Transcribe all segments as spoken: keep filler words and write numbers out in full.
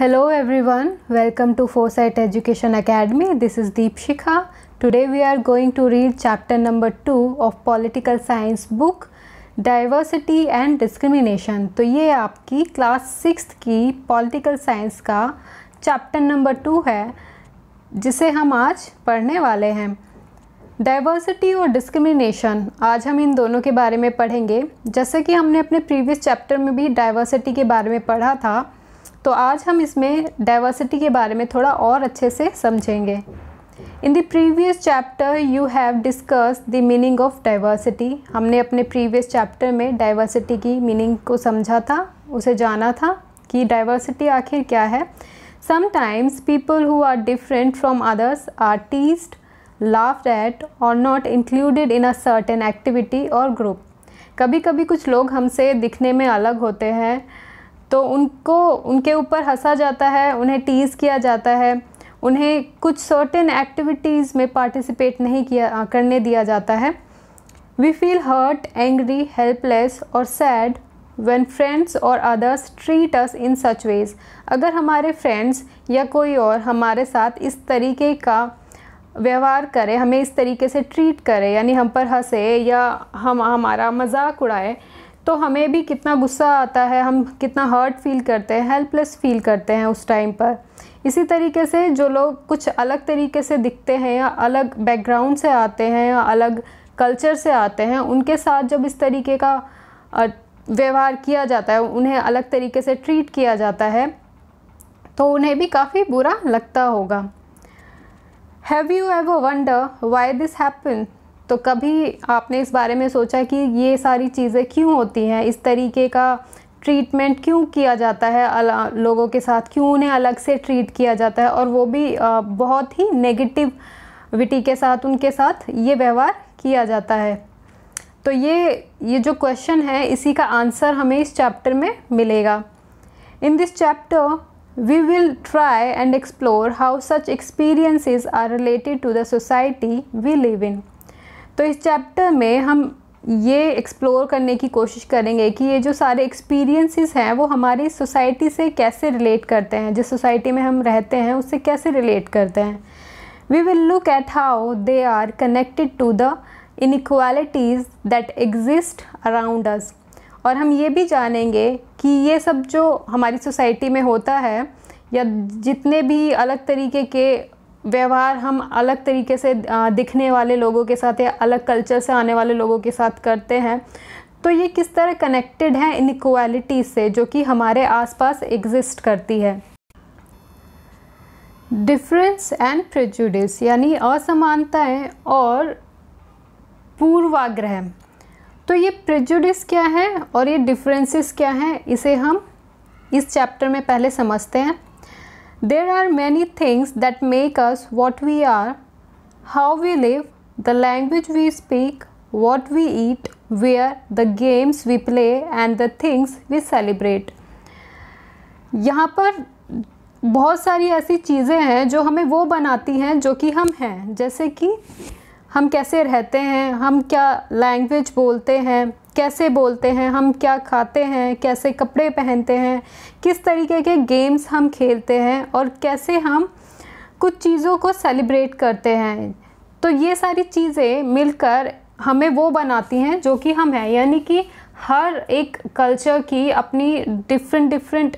Hello everyone, welcome to Foresight Education Academy. This is Deep Shikha. Today we are going to read chapter number two of Political Science book Diversity and Discrimination. तो ये आपकी class sixth की Political Science का chapter number two है जिसे हम आज पढ़ने वाले हैं. डाइवर्सिटी और डिस्क्रिमिनेशन, आज हम इन दोनों के बारे में पढ़ेंगे. जैसे कि हमने अपने प्रीवियस चैप्टर में भी डाइवर्सिटी के बारे में पढ़ा था, तो आज हम इसमें डाइवर्सिटी के बारे में थोड़ा और अच्छे से समझेंगे. In the previous chapter you have discussed the meaning of diversity. हमने अपने प्रीवियस चैप्टर में डाइवर्सिटी की मीनिंग को समझा था, उसे जाना था कि डाइवर्सिटी आखिर क्या है. Sometimes people who are different from others are teased, laughed at or not included in a certain activity or group. कभी कभी कुछ लोग हमसे दिखने में अलग होते हैं तो उनको उनके ऊपर हंसा जाता है, उन्हें टीज़ किया जाता है, उन्हें कुछ सर्टेन एक्टिविटीज़ में पार्टिसिपेट नहीं किया करने दिया जाता है. We feel hurt, angry, helpless or sad when friends or others treat us in such ways. अगर हमारे फ्रेंड्स या कोई और हमारे साथ इस तरीके का व्यवहार करे, हमें इस तरीके से ट्रीट करे, यानी हम पर हंसे या हम हमारा मजाक उड़ाए, तो हमें भी कितना गुस्सा आता है, हम कितना हर्ट फील करते हैं, हेल्पलेस फील करते हैं उस टाइम पर. इसी तरीके से जो लोग कुछ अलग तरीके से दिखते हैं या अलग बैकग्राउंड से आते हैं या अलग कल्चर से आते हैं, उनके साथ जब इस तरीके का व्यवहार किया जाता है, उन्हें अलग तरीके से ट्रीट किया जाता है, तो उन्हें भी काफ़ी बुरा लगता होगा. Have you ever wonder why this happen? तो कभी आपने इस बारे में सोचा कि ये सारी चीज़ें क्यों होती हैं, इस तरीके का ट्रीटमेंट क्यों किया जाता है लोगों के साथ, क्यों उन्हें अलग से ट्रीट किया जाता है, और वो भी बहुत ही नेगेटिविटी के साथ उनके साथ ये व्यवहार किया जाता है. तो ये ये जो क्वेश्चन है, इसी का आंसर हमें इस चैप्टर में मिलेगा. In this chapter we will try and explore how such experiences are related to the society we live in. तो इस चैप्टर में हम ये एक्सप्लोर करने की कोशिश करेंगे कि ये जो सारे एक्सपीरियंसेस हैं वो हमारी सोसाइटी से कैसे रिलेट करते हैं, जिस सोसाइटी में हम रहते हैं उससे कैसे रिलेट करते हैं. We will look at how they are connected to the inequalities that exist around us. और हम ये भी जानेंगे कि ये सब जो हमारी सोसाइटी में होता है या जितने भी अलग तरीके के व्यवहार हम अलग तरीके से दिखने वाले लोगों के साथ या अलग कल्चर से आने वाले लोगों के साथ करते हैं, तो ये किस तरह कनेक्टेड है इनइक्वालिटी से जो कि हमारे आसपास एग्जिस्ट करती है. डिफरेंस एंड प्रेजुडिस, यानी असमानताएँ और पूर्वाग्रह. तो ये प्रेजुडिस क्या है और ये डिफरेंसेस क्या हैं, इसे हम इस चैप्टर में पहले समझते हैं. There are many things that make us what we are, how we live, the language we speak, what we eat, wear, the games we play and the things we celebrate. यहाँ पर बहुत सारी ऐसी चीज़ें हैं जो हमें वो बनाती हैं जो कि हम हैं, जैसे कि हम कैसे रहते हैं, हम क्या लैंग्वेज बोलते हैं, कैसे बोलते हैं, हम क्या खाते हैं, कैसे कपड़े पहनते हैं, किस तरीके के गेम्स हम खेलते हैं और कैसे हम कुछ चीज़ों को सेलिब्रेट करते हैं. तो ये सारी चीज़ें मिलकर हमें वो बनाती हैं जो कि हम हैं, यानी कि हर एक कल्चर की अपनी डिफरेंट डिफरेंट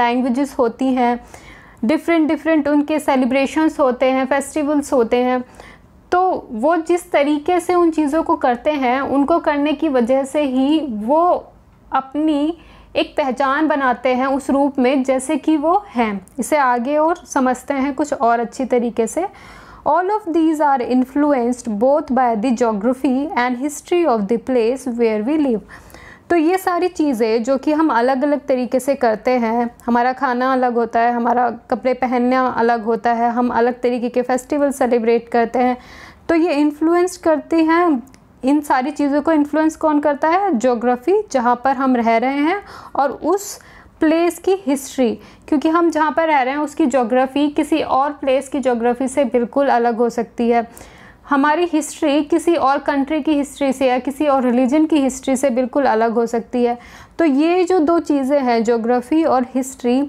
लैंग्वेजेस होती हैं, डिफरेंट डिफरेंट उनके सेलिब्रेशंस होते हैं, फेस्टिवल्स होते हैं. तो वो जिस तरीके से उन चीज़ों को करते हैं, उनको करने की वजह से ही वो अपनी एक पहचान बनाते हैं उस रूप में जैसे कि वो हैं. इसे आगे और समझते हैं कुछ और अच्छी तरीके से. All of these are influenced both by the geography and history of the place where we live. तो ये सारी चीज़ें जो कि हम अलग अलग तरीके से करते हैं, हमारा खाना अलग होता है, हमारा कपड़े पहनना अलग होता है, हम अलग तरीके के फेस्टिवल सेलिब्रेट करते हैं, तो ये इन्फ्लुएंस करती हैं. इन सारी चीज़ों को इन्फ्लुएंस कौन करता है? ज्योग्राफी, जहाँ पर हम रह रहे हैं, और उस प्लेस की हिस्ट्री, क्योंकि हम जहाँ पर रह रहे हैं उसकी ज्योग्राफी किसी और प्लेस की ज्योग्राफी से बिल्कुल अलग हो सकती है. हमारी हिस्ट्री किसी और कंट्री की हिस्ट्री से या किसी और रिलीजन की हिस्ट्री से बिल्कुल अलग हो सकती है. तो ये जो दो चीज़ें हैं, ज्योग्राफी और हिस्ट्री,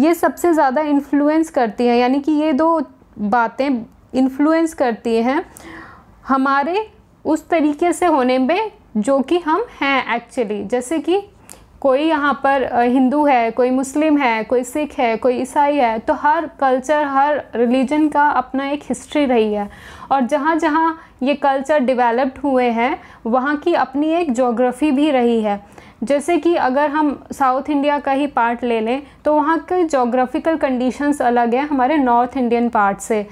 ये सबसे ज़्यादा इन्फ्लुएंस करती है, यानी कि ये दो बातें इन्फ्लुएंस करती हैं हमारे उस तरीके से होने में जो कि हम हैं एक्चुअली। जैसे कि कोई यहाँ पर हिंदू है, कोई मुस्लिम है, कोई सिख है, कोई ईसाई है, तो हर कल्चर हर रिलीजन का अपना एक हिस्ट्री रही है और जहाँ जहाँ ये कल्चर डेवलप्ड हुए हैं वहाँ की अपनी एक ज्योग्राफी भी रही है। जैसे कि अगर हम साउथ इंडिया का ही पार्ट ले लें तो वहाँ के ज्योग्राफिकल कंडीशंस अलग हैं हमारे नॉर्थ इंडियन पार्ट से।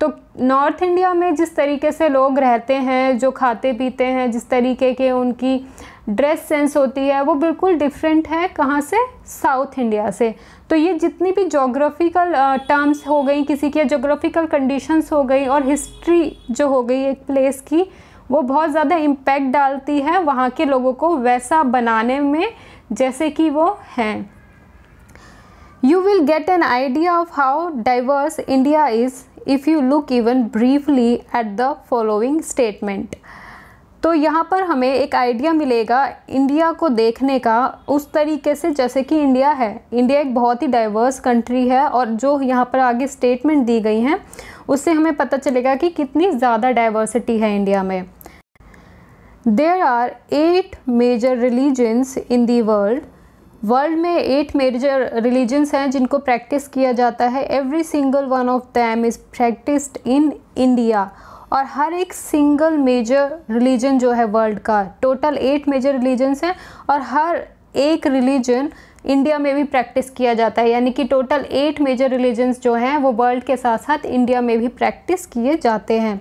तो नॉर्थ इंडिया में जिस तरीके से लोग रहते हैं, जो खाते पीते हैं, जिस तरीके के उनकी ड्रेस सेंस होती है, वो बिल्कुल डिफरेंट है कहाँ से, साउथ इंडिया से। तो ये जितनी भी ज्योग्राफिकल टर्म्स हो गई किसी की, ज्योग्राफिकल कंडीशंस हो गई और हिस्ट्री जो हो गई एक प्लेस की, वो बहुत ज़्यादा इम्पैक्ट डालती है वहाँ के लोगों को वैसा बनाने में जैसे कि वो हैं। You will get an idea of how diverse India is if you look even briefly at the following statement. तो यहाँ पर हमें एक आइडिया मिलेगा इंडिया को देखने का उस तरीके से जैसे कि इंडिया है। इंडिया एक बहुत ही डाइवर्स कंट्री है और जो यहाँ पर आगे स्टेटमेंट दी गई हैं उससे हमें पता चलेगा कि कितनी ज़्यादा डाइवर्सिटी है इंडिया में। There are eight major religions in the world. World में एट मेजर रिलीजन्स हैं जिनको प्रैक्टिस किया जाता है। Every single one of them is practised in India. और हर एक सिंगल मेजर रिलीजन जो है वर्ल्ड का, टोटल एट मेजर रिलीजन्स हैं और हर एक रिलीजन इंडिया में भी प्रैक्टिस किया जाता है, यानी कि टोटल एट मेजर रिलीजन्स जो हैं वो वर्ल्ड के साथ साथ इंडिया में भी प्रैक्टिस किए जाते हैं।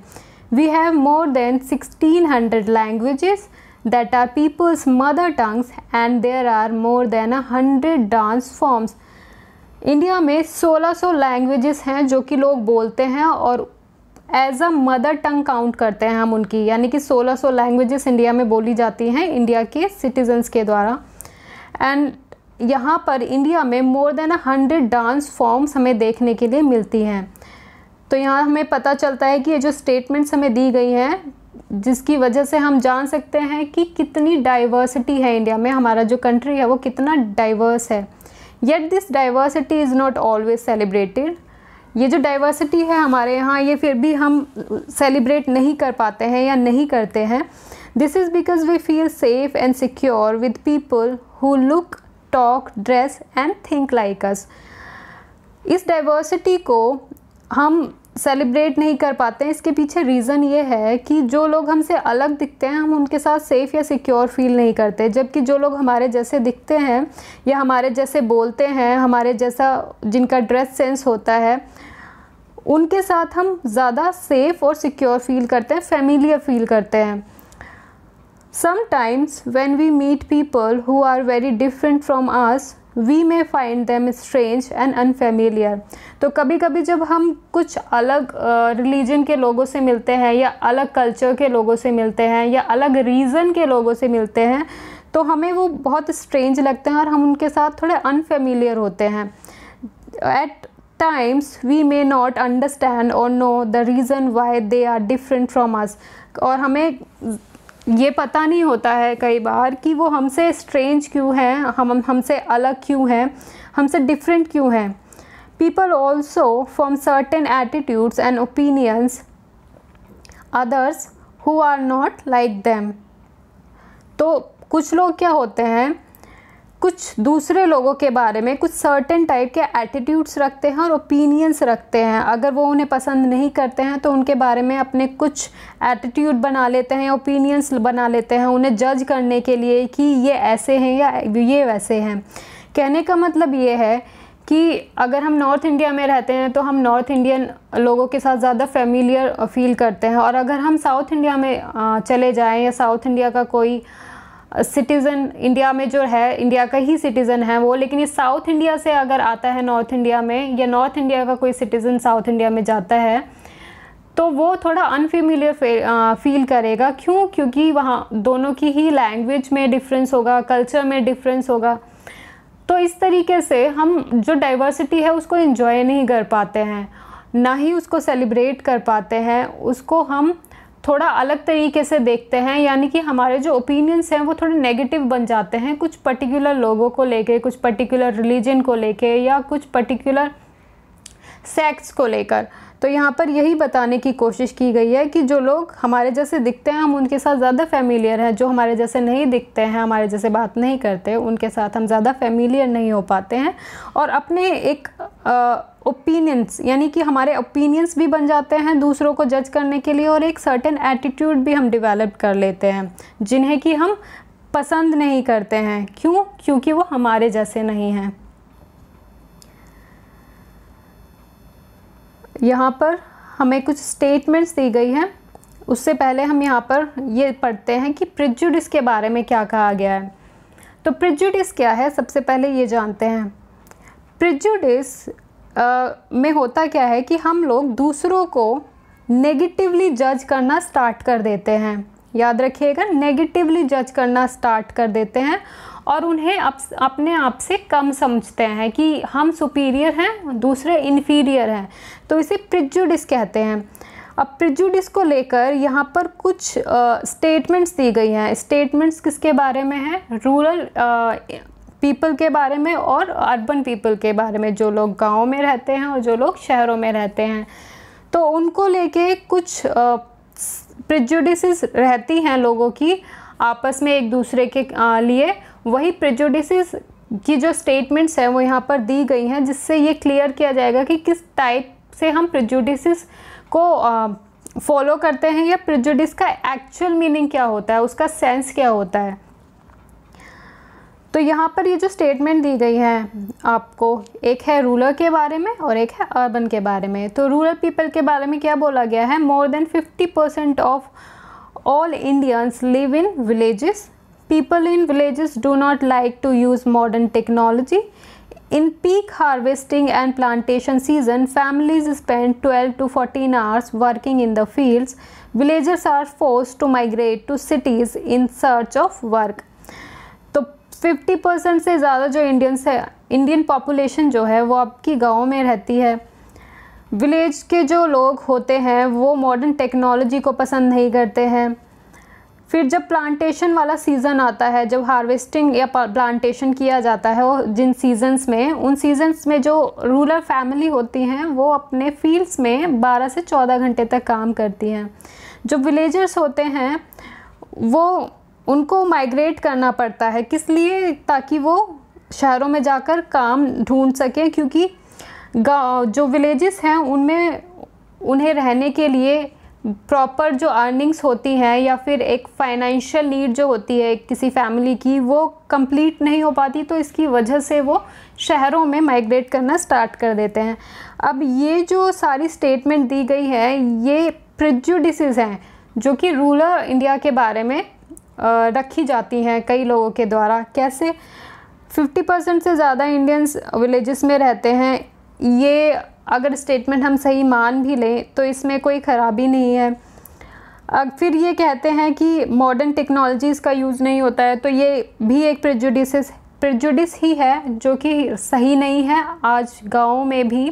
We have more than sixteen hundred languages that are people's mother tongues and there are more than a hundred dance forms. India में सोलह सौ लैंग्वेजेस हैं जो कि लोग बोलते हैं और as a mother tongue count करते हैं हम उनकी, यानी कि सोलह सौ लैंग्वेजेस इंडिया में बोली जाती हैं इंडिया के सिटीजन्स के द्वारा। एंड यहाँ पर इंडिया में more than a hundred dance forms हमें देखने के लिए मिलती हैं। तो यहाँ हमें पता चलता है कि ये जो स्टेटमेंट्स हमें दी गई हैं जिसकी वजह से हम जान सकते हैं कि कितनी डाइवर्सिटी है इंडिया में, हमारा जो कंट्री है वो कितना डाइवर्स है। Yet this diversity is not always celebrated. ये जो डाइवर्सिटी है हमारे यहाँ ये फिर भी हम सेलिब्रेट नहीं कर पाते हैं या नहीं करते हैं। This is because we feel safe and secure with people who look, talk, dress and think like us. इस डाइवर्सिटी को हम सेलिब्रेट नहीं कर पाते हैं, इसके पीछे रीज़न ये है कि जो लोग हमसे अलग दिखते हैं हम उनके साथ सेफ़ या सिक्योर फील नहीं करते, जबकि जो लोग हमारे जैसे दिखते हैं या हमारे जैसे बोलते हैं, हमारे जैसा जिनका ड्रेस सेंस होता है, उनके साथ हम ज़्यादा सेफ़ और सिक्योर फील करते हैं, फैमिलियर फील करते हैं। Sometimes when we meet people who are very different from us we may find them strange and unfamiliar. तो कभी कभी जब हम कुछ अलग रिलीजन के लोगों से मिलते हैं या अलग कल्चर के लोगों से मिलते हैं या अलग रीज़न के लोगों से मिलते हैं तो हमें वो बहुत स्ट्रेंज लगते हैं और हम उनके साथ थोड़े अनफेमिलियर होते हैं। At times we may not understand और know the reason why they are different from us. और हमें ये पता नहीं होता है कई बार कि वो हमसे स्ट्रेंज क्यों हैं, हम हमसे अलग क्यों हैं, हमसे डिफरेंट क्यों हैं। People also from certain attitudes and opinions others who are not like them. तो कुछ लोग क्या होते हैं, कुछ दूसरे लोगों के बारे में कुछ सर्टेन टाइप के एटीट्यूड्स रखते हैं और ओपिनियंस रखते हैं। अगर वो उन्हें पसंद नहीं करते हैं तो उनके बारे में अपने कुछ एटीट्यूड बना लेते हैं, ओपिनियंस बना लेते हैं उन्हें जज करने के लिए कि ये ऐसे हैं या ये वैसे हैं। कहने का मतलब ये है कि अगर हम नॉर्थ इंडिया में रहते हैं तो हम नॉर्थ इंडियन लोगों के साथ ज़्यादा फैमिलियर फील करते हैं और अगर हम साउथ इंडिया में चले जाएँ या साउथ इंडिया का कोई सिटीज़न इंडिया में जो है इंडिया का ही सिटीज़न है वो, लेकिन ये साउथ इंडिया से अगर आता है नॉर्थ इंडिया में या नॉर्थ इंडिया का कोई सिटीज़न साउथ इंडिया में जाता है तो वो थोड़ा अनफेमिलियर फील करेगा। क्यों? क्योंकि वहाँ दोनों की ही लैंग्वेज में डिफरेंस होगा, कल्चर में डिफरेंस होगा। तो इस तरीके से हम जो डाइवर्सिटी है उसको इन्जॉय नहीं कर पाते हैं, ना ही उसको सेलिब्रेट कर पाते हैं, उसको हम थोड़ा अलग तरीके से देखते हैं, यानी कि हमारे जो ओपिनियंस हैं वो थोड़े नेगेटिव बन जाते हैं कुछ पर्टिकुलर लोगों को लेके, कुछ पर्टिकुलर रिलीजन को लेके या कुछ पर्टिकुलर सेक्ट्स को लेकर। तो यहाँ पर यही बताने की कोशिश की गई है कि जो लोग हमारे जैसे दिखते हैं हम उनके साथ ज़्यादा फैमिलियर हैं, जो हमारे जैसे नहीं दिखते हैं, हमारे जैसे बात नहीं करते, उनके साथ हम ज़्यादा फैमिलियर नहीं हो पाते हैं और अपने एक ओपिनियंस यानी कि हमारे ओपिनियंस भी बन जाते हैं दूसरों को जज करने के लिए और एक सर्टेन एटीट्यूड भी हम डिवेलप कर लेते हैं जिन्हें कि हम पसंद नहीं करते हैं। क्यों? क्योंकि वो हमारे जैसे नहीं हैं। यहाँ पर हमें कुछ स्टेटमेंट्स दी गई हैं, उससे पहले हम यहाँ पर ये पढ़ते हैं कि प्रिजुडिस के बारे में क्या कहा गया है। तो प्रिजुडिस क्या है सबसे पहले ये जानते हैं। प्रिजुडिस में होता क्या है कि हम लोग दूसरों को नेगेटिवली जज करना स्टार्ट कर देते हैं, याद रखिएगा नेगेटिवली जज करना स्टार्ट कर देते हैं और उन्हें अप, अपने आप से कम समझते हैं कि हम सुपीरियर हैं दूसरे इन्फीरियर हैं, तो इसे प्रिजुडिस कहते हैं। अब प्रिजुडिस को लेकर यहाँ पर कुछ स्टेटमेंट्स uh, दी गई हैं। स्टेटमेंट्स किसके बारे में हैं? रूरल पीपल के बारे में और अर्बन पीपल के बारे में, जो लोग गाँव में रहते हैं और जो लोग शहरों में रहते हैं। तो उनको लेके कुछ uh, प्रिजुडिसेस रहती हैं लोगों की आपस में एक दूसरे के लिए। वही प्रिजुडिसेस की जो स्टेटमेंट्स हैं वो यहाँ पर दी गई हैं, जिससे ये क्लियर किया जाएगा कि किस टाइप से हम प्रिजुडिसेस को फॉलो करते हैं या प्रिजुडिस का एक्चुअल मीनिंग क्या होता है, उसका सेंस क्या होता है। तो यहाँ पर ये जो स्टेटमेंट दी गई है आपको, एक है रूरल के बारे में और एक है अर्बन के बारे में। तो रूरल पीपल के बारे में क्या बोला गया है? More than fifty percent of all Indians live in villages. People in villages do not like to use modern technology. In peak harvesting and plantation season families spend twelve to fourteen hours working in the fields. Villagers are forced to migrate to cities in search of work. Fifty percent से ज़्यादा जो Indians है, Indian population जो है वो आपकी गाँव में रहती है। विलेज के जो लोग होते हैं वो मॉडर्न टेक्नोलॉजी को पसंद नहीं करते हैं। फिर जब प्लांटेशन वाला सीज़न आता है, जब हार्वेस्टिंग या प्लांटेशन किया जाता है और जिन सीजन्स में, उन सीजन्स में जो रूरल फैमिली होती हैं वो अपने फील्ड्स में बारह से चौदह घंटे तक काम करती हैं। जो विलेजर्स होते हैं वो, उनको माइग्रेट करना पड़ता है, किस लिए? ताकि वो शहरों में जाकर काम ढूंढ सकें, क्योंकि गाँव जो विलेजेस हैं उनमें उन्हें रहने के लिए प्रॉपर जो अर्निंग्स होती हैं या फिर एक फाइनेंशियल नीड जो होती है किसी फैमिली की वो कंप्लीट नहीं हो पाती, तो इसकी वजह से वो शहरों में माइग्रेट करना स्टार्ट कर देते हैं। अब ये जो सारी स्टेटमेंट दी गई है ये प्रिजुडिसेस हैं जो कि रूरल इंडिया के बारे में रखी जाती हैं कई लोगों के द्वारा। कैसे? फिफ्टी परसेंट से ज़्यादा इंडियंस विलेजेस में रहते हैं, ये अगर स्टेटमेंट हम सही मान भी लें तो इसमें कोई ख़राबी नहीं है। अब फिर ये कहते हैं कि मॉडर्न टेक्नोलॉजीज़ का यूज़ नहीं होता है, तो ये भी एक प्रिजुडिस प्रिजुडिस ही है जो कि सही नहीं है। आज गाँव में भी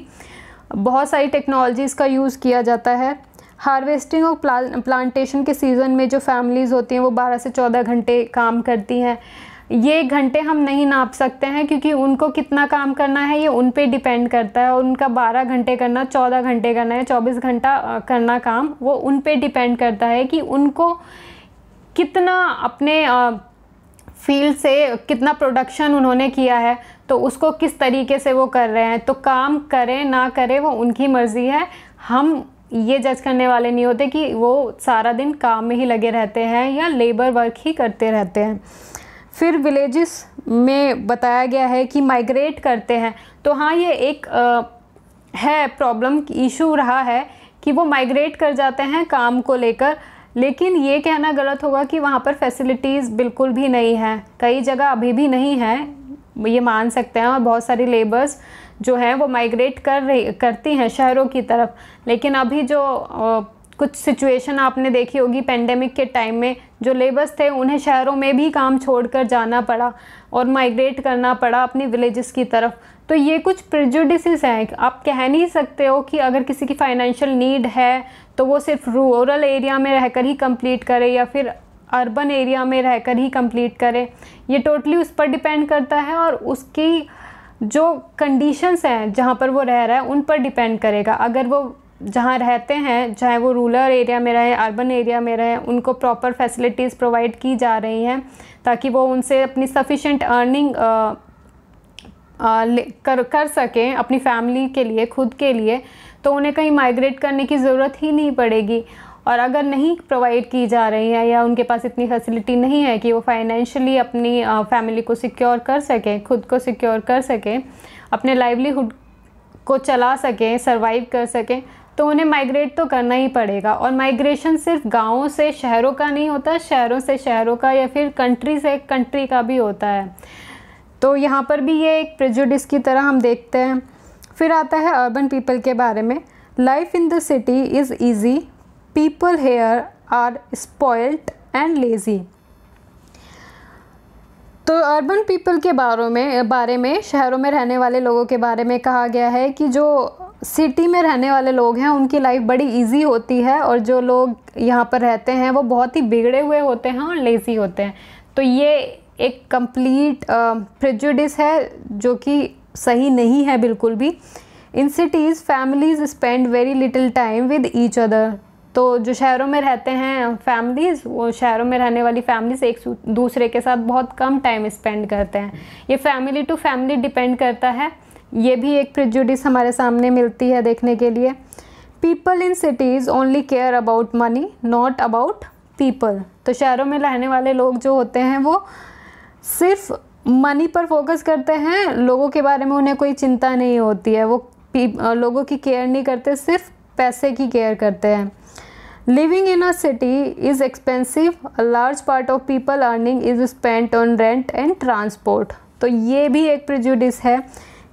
बहुत सारी टेक्नोलॉजीज़ का यूज़ किया जाता है। हार्वेस्टिंग और प्लान प्लांटेशन के सीज़न में जो फैमिलीज़ होती हैं वो बारह से चौदह घंटे काम करती हैं। ये घंटे हम नहीं नाप सकते हैं क्योंकि उनको कितना काम करना है ये उन पे डिपेंड करता है, और उनका बारह घंटे करना, चौदह घंटे करना है, चौबीस घंटा करना काम, वो उन पे डिपेंड करता है कि उनको कितना अपने फील्ड से कितना प्रोडक्शन उन्होंने किया है, तो उसको किस तरीके से वो कर रहे हैं। तो काम करें ना करें वो उनकी मर्ज़ी है, हम ये जज करने वाले नहीं होते कि वो सारा दिन काम में ही लगे रहते हैं या लेबर वर्क ही करते रहते हैं। फिर विलेजेस में बताया गया है कि माइग्रेट करते हैं, तो हाँ ये एक आ, है प्रॉब्लम, इशू रहा है कि वो माइग्रेट कर जाते हैं काम को लेकर, लेकिन ये कहना गलत होगा कि वहाँ पर फैसिलिटीज़ बिल्कुल भी नहीं हैं, कई जगह अभी भी नहीं है, ये मान सकते हैं। और बहुत सारी लेबर्स जो है वो माइग्रेट कर रही करती हैं शहरों की तरफ, लेकिन अभी जो कुछ सिचुएशन आपने देखी होगी पेंडेमिक के टाइम में, जो लेबर्स थे उन्हें शहरों में भी काम छोड़कर जाना पड़ा और माइग्रेट करना पड़ा अपनी विलेजेस की तरफ। तो ये कुछ प्रिजुडिसेस हैं, आप कह नहीं सकते हो कि अगर किसी की फाइनेंशियल नीड है तो वो सिर्फ रूरल एरिया में रहकर ही कंप्लीट करे या फिर अर्बन एरिया में रहकर ही कंप्लीट करे। ये टोटली उस पर डिपेंड करता है और उसकी जो कंडीशंस हैं जहाँ पर वो रह रहा है उन पर डिपेंड करेगा। अगर वो जहाँ रहते हैं, चाहे वो रूरल एरिया में रहें अर्बन एरिया में रहें, उनको प्रॉपर फैसिलिटीज़ प्रोवाइड की जा रही हैं ताकि वो उनसे अपनी सफिशेंट अर्निंग आ, आ, कर कर सकें अपनी फैमिली के लिए, खुद के लिए, तो उन्हें कहीं माइग्रेट करने की ज़रूरत ही नहीं पड़ेगी। और अगर नहीं प्रोवाइड की जा रही है या उनके पास इतनी फैसिलिटी नहीं है कि वो फाइनेंशियली अपनी फैमिली को सिक्योर कर सकें, खुद को सिक्योर कर सकें, अपने लाइवलीहुड को चला सकें, सर्वाइव कर सकें, तो उन्हें माइग्रेट तो करना ही पड़ेगा। और माइग्रेशन सिर्फ गाँव से शहरों का नहीं होता, शहरों से शहरों का या फिर कंट्री से कंट्री का भी होता है। तो यहाँ पर भी ये एक प्रेजुडिस की तरह हम देखते हैं। फिर आता है अर्बन पीपल के बारे में। Life in the city is easy, people here are spoiled and lazy. तो अर्बन पीपल के बारे में बारे में शहरों में रहने वाले लोगों के बारे में कहा गया है कि जो सिटी में रहने वाले लोग हैं उनकी लाइफ बड़ी इजी होती है और जो लोग यहाँ पर रहते हैं वो बहुत ही बिगड़े हुए होते हैं और लेज़ी होते हैं। तो ये एक कंप्लीट प्रेजुडिस है जो कि सही नहीं है बिल्कुल भी। In cities families spend very little time with each other. तो जो शहरों में रहते हैं फैमिलीज़, वो शहरों में रहने वाली फैमिलीज़ एक दूसरे के साथ बहुत कम टाइम स्पेंड करते हैं। ये फैमिली टू फैमिली डिपेंड करता है, ये भी एक प्रेजुडिस हमारे सामने मिलती है देखने के लिए। People in cities only care about money, not about people. तो शहरों में रहने वाले लोग जो होते हैं वो सिर्फ मनी पर फोकस करते हैं, लोगों के बारे में उन्हें कोई चिंता नहीं होती है, वो लोगों की केयर नहीं करते, सिर्फ पैसे की केयर करते हैं। Living in a city is expensive, a large part of people earning is spent on rent and transport. तो ये भी एक प्रेजुडिस है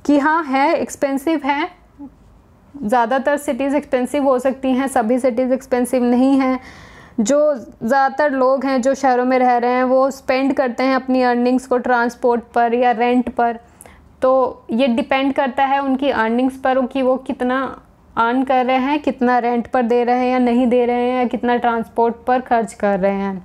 कि हाँ है, एक्सपेंसिव है, ज़्यादातर सिटीज़ एक्सपेंसिव हो सकती हैं, सभी सिटीज़ एक्सपेंसिव नहीं हैं। जो ज़्यादातर लोग हैं जो शहरों में रह रहे हैं वो स्पेंड करते हैं अपनी अर्निंग्स को ट्रांसपोर्ट पर या रेंट पर। तो ये डिपेंड करता है उनकी अर्निंग्स पर कि वो कितना अर्न कर रहे हैं, कितना रेंट पर दे रहे हैं या नहीं दे रहे हैं, या कितना ट्रांसपोर्ट पर खर्च कर रहे हैं।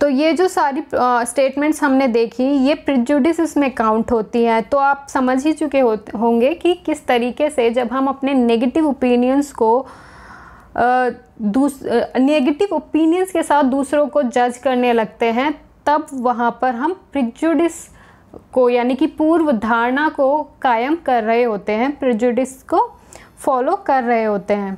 तो ये जो सारी स्टेटमेंट्स uh, हमने देखी, ये प्रिजुडिस इसमें काउंट होती हैं। तो आप समझ ही चुके हो, होंगे कि किस तरीके से जब हम अपने नेगेटिव ओपिनियंस को uh, दूस नेगेटिव ओपिनियंस के साथ दूसरों को जज करने लगते हैं, तब वहाँ पर हम प्रिजुडिस को यानी कि पूर्व धारणा को कायम कर रहे होते हैं, प्रिजुडिस को फॉलो कर रहे होते हैं।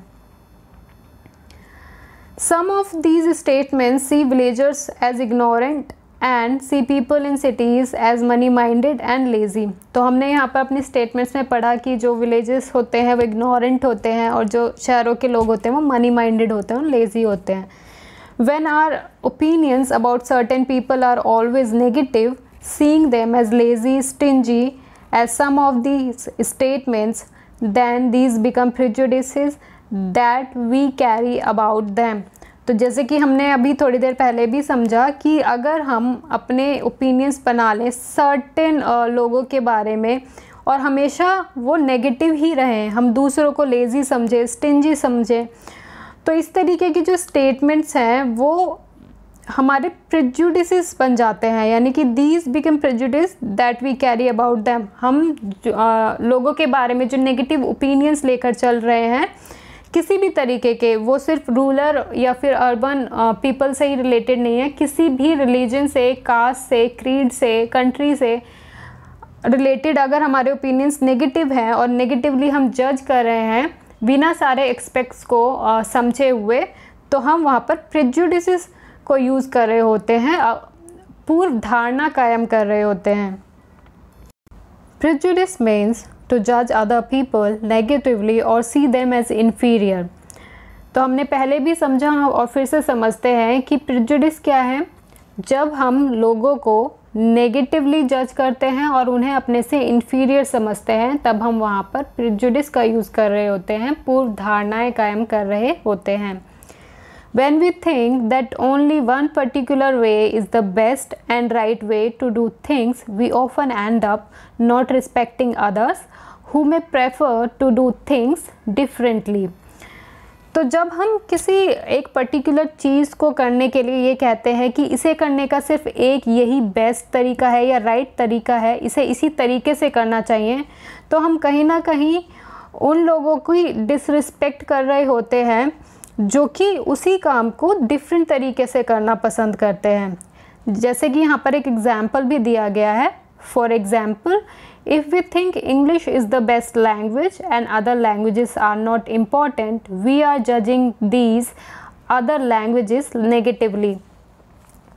Some of these statements see villagers as ignorant and see people in cities as money minded and lazy. तो हमने यहाँ पर अपने स्टेटमेंट्स में पढ़ा कि जो विलेजेस होते हैं वो इग्नोरेंट होते हैं और जो शहरों के लोग होते हैं वो मनी माइंडेड होते हैं और लेज़ी होते हैं। When our opinions about certain people are always negative, seeing them as lazy, stingy as some of these statements, then these become prejudices that we carry about them. तो जैसे कि हमने अभी थोड़ी देर पहले भी समझा कि अगर हम अपने ओपिनियंस बना लें सर्टेन लोगों के बारे में और हमेशा वो नेगेटिव ही रहें, हम दूसरों को लेज़ी समझें, स्टिंजी समझें, तो इस तरीके की जो स्टेटमेंट्स हैं वो हमारे प्रेजुडिसेस बन जाते हैं, यानी कि these become prejudice that we carry about them. हम आ, लोगों के बारे में जो नेगेटिव ओपिनियंस लेकर चल रहे हैं किसी भी तरीके के, वो सिर्फ रूरल या फिर अर्बन पीपल से ही रिलेटेड नहीं है, किसी भी रिलीजन से, कास्ट से, क्रीड से, कंट्री से रिलेटेड अगर हमारे ओपिनियंस नेगेटिव हैं और नेगेटिवली हम जज कर रहे हैं बिना सारे एक्सपेक्ट्स को आ, समझे हुए, तो हम वहाँ पर प्रेजुडिसेस को यूज़ कर रहे होते हैं, पूर्व धारणा कायम कर रहे होते हैं। प्रेजुडिस मीन्स टू जज अदर पीपल नेगेटिवली और सी देम एज इन्फीरियर। तो हमने पहले भी समझा और फिर से समझते हैं कि प्रेजुडिस क्या है। जब हम लोगों को नेगेटिवली जज करते हैं और उन्हें अपने से इन्फीरियर समझते हैं, तब हम वहाँ पर प्रिजुडिस का यूज़ कर रहे होते हैं, पूर्व धारणाएँ कायम कर रहे होते हैं। When we think that only one particular way is the best and right way to do things, we often end up not respecting others who may prefer to do things differently. तो जब हम किसी एक particular चीज़ को करने के लिए ये कहते हैं कि इसे करने का सिर्फ एक यही बेस्ट तरीका है या राइट तरीका है, इसे इसी तरीके से करना चाहिए, तो हम कहीं ना कहीं उन लोगों की डिसरिस्पेक्ट कर रहे होते हैं जो कि उसी काम को डिफरेंट तरीके से करना पसंद करते हैं। जैसे कि यहाँ पर एक एग्ज़ाम्पल भी दिया गया है। For example, if we think English is the best language and other languages are not important, we are judging these other languages negatively.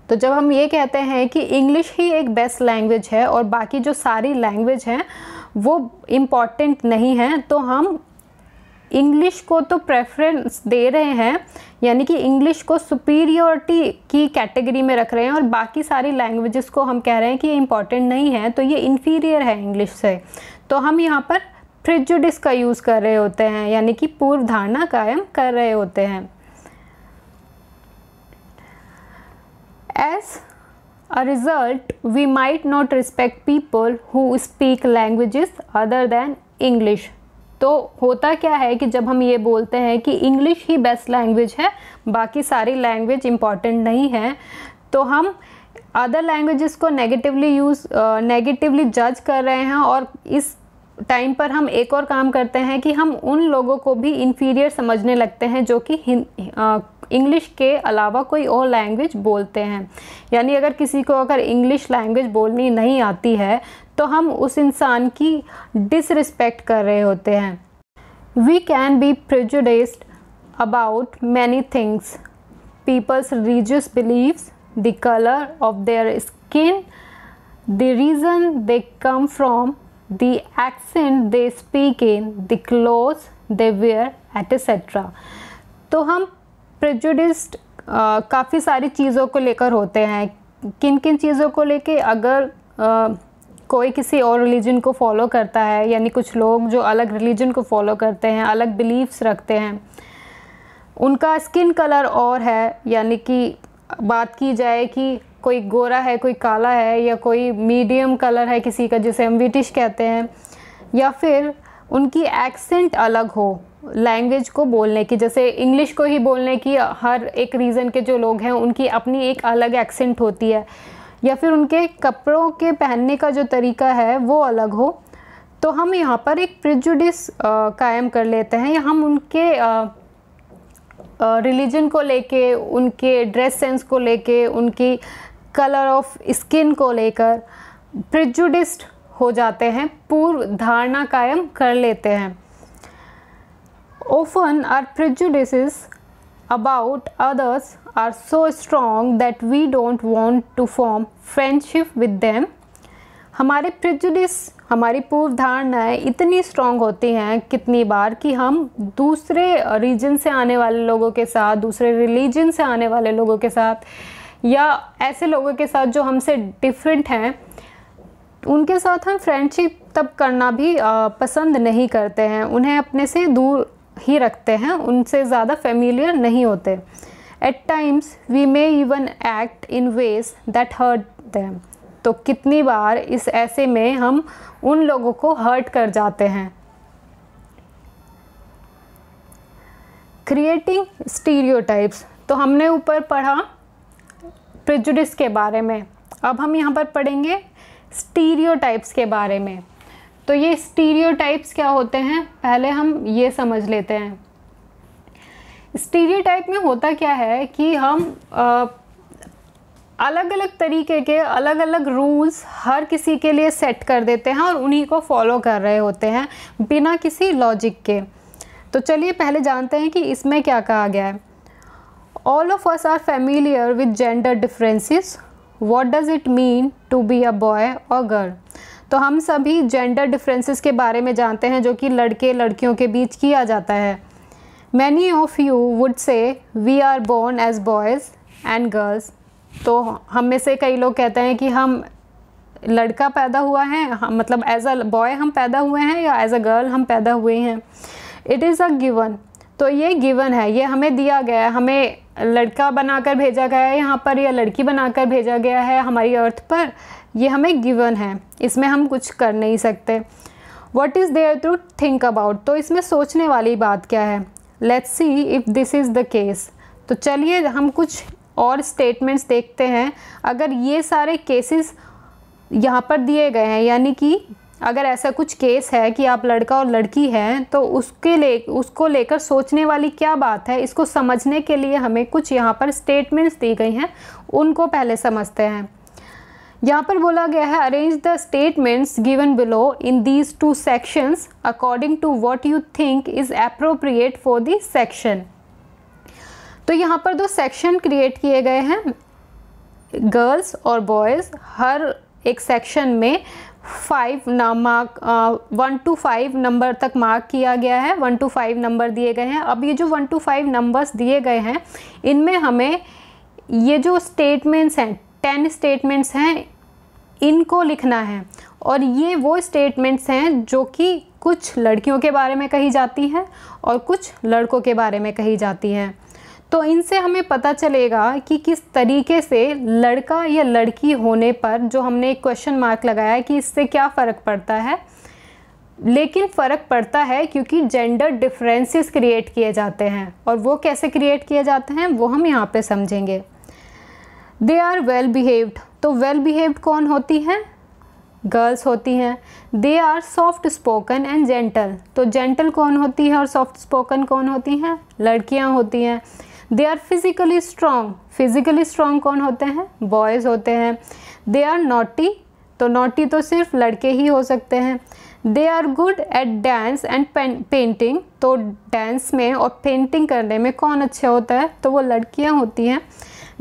तो जब हम ये कहते हैं कि इंग्लिश ही एक बेस्ट लैंग्वेज है और बाकी जो सारी लैंग्वेज हैं वो इम्पॉर्टेंट नहीं हैं, तो हम इंग्लिश को तो प्रेफरेंस दे रहे हैं, यानी कि इंग्लिश को सुपीरियरिटी की कैटेगरी में रख रहे हैं और बाकी सारी लैंग्वेजेस को हम कह रहे हैं कि ये इंपॉर्टेंट नहीं है, तो ये इन्फीरियर है इंग्लिश से। तो हम यहाँ पर प्रिजुडिस का यूज़ कर रहे होते हैं, यानी कि पूर्व धारणा कायम कर रहे होते हैं। As a result we might not respect people who speak languages other than English. तो होता क्या है कि जब हम ये बोलते हैं कि इंग्लिश ही बेस्ट लैंग्वेज है, बाकी सारी लैंग्वेज इम्पॉर्टेंट नहीं है, तो हम अदर लैंग्वेजेस को नेगेटिवली यूज़ नेगेटिवली जज कर रहे हैं। और इस टाइम पर हम एक और काम करते हैं कि हम उन लोगों को भी इन्फीरियर समझने लगते हैं जो कि इंग्लिश के अलावा कोई और लैंग्वेज बोलते हैं। यानी अगर किसी को अगर इंग्लिश लैंग्वेज बोलनी नहीं आती है तो हम उस इंसान की डिसरिस्पेक्ट कर रहे होते हैं। We can be prejudiced about many things, people's religious beliefs, the colour of their skin, the reason they come from, the accent they speak in, the clothes they wear, etcetera. तो हम prejudiced काफ़ी सारी चीज़ों को लेकर होते हैं। किन किन चीज़ों को लेके? अगर uh, कोई किसी और रिलीजन को फॉलो करता है, यानी कुछ लोग जो अलग रिलीजन को फॉलो करते हैं, अलग बिलीव्स रखते हैं, उनका स्किन कलर और है, यानी कि बात की जाए कि कोई गोरा है, कोई काला है, या कोई मीडियम कलर है किसी का जिसे हम ब्रिटिश कहते हैं, या फिर उनकी एक्सेंट अलग हो लैंग्वेज को बोलने की। जैसे इंग्लिश को ही बोलने की हर एक रीज़न के जो लोग हैं उनकी अपनी एक अलग एक्सेंट होती है, या फिर उनके कपड़ों के पहनने का जो तरीका है वो अलग हो, तो हम यहाँ पर एक प्रिजुडिस कायम कर लेते हैं। या हम उनके रिलीजन को लेके, उनके ड्रेस सेंस को लेके, उनकी कलर ऑफ स्किन को लेकर प्रिजुडिस्ड हो जाते हैं, पूर्व धारणा कायम कर लेते हैं। Often our prejudices about others are so strong that we don't want to form friendship with them. हमारे prejudice, हमारी पूर्व धारणाएँ इतनी strong होती हैं कितनी बार कि हम दूसरे region से आने वाले लोगों के साथ, दूसरे religion से आने वाले लोगों के साथ, या ऐसे लोगों के साथ जो हमसे different हैं, उनके साथ हम फ्रेंडशिप तब करना भी पसंद नहीं करते हैं, उन्हें अपने से दूर ही रखते हैं, उनसे ज़्यादा फेमिलियर नहीं होते। At times we may even act in ways that hurt them. तो कितनी बार इस ऐसे में हम उन लोगों को हर्ट कर जाते हैं। क्रिएटिंग स्टीरियोटाइप्स, तो हमने ऊपर पढ़ा प्रिजुडिस के बारे में, अब हम यहाँ पर पढ़ेंगे स्टीरियोटाइप्स के बारे में। तो ये स्टीरियोटाइप्स क्या होते हैं पहले हम ये समझ लेते हैं। स्टीरियोटाइप में होता क्या है कि हम आ, अलग अलग तरीके के अलग अलग रूल्स हर किसी के लिए सेट कर देते हैं और उन्हीं को फॉलो कर रहे होते हैं बिना किसी लॉजिक के। तो चलिए पहले जानते हैं कि इसमें क्या कहा गया है। All of us are familiar with gender differences, What does it mean to be a boy or girl? तो हम सभी जेंडर डिफरेंसेस के बारे में जानते हैं जो कि लड़के लड़कियों के बीच किया जाता है। Many of you would say we are born as boys and girls. तो हम में से कई लोग कहते हैं कि हम लड़का पैदा हुआ है, मतलब एज अ बॉय हम पैदा हुए हैं या एज अ गर्ल हम पैदा हुए हैं। इट इज़ अ गिवन, तो ये गिवन है, ये हमें दिया गया है, हमें लड़का बनाकर भेजा गया है यहाँ पर या लड़की बनाकर भेजा गया है हमारी अर्थ पर, ये हमें गिवन है, इसमें हम कुछ कर नहीं सकते। What is there to think about, तो इसमें सोचने वाली बात क्या है। Let's see if this is the case, तो चलिए हम कुछ और स्टेटमेंट्स देखते हैं। अगर ये सारे केसेस यहाँ पर दिए गए हैं, यानी कि अगर ऐसा कुछ केस है कि आप लड़का और लड़की हैं, तो उसके ले उसको लेकर सोचने वाली क्या बात है, इसको समझने के लिए हमें कुछ यहाँ पर स्टेटमेंट्स दी गई हैं, उनको पहले समझते हैं। यहाँ पर बोला गया है arrange the statements given below in these two sections according to what you think is appropriate for the section. तो यहाँ पर दो सेक्शन क्रिएट किए गए हैं, गर्ल्स और बॉयज़। हर एक सेक्शन में फाइव ना mark one to five number तक मार्क किया गया है, वन टू फाइव नंबर दिए गए हैं। अब ये जो वन टू फाइव नंबर्स दिए गए हैं, इनमें हमें ये जो स्टेटमेंट्स हैं, टेन स्टेटमेंट्स हैं, इनको लिखना है। और ये वो स्टेटमेंट्स हैं जो कि कुछ लड़कियों के बारे में कही जाती है और कुछ लड़कों के बारे में कही जाती है। तो इनसे हमें पता चलेगा कि किस तरीके से लड़का या लड़की होने पर जो हमने एक क्वेश्चन मार्क लगाया है कि इससे क्या फ़र्क पड़ता है, लेकिन फ़र्क पड़ता है क्योंकि जेंडर डिफरेंसेस क्रिएट किए जाते हैं, और वो कैसे क्रिएट किए जाते हैं वो हम यहाँ पे समझेंगे। दे आर वेल बिहेव्ड, तो वेल बिहेव्ड कौन होती हैं, गर्ल्स होती हैं। They are soft spoken and gentle, तो जेंटल कौन होती है और सॉफ्ट स्पोकन कौन होती हैं, लड़कियाँ होती हैं। They are physically strong, physically strong कौन होते हैं, बॉयज़ होते हैं। दे आर नॉटी, तो नॉटी तो सिर्फ लड़के ही हो सकते हैं। They are good at dance and painting, तो डांस में और पेंटिंग करने में कौन अच्छा होता है, तो वो लड़कियां होती हैं।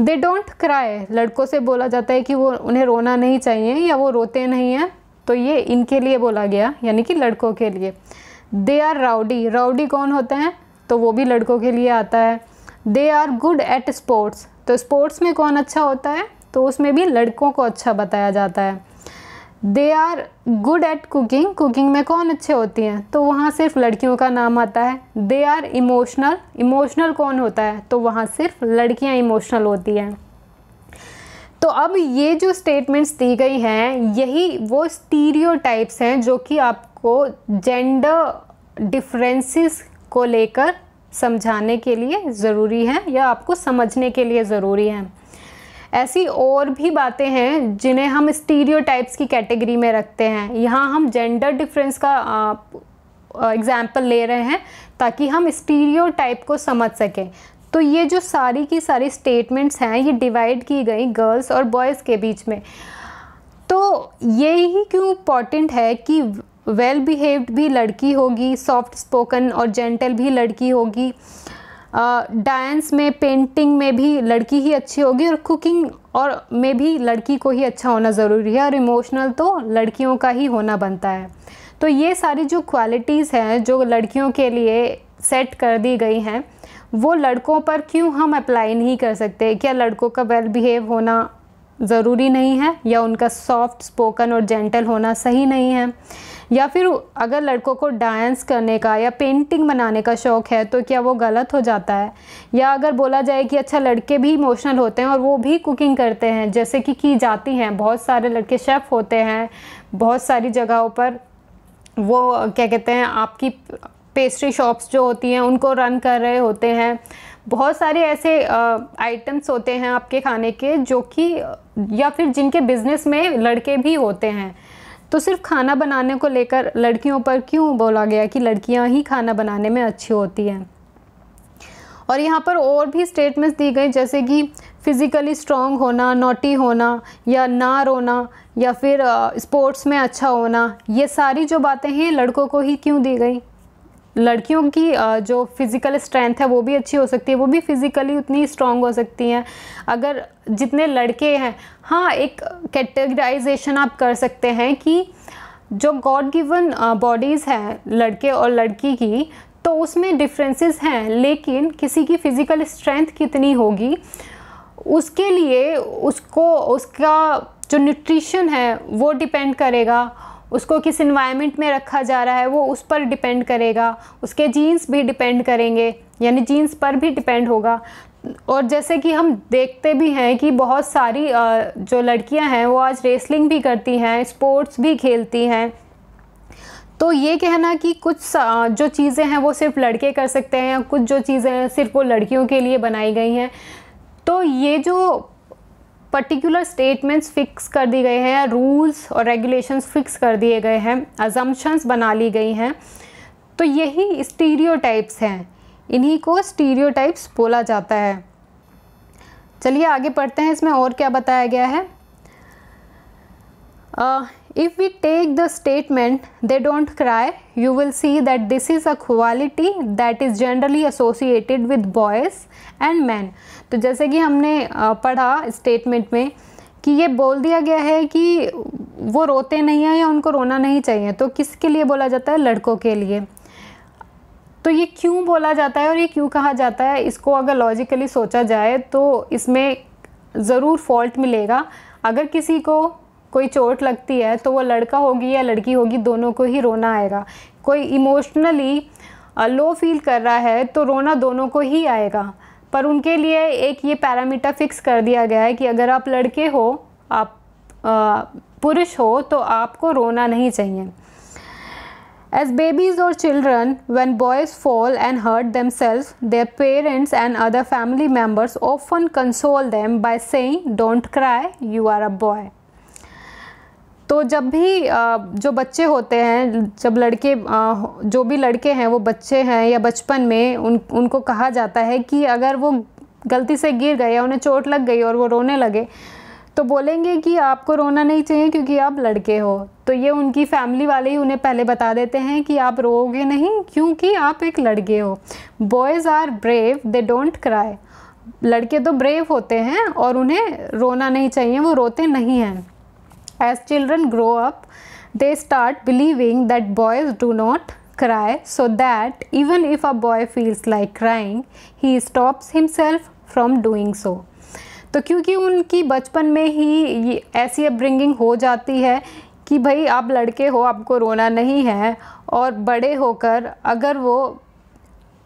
दे डोंट क्राई, लड़कों से बोला जाता है कि वो उन्हें रोना नहीं चाहिए या वो रोते नहीं हैं, तो ये इनके लिए बोला गया, यानी कि लड़कों के लिए। दे आर राउडी, राउडी कौन होते हैं, तो वो भी लड़कों के लिए आता है। They are good at sports, तो स्पोर्ट्स में कौन अच्छा होता है, तो उसमें भी लड़कों को अच्छा बताया जाता है। They are good at cooking, cooking में कौन अच्छे होती हैं, तो वहाँ सिर्फ लड़कियों का नाम आता है। दे आर इमोशनल, इमोशनल कौन होता है, तो वहाँ सिर्फ लड़कियाँ इमोशनल होती हैं। तो अब ये जो स्टेटमेंट्स दी गई हैं, यही वो स्टीरियोटाइप्स हैं जो कि आपको जेंडर डिफरेंसेस को लेकर समझाने के लिए ज़रूरी है या आपको समझने के लिए ज़रूरी है। ऐसी और भी बातें हैं जिन्हें हम स्टीरियोटाइप्स की कैटेगरी में रखते हैं। यहाँ हम जेंडर डिफरेंस का एग्जाम्पल ले रहे हैं ताकि हम स्टीरियोटाइप को समझ सकें। तो ये जो सारी की सारी स्टेटमेंट्स हैं, ये डिवाइड की गई गर्ल्स और बॉयज़ के बीच में। तो ये ही क्यों इम्पॉर्टेंट है कि वेल बिहेव्ड भी लड़की होगी, सॉफ्ट स्पोकन और जेंटल भी लड़की होगी, डांस में पेंटिंग में भी लड़की ही अच्छी होगी, और कुकिंग और में भी लड़की को ही अच्छा होना ज़रूरी है, और इमोशनल तो लड़कियों का ही होना बनता है। तो ये सारी जो क्वालिटीज़ हैं जो लड़कियों के लिए सेट कर दी गई हैं, वो लड़कों पर क्यों हम अप्लाई नहीं कर सकते। क्या लड़कों का वेल बिहेव होना ज़रूरी नहीं है, या उनका सॉफ्ट स्पोकन और जेंटल होना सही नहीं है, या फिर अगर लड़कों को डांस करने का या पेंटिंग बनाने का शौक़ है तो क्या वो गलत हो जाता है। या अगर बोला जाए कि अच्छा लड़के भी इमोशनल होते हैं और वो भी कुकिंग करते हैं, जैसे कि की जाती हैं, बहुत सारे लड़के शेफ़ होते हैं, बहुत सारी जगहों पर वो क्या कहते हैं आपकी पेस्ट्री शॉप्स जो होती हैं उनको रन कर रहे होते हैं। बहुत सारे ऐसे आइटम्स होते हैं आपके खाने के जो कि, या फिर जिनके बिज़नेस में लड़के भी होते हैं। तो सिर्फ खाना बनाने को लेकर लड़कियों पर क्यों बोला गया कि लड़कियां ही खाना बनाने में अच्छी होती हैं। और यहाँ पर और भी स्टेटमेंट्स दी गई, जैसे कि फ़िज़िकली स्ट्रॉन्ग होना, नॉटी होना या ना रोना, या फिर स्पोर्ट्स में अच्छा होना। ये सारी जो बातें हैं लड़कों को ही क्यों दी गई। लड़कियों की जो फ़िज़िकल स्ट्रेंथ है वो भी अच्छी हो सकती है, वो भी फ़िज़िकली उतनी स्ट्रॉन्ग हो सकती हैं अगर जितने लड़के हैं। हाँ, एक कैटेगराइजेशन आप कर सकते हैं कि जो गॉड गिवन बॉडीज़ हैं लड़के और लड़की की, तो उसमें डिफरेंसेस हैं, लेकिन किसी की फ़िज़िकल स्ट्रेंथ कितनी होगी उसके लिए उसको उसका जो न्यूट्रिशन है वो डिपेंड करेगा, उसको किस इन्वायरमेंट में रखा जा रहा है वो उस पर डिपेंड करेगा, उसके जीन्स भी डिपेंड करेंगे, यानी जीन्स पर भी डिपेंड होगा। और जैसे कि हम देखते भी हैं कि बहुत सारी जो लड़कियां हैं वो आज रेसलिंग भी करती हैं, स्पोर्ट्स भी खेलती हैं। तो ये कहना कि कुछ जो चीज़ें हैं वो सिर्फ लड़के कर सकते हैं या कुछ जो चीज़ें हैं सिर्फ वो लड़कियों के लिए बनाई गई हैं, तो ये जो पर्टिकुलर स्टेटमेंट्स फ़िक्स कर दी गए हैं या रूल्स और रेगुलेशंस फ़िक्स कर दिए गए हैं, अजम्पशंस बना ली गई हैं, तो यही स्टीरियोटाइप्स हैं, इन्हीं को स्टीरियोटाइप्स बोला जाता है। चलिए आगे पढ़ते हैं, इसमें और क्या बताया गया है। If we take the statement they don't cry you will see that this is a quality that is generally associated with boys and man. तो जैसे कि हमने पढ़ा स्टेटमेंट में कि ये बोल दिया गया है कि वो रोते नहीं हैं या उनको रोना नहीं चाहिए, तो किसके लिए बोला जाता है, लड़कों के लिए। तो ये क्यों बोला जाता है और ये क्यों कहा जाता है, इसको अगर लॉजिकली सोचा जाए तो इसमें ज़रूर फॉल्ट मिलेगा। अगर किसी को कोई चोट लगती है तो वो लड़का होगी या लड़की होगी, दोनों को ही रोना आएगा। कोई इमोशनली लो फील कर रहा है तो रोना दोनों को ही आएगा, पर उनके लिए एक ये पैरामीटर फिक्स कर दिया गया है कि अगर आप लड़के हो, आप पुरुष हो, तो आपको रोना नहीं चाहिए। As babies or children, when boys fall and hurt themselves, their parents and other family members often console them by saying, "Don't cry, you are a boy." तो जब भी जो बच्चे होते हैं, जब लड़के, जो भी लड़के हैं वो बच्चे हैं या बचपन में उन उनको कहा जाता है कि अगर वो गलती से गिर गए या उन्हें चोट लग गई और वो रोने लगे तो बोलेंगे कि आपको रोना नहीं चाहिए क्योंकि आप लड़के हो। तो ये उनकी फैमिली वाले ही उन्हें पहले बता देते हैं कि आप रोओगे नहीं क्योंकि आप एक लड़के हो। Boys are brave they don't cry, लड़के तो ब्रेव होते हैं और उन्हें रोना नहीं चाहिए, वो रोते नहीं हैं। As children grow up they start believing that boys do not cry so that even if a boy feels like crying he stops himself from doing so. तो क्योंकि उनकी बचपन में ही ऐसी अपब्रिंगिंग हो जाती है कि भाई आप लड़के हो, आपको रोना नहीं है, और बड़े होकर अगर वो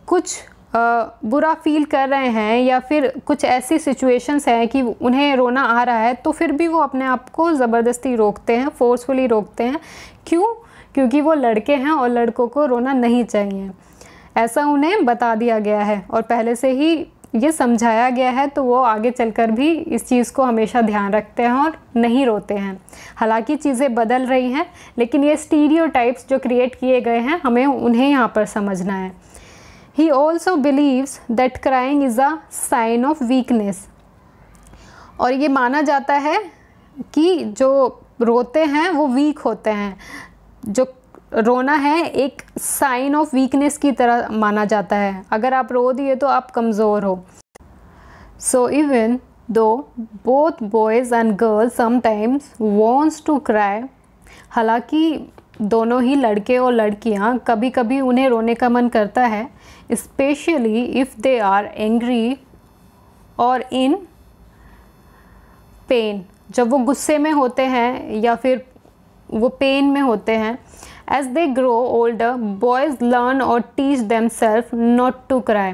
कुछ बुरा फील कर रहे हैं या फिर कुछ ऐसी सिचुएशंस हैं कि उन्हें रोना आ रहा है तो फिर भी वो अपने आप को ज़बरदस्ती रोकते हैं, फोर्सफुली रोकते हैं। क्यों? क्योंकि वो लड़के हैं और लड़कों को रोना नहीं चाहिए, ऐसा उन्हें बता दिया गया है और पहले से ही ये समझाया गया है, तो वो आगे चलकर भी इस चीज़ को हमेशा ध्यान रखते हैं और नहीं रोते हैं। हालांकि चीज़ें बदल रही हैं, लेकिन ये स्टीरियोटाइप्स जो क्रिएट किए गए हैं हमें उन्हें यहाँ पर समझना है। He also believes that crying is a sign of weakness, और ये माना जाता है कि जो रोते हैं वो वीक होते हैं, जो रोना है एक साइन ऑफ वीकनेस की तरह माना जाता है। अगर आप रो दिए तो आप कमज़ोर हो। So even though both boys and girls sometimes wants to cry, हालांकि दोनों ही लड़के और लड़कियां कभी कभी उन्हें रोने का मन करता है, specially if they are angry or in pen, जब वो गुस्से में होते हैं या फिर वो पेन में होते हैं। As they grow older, boys learn or teach themselves not to cry.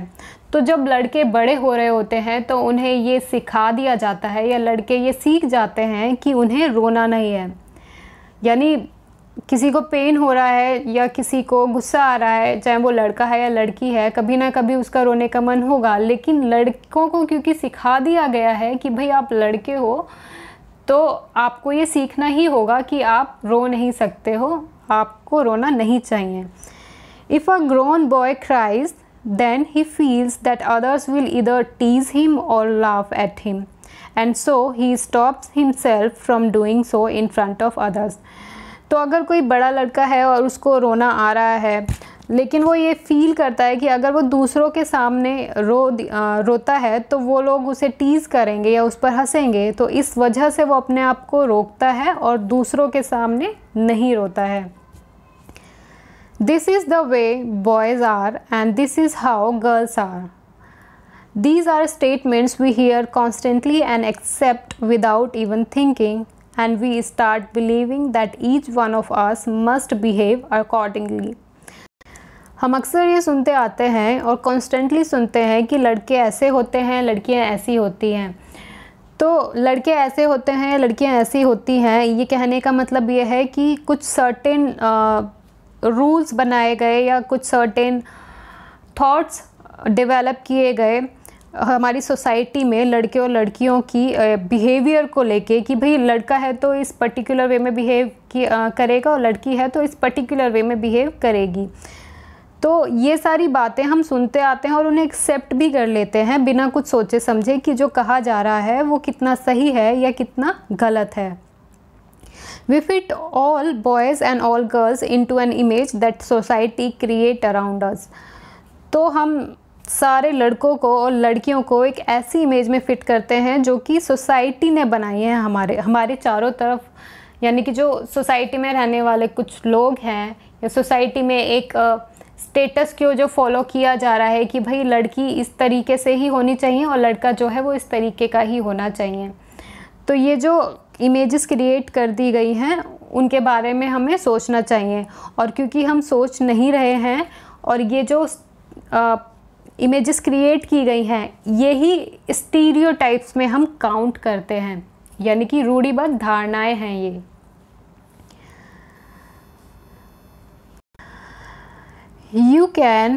तो जब लड़के बड़े हो रहे होते हैं तो उन्हें ये सिखा दिया जाता है या लड़के ये सीख जाते हैं कि उन्हें रोना नहीं है। यानी किसी को पेन हो रहा है या किसी को गुस्सा आ रहा है, चाहे वो लड़का है या लड़की है, कभी ना कभी उसका रोने का मन होगा, लेकिन लड़कों को क्योंकि सिखा दिया गया है कि भाई आप लड़के हो तो आपको ये सीखना ही होगा कि आप रो नहीं सकते हो, आपको रोना नहीं चाहिए। If a grown boy cries then he feels that others will either tease him or laugh at him and so he stops himself from doing so in front of others. तो अगर कोई बड़ा लड़का है और उसको रोना आ रहा है लेकिन वो ये फील करता है कि अगर वो दूसरों के सामने रो रोता है तो वो लोग उसे टीज़ करेंगे या उस पर हंसेंगे, तो इस वजह से वो अपने आप को रोकता है और दूसरों के सामने नहीं रोता है। This is the way boys are and this is how girls are. These are statements we hear constantly and accept without even thinking and we start believing that each one of us must behave accordingly. हम अक्सर ये सुनते आते हैं और constantly सुनते हैं कि लड़के ऐसे होते हैं, लड़कियां ऐसी होती हैं, तो लड़के ऐसे होते हैं, लड़कियां ऐसी होती हैं, ये कहने का मतलब ये है कि कुछ सर्टेन रूल्स बनाए गए या कुछ सर्टेन थॉट्स डेवलप किए गए हमारी सोसाइटी में लड़के और लड़कियों की बिहेवियर को लेके कि भाई लड़का है तो इस पर्टिकुलर वे में बिहेव करेगा और लड़की है तो इस पर्टिकुलर वे में बिहेव करेगी। तो ये सारी बातें हम सुनते आते हैं और उन्हें एक्सेप्ट भी कर लेते हैं बिना कुछ सोचे समझे कि जो कहा जा रहा है वो कितना सही है या कितना गलत है। We fit all boys and all girls into an image that society create around us. तो हम सारे लड़कों को और लड़कियों को एक ऐसी इमेज में फ़िट करते हैं जो कि सोसाइटी ने बनाई है हमारे हमारे चारों तरफ, यानी कि जो सोसाइटी में रहने वाले कुछ लोग हैं या सोसाइटी में एक स्टेटस क्यों जो फॉलो किया जा रहा है कि भाई लड़की इस तरीके से ही होनी चाहिए और लड़का जो है वो इस तरीके का ही होना चाहिए। तो ये जो इमेजेस क्रिएट कर दी गई हैं उनके बारे में हमें सोचना चाहिए, और क्योंकि हम सोच नहीं रहे हैं और ये जो इमेजेस क्रिएट की गई हैं ये ही स्टीरियोटाइप्स में हम काउंट करते हैं, यानी कि रूढ़िबद्ध धारणाएँ हैं ये। You can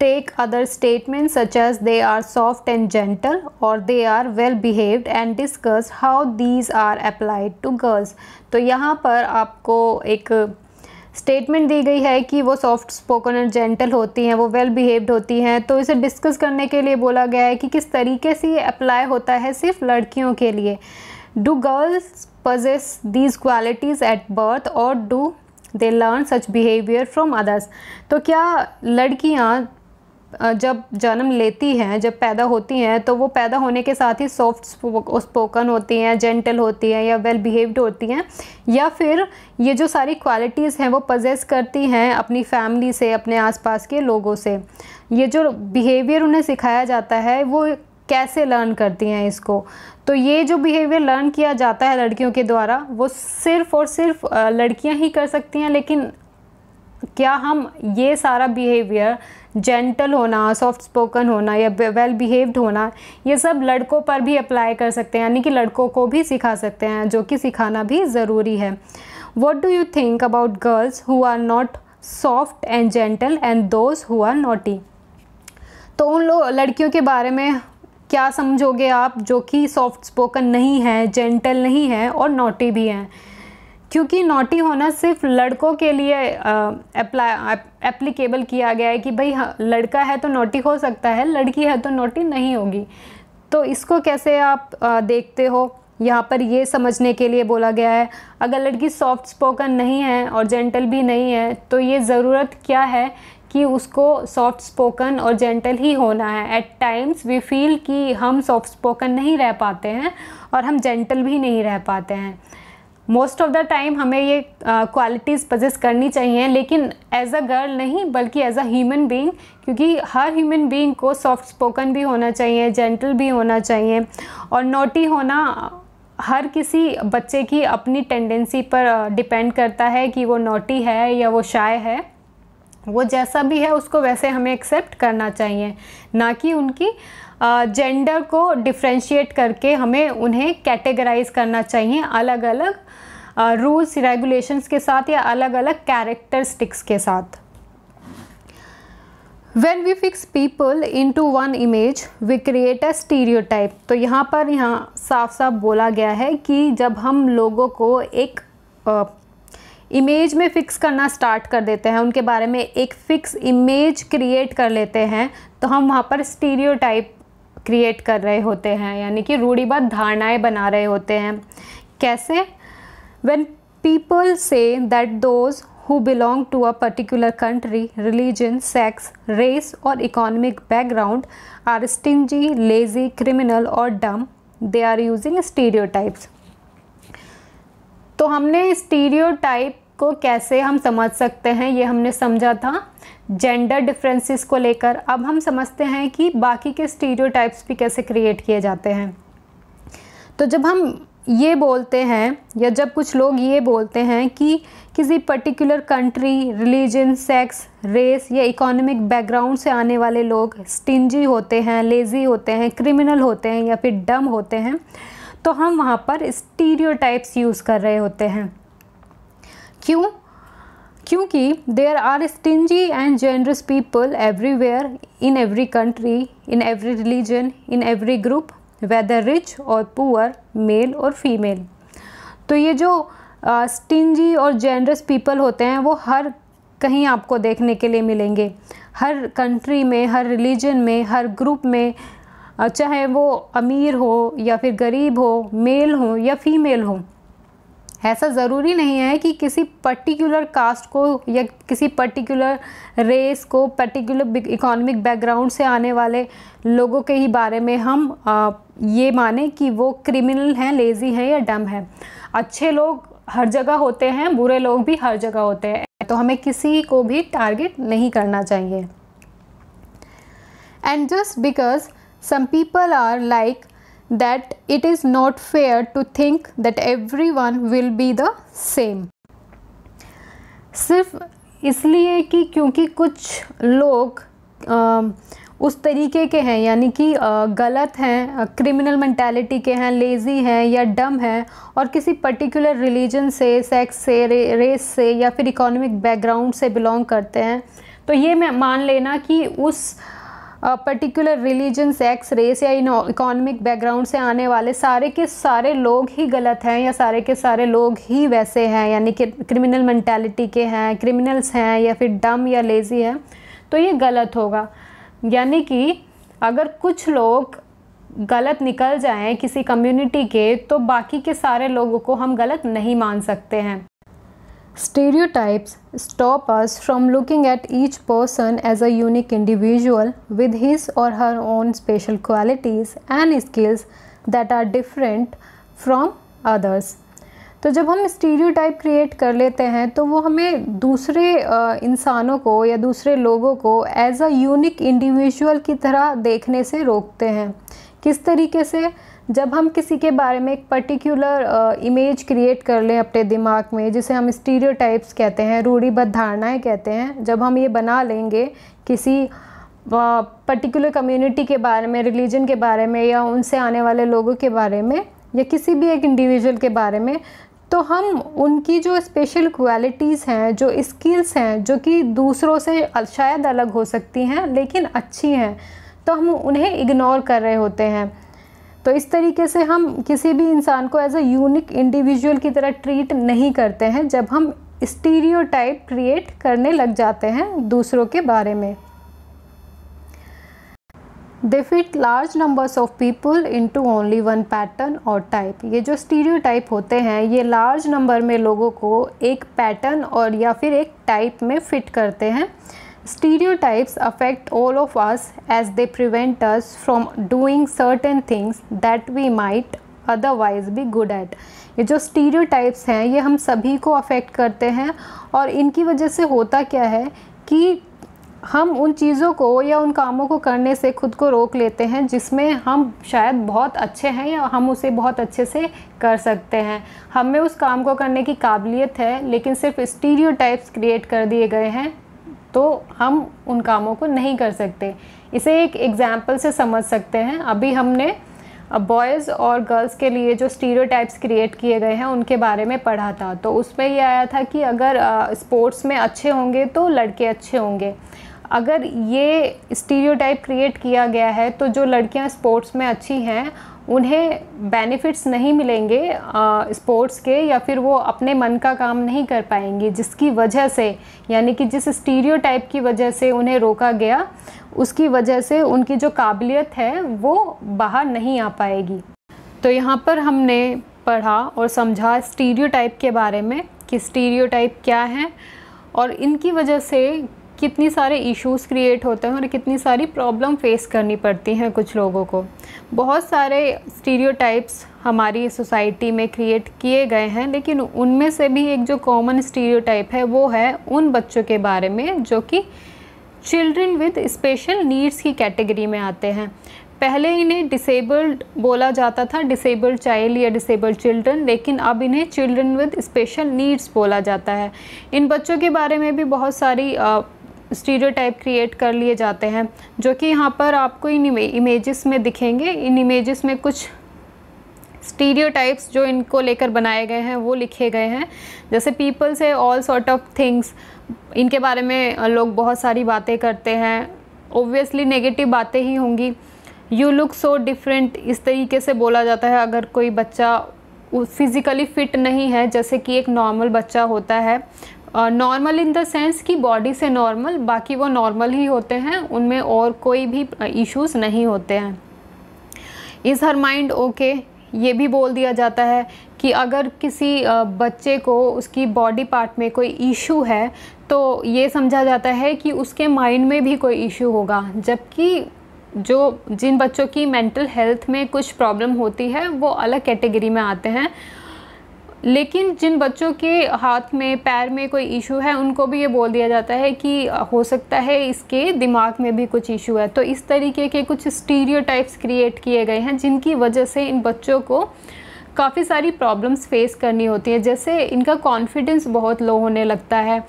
take other statements such as they are soft and gentle or they are well behaved and discuss how these are applied to girls. तो यहाँ पर आपको एक स्टेटमेंट दी गई है कि वो सॉफ्ट स्पोकन और जेंटल होती हैं, वो वेल बिहेव्ड होती हैं, तो इसे डिस्कस करने के लिए बोला गया है कि किस तरीके से ये अप्लाई होता है सिर्फ लड़कियों के लिए। Do girls possess these qualities at birth or do they learn such behaviour from others. तो क्या लड़कियां जब जन्म लेती हैं, जब पैदा होती हैं, तो वो पैदा होने के साथ ही सॉफ्ट स्पोकन होती हैं, जेंटल होती हैं या वेल बिहेव्ड होती हैं, या फिर ये जो सारी क्वालिटीज़ हैं वो पजेस करती हैं अपनी फैमिली से, अपने आसपास के लोगों से? ये जो बिहेवियर उन्हें सिखाया जाता है वो कैसे लर्न करती हैं इसको? तो ये जो बिहेवियर लर्न किया जाता है लड़कियों के द्वारा वो सिर्फ़ और सिर्फ लड़कियां ही कर सकती हैं। लेकिन क्या हम ये सारा बिहेवियर, जेंटल होना, सॉफ्ट स्पोकन होना या वेल बिहेव्ड होना, ये सब लड़कों पर भी अप्लाई कर सकते हैं, यानी कि लड़कों को भी सिखा सकते हैं, जो कि सिखाना भी ज़रूरी है। What do you think about girls who are not soft and gentle and those who are naughty? तो उन लोग लड़कियों के बारे में क्या समझोगे आप जो कि सॉफ्ट स्पोकन नहीं है, जेंटल नहीं है और नॉटी भी हैं? क्योंकि नॉटी होना सिर्फ लड़कों के लिए अप्लाई एप्लीकेबल किया गया है कि भाई लड़का है तो नॉटी हो सकता है, लड़की है तो नॉटी नहीं होगी। तो इसको कैसे आप आ, देखते हो? यहाँ पर ये समझने के लिए बोला गया है अगर लड़की सॉफ्ट स्पोकन नहीं है और जेंटल भी नहीं है तो ये ज़रूरत क्या है कि उसको सॉफ्ट स्पोकन और जेंटल ही होना है। एट टाइम्स वी फील कि हम सॉफ्ट स्पोकन नहीं रह पाते हैं और हम जेंटल भी नहीं रह पाते हैं। मोस्ट ऑफ़ द टाइम हमें ये क्वालिटीज़ पजेस करनी चाहिए, लेकिन एज अ गर्ल नहीं बल्कि एज अ ह्यूमन बीइंग, क्योंकि हर ह्यूमन बीइंग को सॉफ्ट स्पोकन भी होना चाहिए, जेंटल भी होना चाहिए, और नॉटी होना हर किसी बच्चे की अपनी टेंडेंसी पर डिपेंड करता है कि वो नॉटी है या वो शाय है। वो जैसा भी है उसको वैसे हमें एक्सेप्ट करना चाहिए, ना कि उनकी जेंडर को डिफ्रेंशिएट करके हमें उन्हें कैटेगराइज करना चाहिए अलग अलग रूल्स रेगुलेशंस के साथ या अलग अलग कैरेक्टरिस्टिक्स के साथ। When we fix people into one image, we create a stereotype. तो यहाँ पर यहाँ साफ साफ बोला गया है कि जब हम लोगों को एक आ, इमेज में फ़िक्स करना स्टार्ट कर देते हैं, उनके बारे में एक फ़िक्स इमेज क्रिएट कर लेते हैं, तो हम वहाँ पर स्टीरियोटाइप क्रिएट कर रहे होते हैं, यानी कि रूढ़िबद्ध धारणाएं बना रहे होते हैं। कैसे? When people say that those who belong to a particular country, religion, sex, race और economic background are stingy, lazy, criminal और dumb, they are using stereotypes. तो हमने स्टीरियोटाइप को कैसे हम समझ सकते हैं ये हमने समझा था जेंडर डिफरेंसेस को लेकर। अब हम समझते हैं कि बाकी के स्टीरियोटाइप्स भी कैसे क्रिएट किए जाते हैं। तो जब हम ये बोलते हैं या जब कुछ लोग ये बोलते हैं कि किसी particular country, religion, sex, race या इकोनॉमिक बैकग्राउंड से आने वाले लोग स्टिंजी होते हैं, लेज़ी होते हैं, क्रिमिनल होते हैं या फिर डम होते हैं, तो हम वहाँ पर स्टीरियोटाइप्स यूज़ कर रहे होते हैं। क्यों? क्योंकि there are stingy and generous people everywhere, in every country, in every religion, in every group, whether rich और पुअर, मेल और फीमेल। तो ये जो स्टिंजी uh, और जेनरस पीपल होते हैं वो हर कहीं आपको देखने के लिए मिलेंगे, हर कंट्री में, हर रिलीजन में, हर ग्रुप में, चाहे वो अमीर हो या फिर गरीब हो, मेल हो या फीमेल हो। ऐसा ज़रूरी नहीं है कि किसी पर्टिकुलर कास्ट को या किसी पर्टिकुलर रेस को, पर्टिकुलर इकोनॉमिक बैकग्राउंड से आने वाले लोगों के ही बारे में हम आ, ये माने कि वो क्रिमिनल हैं, लेज़ी हैं या डम हैं। अच्छे लोग हर जगह होते हैं, बुरे लोग भी हर जगह होते हैं, तो हमें किसी को भी टारगेट नहीं करना चाहिए। And just because some people are like that it is not fair to think that everyone will be the same। सिर्फ इसलिए कि क्योंकि कुछ लोग आ, उस तरीके के हैं, यानी कि गलत हैं, क्रिमिनल मेंटालिटी के हैं, लेज़ी हैं या डम हैं, और किसी पर्टिकुलर रिलीजन से, सेक्स से, रे, रेस से या फिर इकोनॉमिक बैकग्राउंड से बिलोंग करते हैं, तो ये मैं मान लेना कि उस पर्टिकुलर रिलीजन, सेक्स, रेस या इकोनॉमिक बैकग्राउंड से आने वाले सारे के सारे लोग ही गलत हैं या सारे के सारे लोग ही वैसे हैं, यानी कि क्रिमिनल मेंटालिटी के हैं, क्रिमिनल्स हैं या फिर डम या लेज़ी हैं, तो ये गलत होगा। यानी कि अगर कुछ लोग गलत निकल जाएं किसी कम्युनिटी के, तो बाकी के सारे लोगों को हम गलत नहीं मान सकते हैं। Stereotypes stop us from looking at each person as a unique individual with his or her own special qualities and skills that are different from others। तो जब हम stereotype create कर लेते हैं तो वो हमें दूसरे इंसानों को या दूसरे लोगों को as a unique individual की तरह देखने से रोकते हैं। किस तरीके से? जब हम किसी के बारे में एक पर्टिकुलर इमेज क्रिएट कर लें अपने दिमाग में, जिसे हम स्टीरियोटाइप्स कहते हैं, रूढ़िबद्ध धारणाएं कहते हैं, जब हम ये बना लेंगे किसी पर्टिकुलर कम्युनिटी के बारे में, रिलीजन के बारे में या उनसे आने वाले लोगों के बारे में या किसी भी एक इंडिविजुअल के बारे में, तो हम उनकी जो स्पेशल क्वालिटीज़ हैं, जो स्किल्स हैं, जो कि दूसरों से शायद अलग हो सकती हैं लेकिन अच्छी हैं, तो हम उन्हें इग्नोर कर रहे होते हैं। तो इस तरीके से हम किसी भी इंसान को एज अ यूनिक इंडिविजुअल की तरह ट्रीट नहीं करते हैं जब हम स्टीरियोटाइप क्रिएट करने लग जाते हैं दूसरों के बारे में। They fit large numbers of people into only one pattern और टाइप। ये जो स्टीरियोटाइप होते हैं ये लार्ज नंबर में लोगों को एक पैटर्न और या फिर एक टाइप में फिट करते हैं। Stereotypes affect all of us as they prevent us from doing certain things that we might otherwise be good at। ये जो stereotypes हैं ये हम सभी को affect करते हैं, और इनकी वजह से होता क्या है कि हम उन चीज़ों को या उन कामों को करने से खुद को रोक लेते हैं जिसमें हम शायद बहुत अच्छे हैं या हम उसे बहुत अच्छे से कर सकते हैं। हमें उस काम को करने की काबिलियत है लेकिन सिर्फ stereotypes create कर दिए गए हैं तो हम उन कामों को नहीं कर सकते। इसे एक एग्जाम्पल से समझ सकते हैं। अभी हमने बॉयज़ और गर्ल्स के लिए जो स्टीरियोटाइप्स क्रिएट किए गए हैं उनके बारे में पढ़ा था, तो उसमें ये आया था कि अगर स्पोर्ट्स में अच्छे होंगे तो लड़के अच्छे होंगे। अगर ये स्टीरियोटाइप क्रिएट किया गया है तो जो लड़कियां स्पोर्ट्स में अच्छी हैं उन्हें बेनिफिट्स नहीं मिलेंगे स्पोर्ट्स के, या फिर वो अपने मन का काम नहीं कर पाएंगी, जिसकी वजह से, यानी कि जिस स्टीरियोटाइप की वजह से उन्हें रोका गया, उसकी वजह से उनकी जो काबिलियत है वो बाहर नहीं आ पाएगी। तो यहाँ पर हमने पढ़ा और समझा स्टीरियोटाइप के बारे में कि स्टीरियोटाइप क्या है और इनकी वजह से कितनी सारे इश्यूज़ क्रिएट होते हैं और कितनी सारी प्रॉब्लम फेस करनी पड़ती हैं कुछ लोगों को। बहुत सारे स्टीरियोटाइप्स हमारी सोसाइटी में क्रिएट किए गए हैं, लेकिन उनमें से भी एक जो कॉमन स्टीरियोटाइप है वो है उन बच्चों के बारे में जो कि चिल्ड्रन विद स्पेशल नीड्स की कैटेगरी में आते हैं। पहले इन्हें डिसेबल्ड बोला जाता था, डिसेबल्ड चाइल्ड या डिसेबल्ड चिल्ड्रन, लेकिन अब इन्हें चिल्ड्रन विद स्पेशल नीड्स बोला जाता है। इन बच्चों के बारे में भी बहुत सारी स्टीरियोटाइप क्रिएट कर लिए जाते हैं, जो कि यहाँ पर आपको इन इमेजेस में दिखेंगे। इन इमेजेस में कुछ स्टीरियोटाइप्स जो इनको लेकर बनाए गए हैं वो लिखे गए हैं, जैसे पीपल से ऑल सॉर्ट ऑफ थिंग्स, इनके बारे में लोग बहुत सारी बातें करते हैं, ऑब्वियसली नेगेटिव बातें ही होंगी। यू लुक सो डिफरेंट, इस तरीके से बोला जाता है अगर कोई बच्चा फिज़िकली फ़िट नहीं है, जैसे कि एक नॉर्मल बच्चा होता है, नॉर्मल इन द सेंस कि बॉडी से नॉर्मल, बाकी वो नॉर्मल ही होते हैं, उनमें और कोई भी इश्यूज़ नहीं होते हैं। इज़ हर माइंड ओके, ये भी बोल दिया जाता है कि अगर किसी बच्चे को उसकी बॉडी पार्ट में कोई इशू है तो ये समझा जाता है कि उसके माइंड में भी कोई इशू होगा, जबकि जो जिन बच्चों की मेंटल हेल्थ में कुछ प्रॉब्लम होती है वो अलग कैटेगरी में आते हैं। लेकिन जिन बच्चों के हाथ में पैर में कोई इशू है उनको भी ये बोल दिया जाता है कि हो सकता है इसके दिमाग में भी कुछ इशू है। तो इस तरीके के कुछ स्टीरियोटाइप्स क्रिएट किए गए हैं, जिनकी वजह से इन बच्चों को काफ़ी सारी प्रॉब्लम्स फेस करनी होती है। जैसे इनका कॉन्फिडेंस बहुत लो होने लगता है,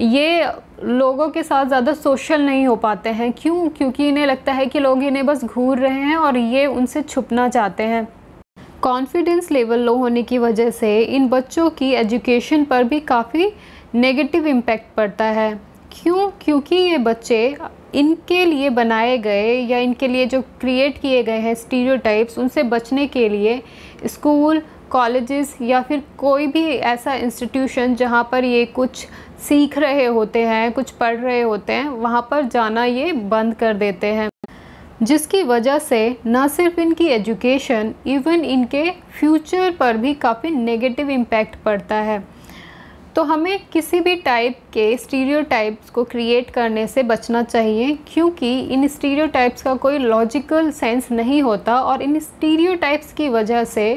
ये लोगों के साथ ज़्यादा सोशल नहीं हो पाते हैं। क्यों? क्योंकि इन्हें लगता है कि लोग इन्हें बस घूर रहे हैं और ये उनसे छुपना चाहते हैं। कॉन्फिडेंस लेवल लो होने की वजह से इन बच्चों की एजुकेशन पर भी काफ़ी नेगेटिव इम्पैक्ट पड़ता है। क्यों? क्योंकि ये बच्चे इनके लिए बनाए गए या इनके लिए जो क्रिएट किए गए हैं स्टीरियोटाइप्स, उनसे बचने के लिए स्कूल, कॉलेजेस या फिर कोई भी ऐसा इंस्टीट्यूशन जहाँ पर ये कुछ सीख रहे होते हैं, कुछ पढ़ रहे होते हैं, वहाँ पर जाना ये बंद कर देते हैं, जिसकी वजह से न सिर्फ इनकी एजुकेशन इवन इनके फ्यूचर पर भी काफ़ी नेगेटिव इम्पैक्ट पड़ता है। तो हमें किसी भी टाइप के स्टीरियोटाइप्स को क्रिएट करने से बचना चाहिए, क्योंकि इन स्टीरियोटाइप्स का कोई लॉजिकल सेंस नहीं होता और इन स्टीरियोटाइप्स की वजह से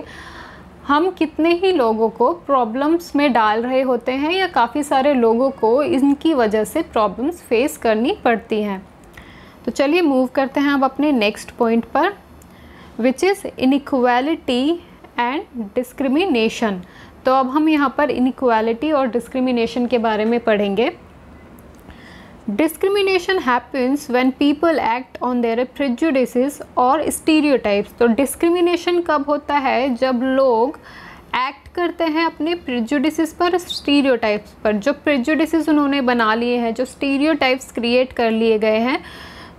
हम कितने ही लोगों को प्रॉब्लम्स में डाल रहे होते हैं या काफ़ी सारे लोगों को इनकी वजह से प्रॉब्लम्स फेस करनी पड़ती हैं। तो चलिए मूव करते हैं अब अपने नेक्स्ट पॉइंट पर, which is inequality and discrimination. तो अब हम यहाँ पर इनइक्वालिटी और डिस्क्रिमिनेशन के बारे में पढ़ेंगे। Discrimination happens when people act on their prejudices और स्टीरियोटाइप्स। तो डिस्क्रिमिनेशन कब होता है? जब लोग एक्ट करते हैं अपने प्रेजुडिसेस पर, स्टीरियोटाइप्स पर। जो प्रेजुडिसेस उन्होंने बना लिए हैं, जो स्टीरियोटाइप्स क्रिएट कर लिए गए हैं,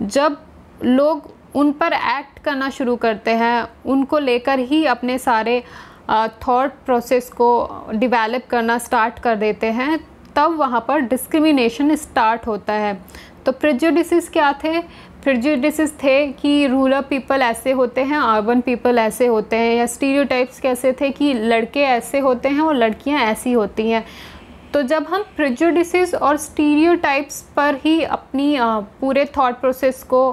जब लोग उन पर एक्ट करना शुरू करते हैं, उनको लेकर ही अपने सारे थॉट प्रोसेस को डिवेलप करना स्टार्ट कर देते हैं, तब वहाँ पर डिस्क्रिमिनेशन स्टार्ट होता है। तो प्रेजुडिसेस क्या थे? प्रेजुडिसेस थे कि रूरल पीपल ऐसे होते हैं, अर्बन पीपल ऐसे होते हैं, या स्टीरियोटाइप्स कैसे थे कि लड़के ऐसे होते हैं और लड़कियाँ ऐसी होती हैं। तो जब हम प्रेजुडिसेस और स्टीरियोटाइप्स पर ही अपनी पूरे थॉट प्रोसेस को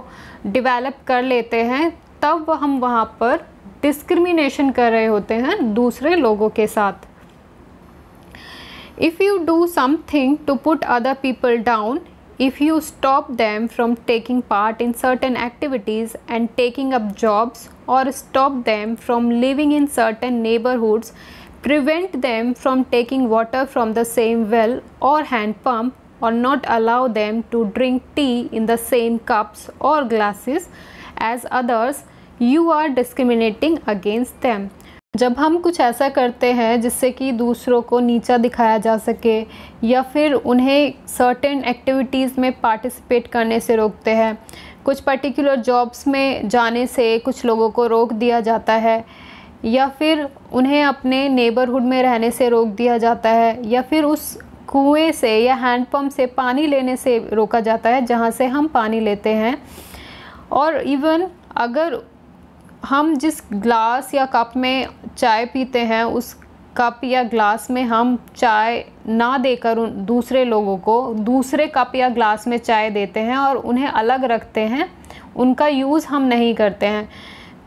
डिवेलप कर लेते हैं, तब हम वहाँ पर डिस्क्रिमिनेशन कर रहे होते हैं दूसरे लोगों के साथ। If you do something to put other people down, if you stop them from taking part in certain activities and taking up jobs, और stop them from living in certain neighbourhoods, prevent them from taking water from the same well or hand pump, or not allow them to drink tea in the same cups or glasses as others, you are discriminating against them. जब हम कुछ ऐसा करते हैं जिससे कि दूसरों को नीचा दिखाया जा सके या फिर उन्हें सर्टेन एक्टिविटीज़ में पार्टिसिपेट करने से रोकते हैं, कुछ पर्टिकुलर जॉब्स में जाने से कुछ लोगों को रोक दिया जाता है, या फिर उन्हें अपने नेबरहुड में रहने से रोक दिया जाता है, या फिर उस कुएं से या हैंडपम्प से पानी लेने से रोका जाता है जहां से हम पानी लेते हैं, और इवन अगर हम जिस ग्लास या कप में चाय पीते हैं उस कप या ग्लास में हम चाय ना देकर उन दूसरे लोगों को दूसरे कप या ग्लास में चाय देते हैं और उन्हें अलग रखते हैं, उनका यूज़ हम नहीं करते हैं।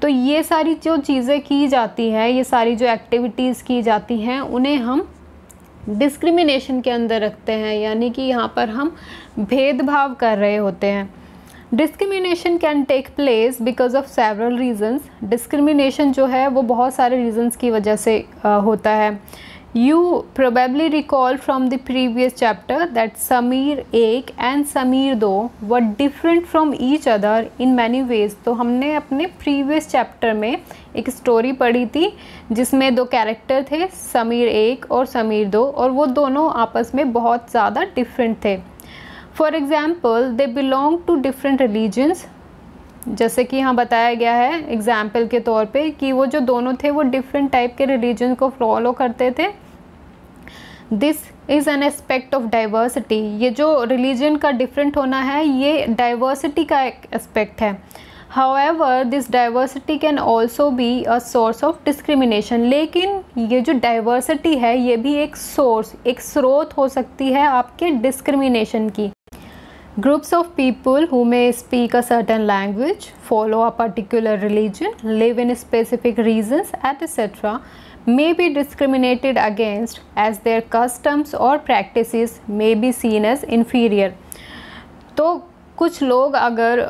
तो ये सारी जो चीज़ें की जाती हैं, ये सारी जो एक्टिविटीज़ की जाती हैं, उन्हें हम डिस्क्रिमिनेशन के अंदर रखते हैं, यानी कि यहाँ पर हम भेदभाव कर रहे होते हैं। Discrimination can take place because of several reasons. Discrimination जो है वो बहुत सारे रीजंस की वजह से uh, होता है। You probably recall from the previous chapter that Sameer एक and Sameer दो were different from each other in many ways। तो हमने अपने previous chapter में एक story पढ़ी थी जिसमें दो character थे, समीर एक और समीर दो, और वो दोनों आपस में बहुत ज़्यादा different थे। For example, they belong to different religions। जैसे कि यहाँ बताया गया है एग्जाम्पल के तौर पे कि वो जो दोनों थे वो डिफरेंट टाइप के रिलीजन को फॉलो करते थे। This is an aspect of diversity. ये जो रिलीजन का डिफरेंट होना है ये डाइवर्सिटी का एक एस्पेक्ट है। However this diversity can also be a source of discrimination. लेकिन ये जो डाइवर्सिटी है ये भी एक सोर्स, एक स्रोत हो सकती है आपके डिस्क्रिमिनेशन की। Groups of people who may speak a certain language, follow a particular religion, live in specific regions, et cetera may be discriminated against as their customs or practices may be seen as inferior। तो कुछ लोग अगर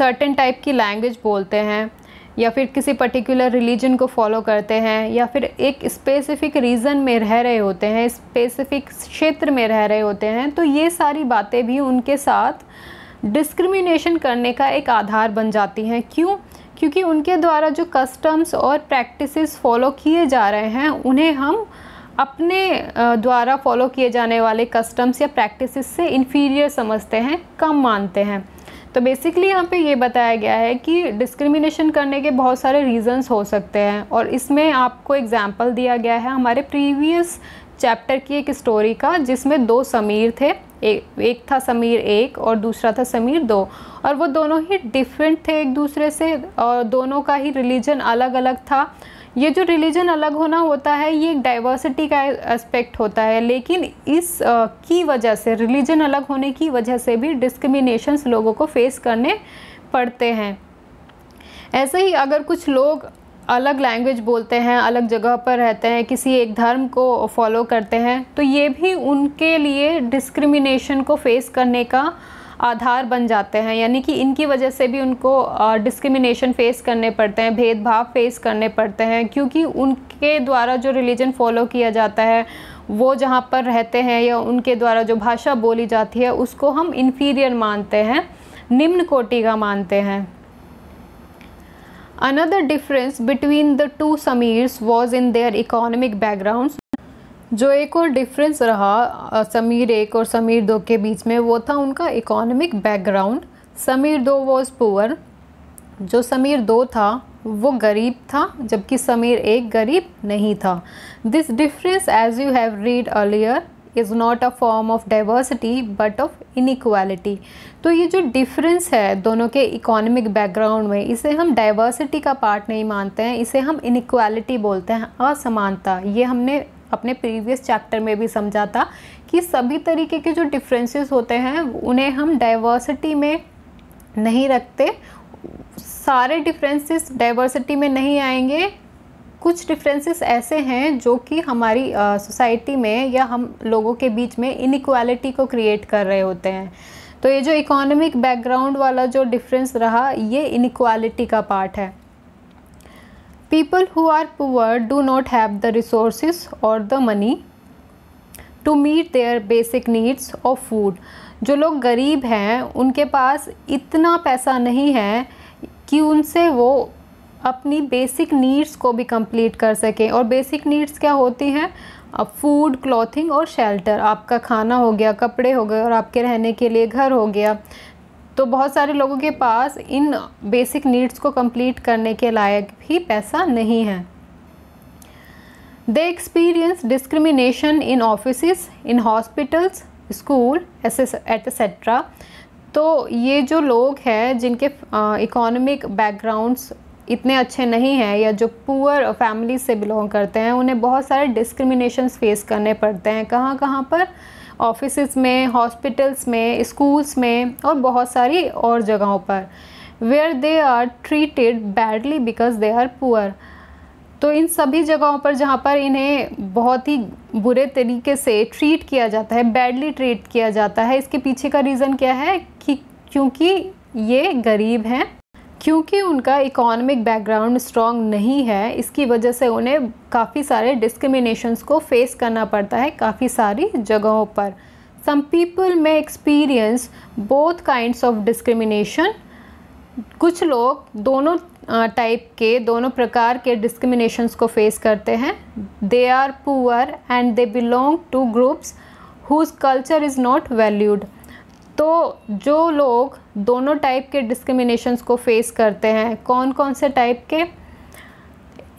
certain type की language बोलते हैं या फिर किसी पर्टिकुलर रिलीजन को फॉलो करते हैं या फिर एक स्पेसिफ़िक रीजन में रह रहे होते हैं, स्पेसिफ़िक क्षेत्र में रह रहे होते हैं, तो ये सारी बातें भी उनके साथ डिस्क्रिमिनेशन करने का एक आधार बन जाती हैं। क्यों? क्योंकि उनके द्वारा जो कस्टम्स और प्रैक्टिसेस फॉलो किए जा रहे हैं उन्हें हम अपने द्वारा फॉलो किए जाने वाले कस्टम्स या प्रैक्टिसेस से इन्फीरियर समझते हैं, कम मानते हैं। तो बेसिकली यहाँ पे ये बताया गया है कि डिस्क्रिमिनेशन करने के बहुत सारे रीजंस हो सकते हैं, और इसमें आपको एग्जांपल दिया गया है हमारे प्रीवियस चैप्टर की एक स्टोरी का जिसमें दो समीर थे, ए, एक था समीर एक और दूसरा था समीर दो, और वो दोनों ही डिफरेंट थे एक दूसरे से और दोनों का ही रिलीजन अलग अलग था। ये जो रिलीजन अलग होना होता है ये एक डाइवर्सिटी का एस्पेक्ट होता है, लेकिन इस आ, की वजह से, रिलीजन अलग होने की वजह से भी डिस्क्रिमिनेशंस लोगों को फेस करने पड़ते हैं। ऐसे ही अगर कुछ लोग अलग लैंग्वेज बोलते हैं, अलग जगह पर रहते हैं, किसी एक धर्म को फॉलो करते हैं, तो ये भी उनके लिए डिस्क्रिमिनेशन को फेस करने का आधार बन जाते हैं, यानी कि इनकी वजह से भी उनको डिस्क्रिमिनेशन फेस करने पड़ते हैं, भेदभाव फेस करने पड़ते हैं, क्योंकि उनके द्वारा जो रिलीजन फॉलो किया जाता है, वो जहाँ पर रहते हैं या उनके द्वारा जो भाषा बोली जाती है उसको हम इन्फीरियर मानते हैं, निम्न कोटि का मानते हैं। Another difference between the two Samirs was in their economic backgrounds. जो एक और डिफरेंस रहा समीर एक और समीर दो के बीच में वो था उनका इकोनॉमिक बैकग्राउंड। समीर दो वॉज पुअर। जो समीर दो था वो गरीब था, जबकि समीर एक गरीब नहीं था। This difference as you have read earlier is not a form of diversity but of inequality. तो ये जो डिफरेंस है दोनों के इकोनॉमिक बैकग्राउंड में, इसे हम डाइवर्सिटी का पार्ट नहीं मानते हैं, इसे हम इनइक्वालिटी बोलते हैं, असमानता। ये हमने अपने प्रीवियस चैप्टर में भी समझा था कि सभी तरीके के जो डिफरेंसेस होते हैं उन्हें हम डाइवर्सिटी में नहीं रखते। सारे डिफरेंसेस डाइवर्सिटी में नहीं आएंगे, कुछ डिफरेंसेस ऐसे हैं जो कि हमारी सोसाइटी में या हम लोगों के बीच में इनइक्वालिटी को क्रिएट कर रहे होते हैं। तो ये जो इकोनॉमिक बैकग्राउंड वाला जो डिफरेंस रहा ये इनइक्वालिटी का पार्ट है। People who are poor do not have the resources or the money to meet their basic needs of food। जो लोग गरीब हैं उनके पास इतना पैसा नहीं है कि उनसे वो अपनी बेसिक नीड्स को भी कंप्लीट कर सकें, और बेसिक नीड्स क्या होती हैं? अब फूड, क्लॉथिंग और शेल्टर। आपका खाना हो गया, कपड़े हो गए, और आपके रहने के लिए घर हो गया। तो बहुत सारे लोगों के पास इन बेसिक नीड्स को कंप्लीट करने के लायक भी पैसा नहीं है। They experience discrimination in offices, in hospitals, school etcetera. तो ये जो लोग हैं जिनके इकोनॉमिक बैकग्राउंड्स इतने अच्छे नहीं हैं या जो पुअर फैमिली से बिलोंग करते हैं उन्हें बहुत सारे डिस्क्रिमिनेशंस फेस करने पड़ते हैं। कहाँ कहाँ पर? ऑफिसेस में, हॉस्पिटल्स में, स्कूल्स में और बहुत सारी और जगहों पर। Where they are treated badly because they are poor. तो इन सभी जगहों पर जहाँ पर इन्हें बहुत ही बुरे तरीके से ट्रीट किया जाता है, बैडली ट्रीट किया जाता है, इसके पीछे का रीज़न क्या है? कि क्योंकि ये गरीब हैं, क्योंकि उनका इकोनॉमिक बैकग्राउंड स्ट्रॉन्ग नहीं है। इसकी वजह से उन्हें काफ़ी सारे डिस्क्रिमिनेशंस को फेस करना पड़ता है काफ़ी सारी जगहों पर। Some people may experience both kinds of discrimination, कुछ लोग दोनों टाइप के दोनों प्रकार के डिस्क्रिमिनेशंस को फेस करते हैं। They are poor and they belong to groups whose culture is not valued. तो जो लोग दोनों टाइप के डिस्क्रिमिनेशंस को फेस करते हैं, कौन कौन से टाइप के,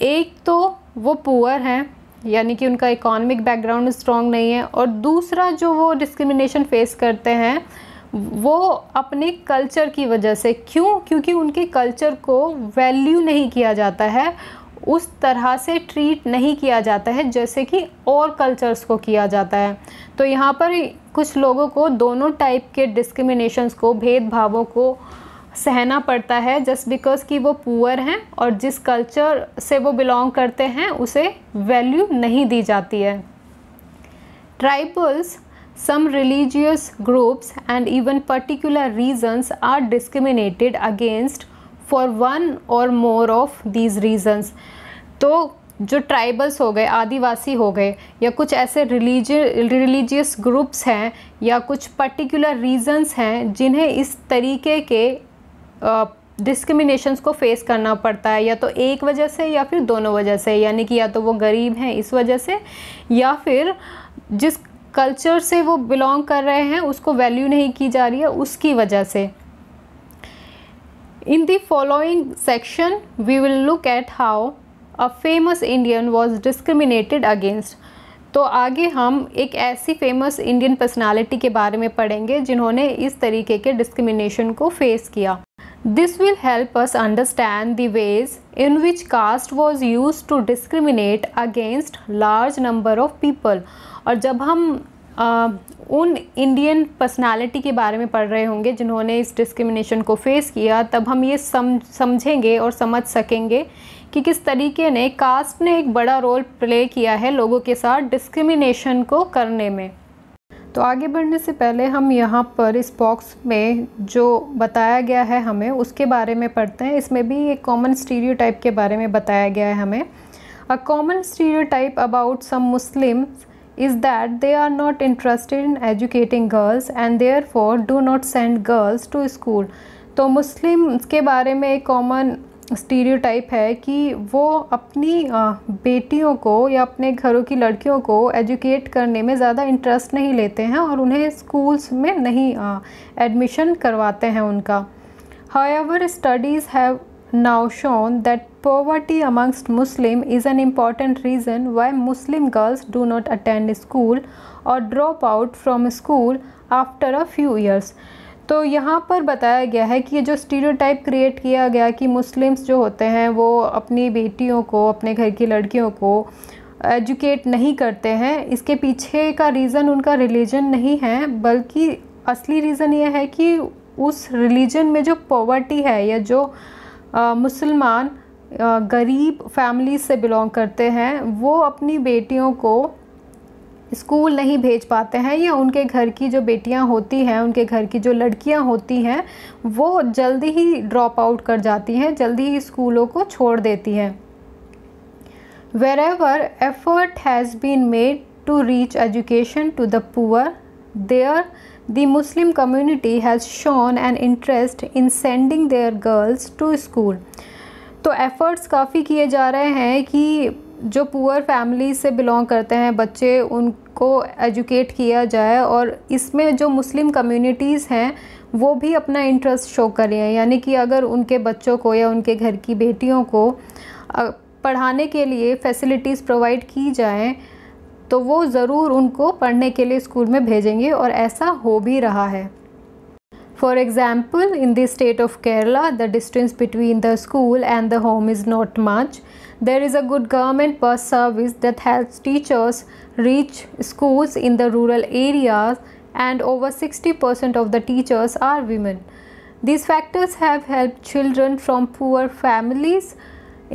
एक तो वो पुअर हैं यानी कि उनका इकोनॉमिक बैकग्राउंड स्ट्रॉन्ग नहीं है, और दूसरा जो वो डिस्क्रिमिनेशन फेस करते हैं वो अपने कल्चर की वजह से। क्यों? क्योंकि उनके कल्चर को वैल्यू नहीं किया जाता है, उस तरह से ट्रीट नहीं किया जाता है जैसे कि और कल्चर्स को किया जाता है। तो यहाँ पर कुछ लोगों को दोनों टाइप के डिस्क्रिमिनेशंस को, भेदभावों को सहना पड़ता है जस्ट बिकॉज कि वो पुअर हैं और जिस कल्चर से वो बिलोंग करते हैं उसे वैल्यू नहीं दी जाती है। Tribals, some religious groups and even particular reasons are discriminated against for one or more of these reasons। तो जो ट्राइबल्स हो गए, आदिवासी हो गए, या कुछ ऐसे रिलीजियस रिलीजियस ग्रुप्स हैं या कुछ पर्टिकुलर रीजंस हैं जिन्हें इस तरीके के डिस्क्रिमिनेशंस uh, को फेस करना पड़ता है, या तो एक वजह से या फिर दोनों वजह से। यानी कि या तो वो गरीब हैं इस वजह से, या फिर जिस कल्चर से वो बिलोंग कर रहे हैं उसको वैल्यू नहीं की जा रही है उसकी वजह से। In the following section we will look at how a famous Indian was discriminated against. तो आगे हम एक ऐसी फेमस इंडियन पर्सनालिटी के बारे में पढ़ेंगे जिन्होंने इस तरीके के डिस्क्रिमिनेशन को फेस किया। This will help us understand the ways in which caste was used to discriminate against large number of people. और जब हम आ, उन इंडियन पर्सनालिटी के बारे में पढ़ रहे होंगे जिन्होंने इस डिस्क्रिमिनेशन को फेस किया, तब हम ये सम समझेंगे और समझ सकेंगे कि किस तरीके ने कास्ट ने एक बड़ा रोल प्ले किया है लोगों के साथ डिस्क्रिमिनेशन को करने में। तो आगे बढ़ने से पहले हम यहाँ पर इस बॉक्स में जो बताया गया है हमें उसके बारे में पढ़ते हैं। इसमें भी एक कॉमन स्टीरियोटाइप के बारे में बताया गया है हमें। A common stereotype about some Muslims is that they are not interested in educating girls and therefore do not send girls to school। तो मुस्लिम्स के बारे में एक कॉमन स्टीरियोटाइप है कि वो अपनी बेटियों को या अपने घरों की लड़कियों को एजुकेट करने में ज़्यादा इंटरेस्ट नहीं लेते हैं और उन्हें स्कूल्स में नहीं एडमिशन करवाते हैं उनका। However, studies have now shown that poverty amongst Muslim is an important reason why Muslim girls do not attend school or drop out from school after a few years। तो यहाँ पर बताया गया है कि जो स्टीरियोटाइप क्रिएट किया गया कि मुस्लिम्स जो होते हैं वो अपनी बेटियों को, अपने घर की लड़कियों को एजुकेट नहीं करते हैं, इसके पीछे का रीज़न उनका रिलीजन नहीं है, बल्कि असली रीज़न ये है कि उस रिलीजन में जो पॉवर्टी है या जो मुसलमान गरीब फैमिली से बिलोंग करते हैं वो अपनी बेटियों को स्कूल नहीं भेज पाते हैं, या उनके घर की जो बेटियां होती हैं, उनके घर की जो लड़कियां होती हैं वो जल्दी ही ड्रॉप आउट कर जाती हैं, जल्दी ही स्कूलों को छोड़ देती हैं। Wherever effort has been made to reach education to the poor, there the Muslim community has shown an interest in sending their girls to school। तो एफ़र्ट्स काफ़ी किए जा रहे हैं कि जो पुअर फैमिली से बिलोंग करते हैं बच्चे, उनको एजुकेट किया जाए, और इसमें जो मुस्लिम कम्युनिटीज़ हैं वो भी अपना इंटरेस्ट शो करें। यानी कि अगर उनके बच्चों को या उनके घर की बेटियों को पढ़ाने के लिए फैसिलिटीज़ प्रोवाइड की जाएँ तो वो ज़रूर उनको पढ़ने के लिए स्कूल में भेजेंगे, और ऐसा हो भी रहा है। For example, in the state of Kerala the distance between the school and the home is not much. There is a good government bus service that helps teachers reach schools in the rural areas and over sixty percent of the teachers are women. These factors have help children from poor families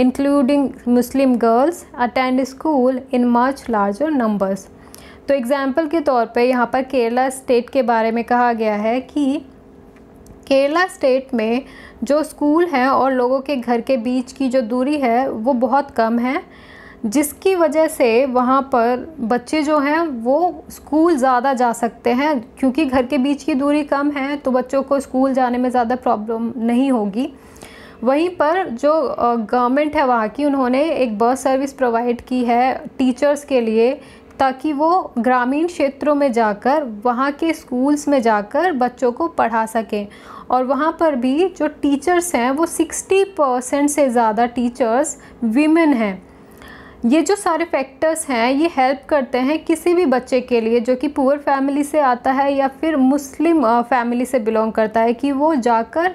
including Muslim girls attend school in much larger numbers। तो example के तौर पे यहाँ पर Kerala state के बारे में कहा गया है कि केरला स्टेट में जो स्कूल हैं और लोगों के घर के बीच की जो दूरी है वो बहुत कम है, जिसकी वजह से वहाँ पर बच्चे जो हैं वो स्कूल ज़्यादा जा सकते हैं, क्योंकि घर के बीच की दूरी कम है तो बच्चों को स्कूल जाने में ज़्यादा प्रॉब्लम नहीं होगी। वहीं पर जो गवर्नमेंट है वहाँ की, उन्होंने एक बस सर्विस प्रोवाइड की है टीचर्स के लिए, ताकि वो ग्रामीण क्षेत्रों में जाकर वहाँ के स्कूल्स में जाकर बच्चों को पढ़ा सकें। और वहाँ पर भी जो टीचर्स हैं वो साठ परसेंट से ज़्यादा टीचर्स वीमेन हैं। ये जो सारे फैक्टर्स हैं ये हेल्प करते हैं किसी भी बच्चे के लिए जो कि पुअर फैमिली से आता है या फिर मुस्लिम फैमिली से बिलोंग करता है, कि वो जाकर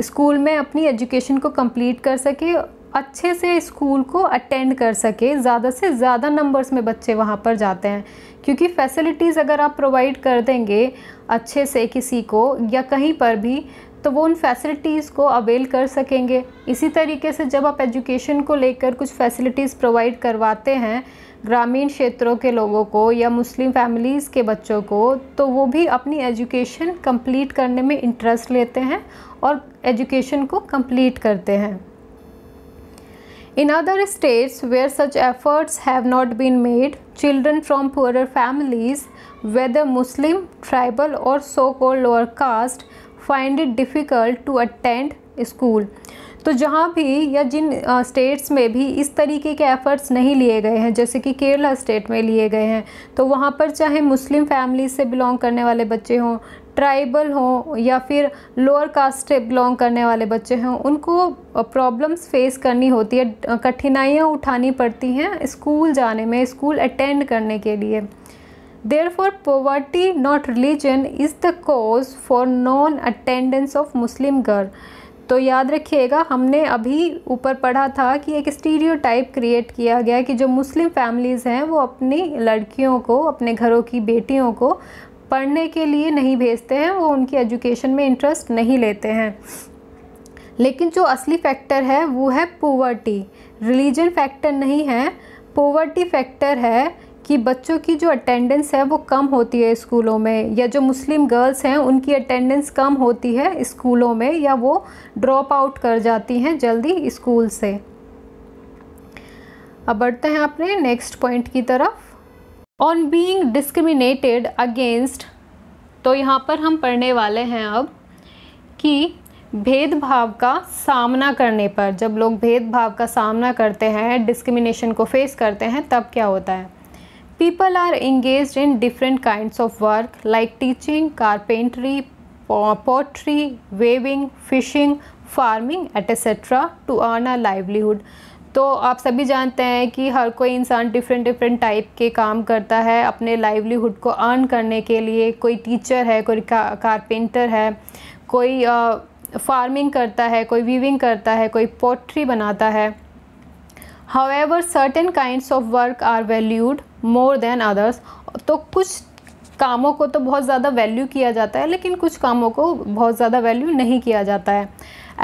स्कूल में अपनी एजुकेशन को कंप्लीट कर सके, अच्छे से स्कूल को अटेंड कर सके। ज़्यादा से ज़्यादा नंबर्स में बच्चे वहाँ पर जाते हैं, क्योंकि फैसिलिटीज़ अगर आप प्रोवाइड कर देंगे अच्छे से किसी को या कहीं पर भी, तो वो उन फैसिलिटीज़ को अवेल कर सकेंगे। इसी तरीके से जब आप एजुकेशन को लेकर कुछ फैसिलिटीज़ प्रोवाइड करवाते हैं ग्रामीण क्षेत्रों के लोगों को या मुस्लिम फैमिलीज़ के बच्चों को, तो वो भी अपनी एजुकेशन कंप्लीट करने में इंटरेस्ट लेते हैं और एजुकेशन को कंप्लीट करते हैं। In other states where such efforts have not been made, children from poorer families, whether Muslim, tribal or so-called lower caste, find it difficult to attend school. तो जहाँ भी या जिन स्टेट्स में भी इस तरीके के एफ़र्ट्स नहीं लिए गए हैं, जैसे कि केरला स्टेट में लिए गए हैं, तो वहाँ पर चाहे मुस्लिम फैमिली से बिलोंग करने वाले बच्चे हों, ट्राइबल हों या फिर लोअर कास्ट से बिलोंग करने वाले बच्चे हों, उनको प्रॉब्लम्स फेस करनी होती है, कठिनाइयाँ उठानी पड़ती हैं स्कूल जाने में, स्कूल अटेंड करने के लिए। Therefore, poverty, not religion, is the cause for non-attendance of Muslim girl. तो याद रखिएगा, हमने अभी ऊपर पढ़ा था कि एक स्टीरियोटाइप क्रिएट किया गया कि जो मुस्लिम फैमिलीज़ हैं वो अपनी लड़कियों को, अपने घरों की बेटियों को पढ़ने के लिए नहीं भेजते हैं, वो उनकी एजुकेशन में इंटरेस्ट नहीं लेते हैं। लेकिन जो असली फैक्टर है वो है पॉवर्टी। रिलीजन फैक्टर नहीं है, पॉवर्टी फैक्टर है कि बच्चों की जो अटेंडेंस है वो कम होती है स्कूलों में, या जो मुस्लिम गर्ल्स हैं उनकी अटेंडेंस कम होती है स्कूलों में, या वो ड्रॉप आउट कर जाती हैं जल्दी स्कूल से। अब बढ़ते हैं अपने नेक्स्ट पॉइंट की तरफ, ऑन बीइंग डिस्क्रिमिनेटेड अगेंस्ट। तो यहाँ पर हम पढ़ने वाले हैं अब कि भेदभाव का सामना करने पर, जब लोग भेदभाव का सामना करते हैं, डिस्क्रिमिनेशन को फेस करते हैं, तब क्या होता है। People are engaged in different kinds of work like teaching, carpentry, pottery, weaving, fishing, farming, et cetera to earn a livelihood. तो आप सभी जानते हैं कि हर कोई इंसान डिफरेंट डिफरेंट टाइप के काम करता है अपने लाइवलीहुड को अर्न करने के लिए। कोई टीचर है, कोई कारपेंटर है, कोई फार्मिंग करता है, कोई वीविंग करता है, कोई पॉटरी बनाता है। However, certain kinds of work are valued more than others. तो कुछ कामों को तो बहुत ज़्यादा वैल्यू किया जाता है, लेकिन कुछ कामों को बहुत ज़्यादा वैल्यू नहीं किया जाता है।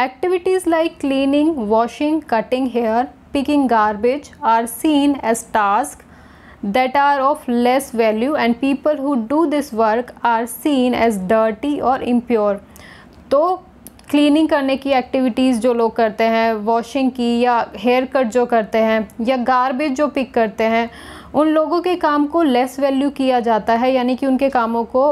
Activities like cleaning, washing, cutting hair, picking garbage are seen as tasks that are of less value, and people who do this work are seen as dirty or impure. तो क्लीनिंग करने की activities जो लोग करते हैं, washing की, या hair cut जो करते हैं, या गार्बेज जो पिक करते हैं, उन लोगों के काम को लेस वैल्यू किया जाता है, यानी कि उनके कामों को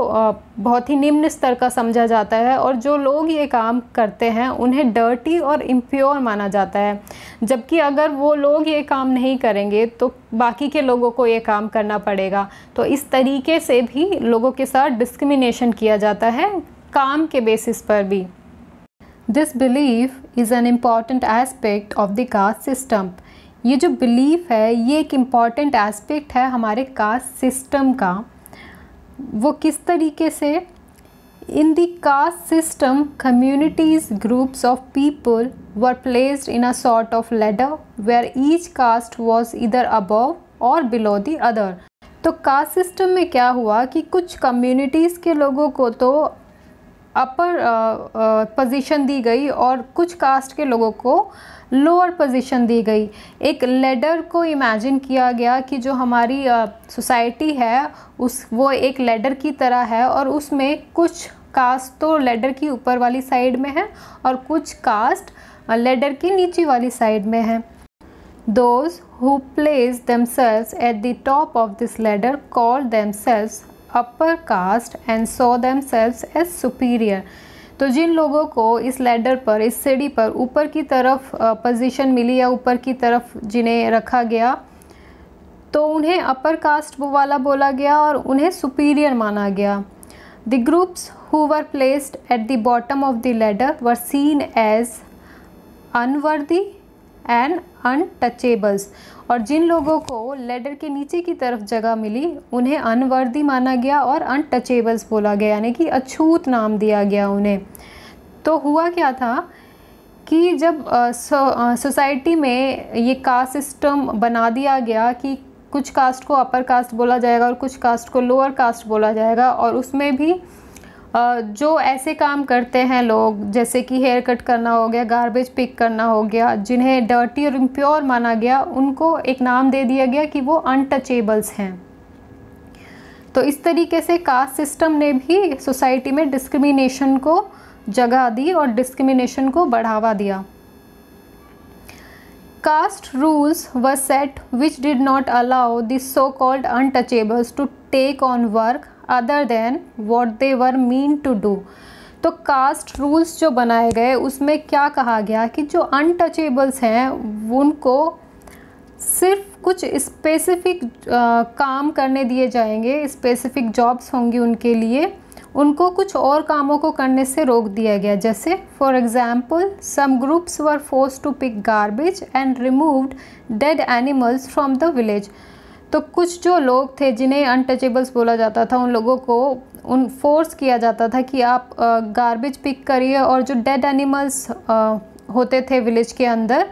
बहुत ही निम्न स्तर का समझा जाता है। और जो लोग ये काम करते हैं उन्हें डर्टी और इम्प्योर माना जाता है, जबकि अगर वो लोग ये काम नहीं करेंगे तो बाकी के लोगों को ये काम करना पड़ेगा। तो इस तरीके से भी लोगों के साथ डिस्क्रिमिनेशन किया जाता है, काम के बेसिस पर भी। This belief is an important aspect of the caste system. ये जो बिलीफ है ये एक इम्पॉर्टेंट एस्पेक्ट है हमारे कास्ट सिस्टम का। वो किस तरीके से, in the caste system communities groups of people were placed in a sort of ladder where each caste was either above और बिलो द अदर। तो कास्ट सिस्टम में क्या हुआ कि कुछ कम्युनिटीज़ के लोगों को तो अपर पोजीशन दी गई और कुछ कास्ट के लोगों को लोअर पोजीशन दी गई। एक लेडर को इमेजिन किया गया कि जो हमारी सोसाइटी है उस वो एक लेडर की तरह है, और उसमें कुछ कास्ट तो लेडर की ऊपर वाली साइड में है और कुछ कास्ट लेडर की नीचे वाली साइड में है। Those who place themselves at the top of this ladder call themselves upper caste and so themselves as superior. तो जिन लोगों को इस लैडर पर, इस सीढ़ी पर ऊपर की तरफ पोजीशन मिली या ऊपर की तरफ जिन्हें रखा गया, तो उन्हें अपर कास्ट वो वाला बोला गया और उन्हें सुपीरियर माना गया। The groups who were placed at the bottom of the ladder were seen as unworthy and untouchables. और जिन लोगों को लैडर के नीचे की तरफ जगह मिली उन्हें अनवर्दी माना गया और अनटचेबल्स बोला गया, यानी कि अछूत नाम दिया गया उन्हें। तो हुआ क्या था कि जब सोसाइटी में ये कास्ट सिस्टम बना दिया गया कि कुछ कास्ट को अपर कास्ट बोला जाएगा और कुछ कास्ट को लोअर कास्ट बोला जाएगा, और उसमें भी जो ऐसे काम करते हैं लोग जैसे कि हेयर कट करना हो गया, गार्बेज पिक करना हो गया, जिन्हें डर्टी और इम्प्योर माना गया, उनको एक नाम दे दिया गया कि वो अनटचेबल्स हैं। तो इस तरीके से कास्ट सिस्टम ने भी सोसाइटी में डिस्क्रिमिनेशन को जगह दी और डिस्क्रिमिनेशन को बढ़ावा दिया। Caste rules were set which did not allow the so called untouchables to take on work other than what they were meant to do. तो कास्ट रूल्स जो बनाए गए उसमें क्या कहा गया कि जो अनटचेबल्स हैं उनको सिर्फ कुछ स्पेसिफिक काम करने दिए जाएंगे, स्पेसिफिक जॉब्स होंगी उनके लिए, उनको कुछ और कामों को करने से रोक दिया गया। जैसे for example some groups were forced to pick garbage and removed dead animals from the village. तो कुछ जो लोग थे जिन्हें अनटचेबल्स बोला जाता था, उन लोगों को उन फोर्स किया जाता था कि आप गार्बेज पिक करिए और जो डेड एनिमल्स होते थे विलेज के अंदर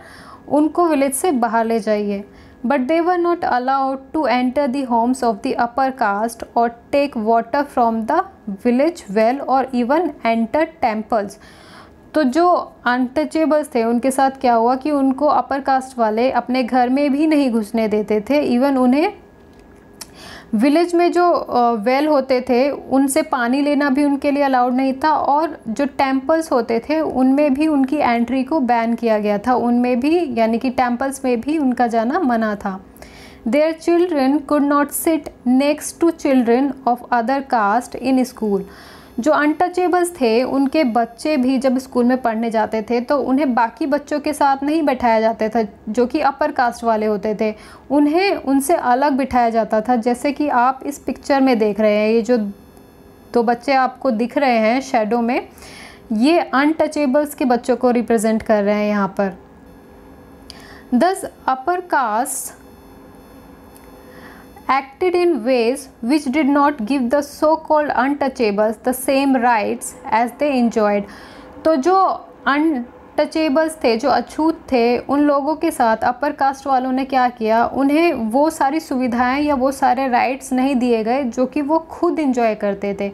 उनको विलेज से बाहर ले जाइए। But they were not allowed to enter the homes of the upper caste और take water from the village well और इवन एंटर टेम्पल्स। तो जो अनटचेबल्स थे उनके साथ क्या हुआ कि उनको अपर कास्ट वाले अपने घर में भी नहीं घुसने देते थे, इवन उन्हें विलेज में जो वेल होते थे उनसे पानी लेना भी उनके लिए अलाउड नहीं था, और जो टेम्पल्स होते थे उनमें भी उनकी एंट्री को बैन किया गया था, उनमें भी यानी कि टेम्पल्स में भी उनका जाना मना था। Their children could not sit next to children of other caste in school. जो अनटचेबल्स थे उनके बच्चे भी जब स्कूल में पढ़ने जाते थे तो उन्हें बाकी बच्चों के साथ नहीं बैठाया जाता था जो कि अपर कास्ट वाले होते थे, उन्हें उनसे अलग बिठाया जाता था। जैसे कि आप इस पिक्चर में देख रहे हैं, ये जो दो बच्चे आपको दिख रहे हैं शैडो में, ये अनटचेबल्स के बच्चों को रिप्रेजेंट कर रहे हैं यहाँ पर। Thus upper caste acted in ways which did not give the so called untouchables the same rights as they enjoyed। तो जो untouchables थे, जो अछूत थे, उन लोगों के साथ अपर कास्ट वालों ने क्या किया, उन्हें वो सारी सुविधाएं या वो सारे rights नहीं दिए गए जो कि वो खुद enjoy करते थे।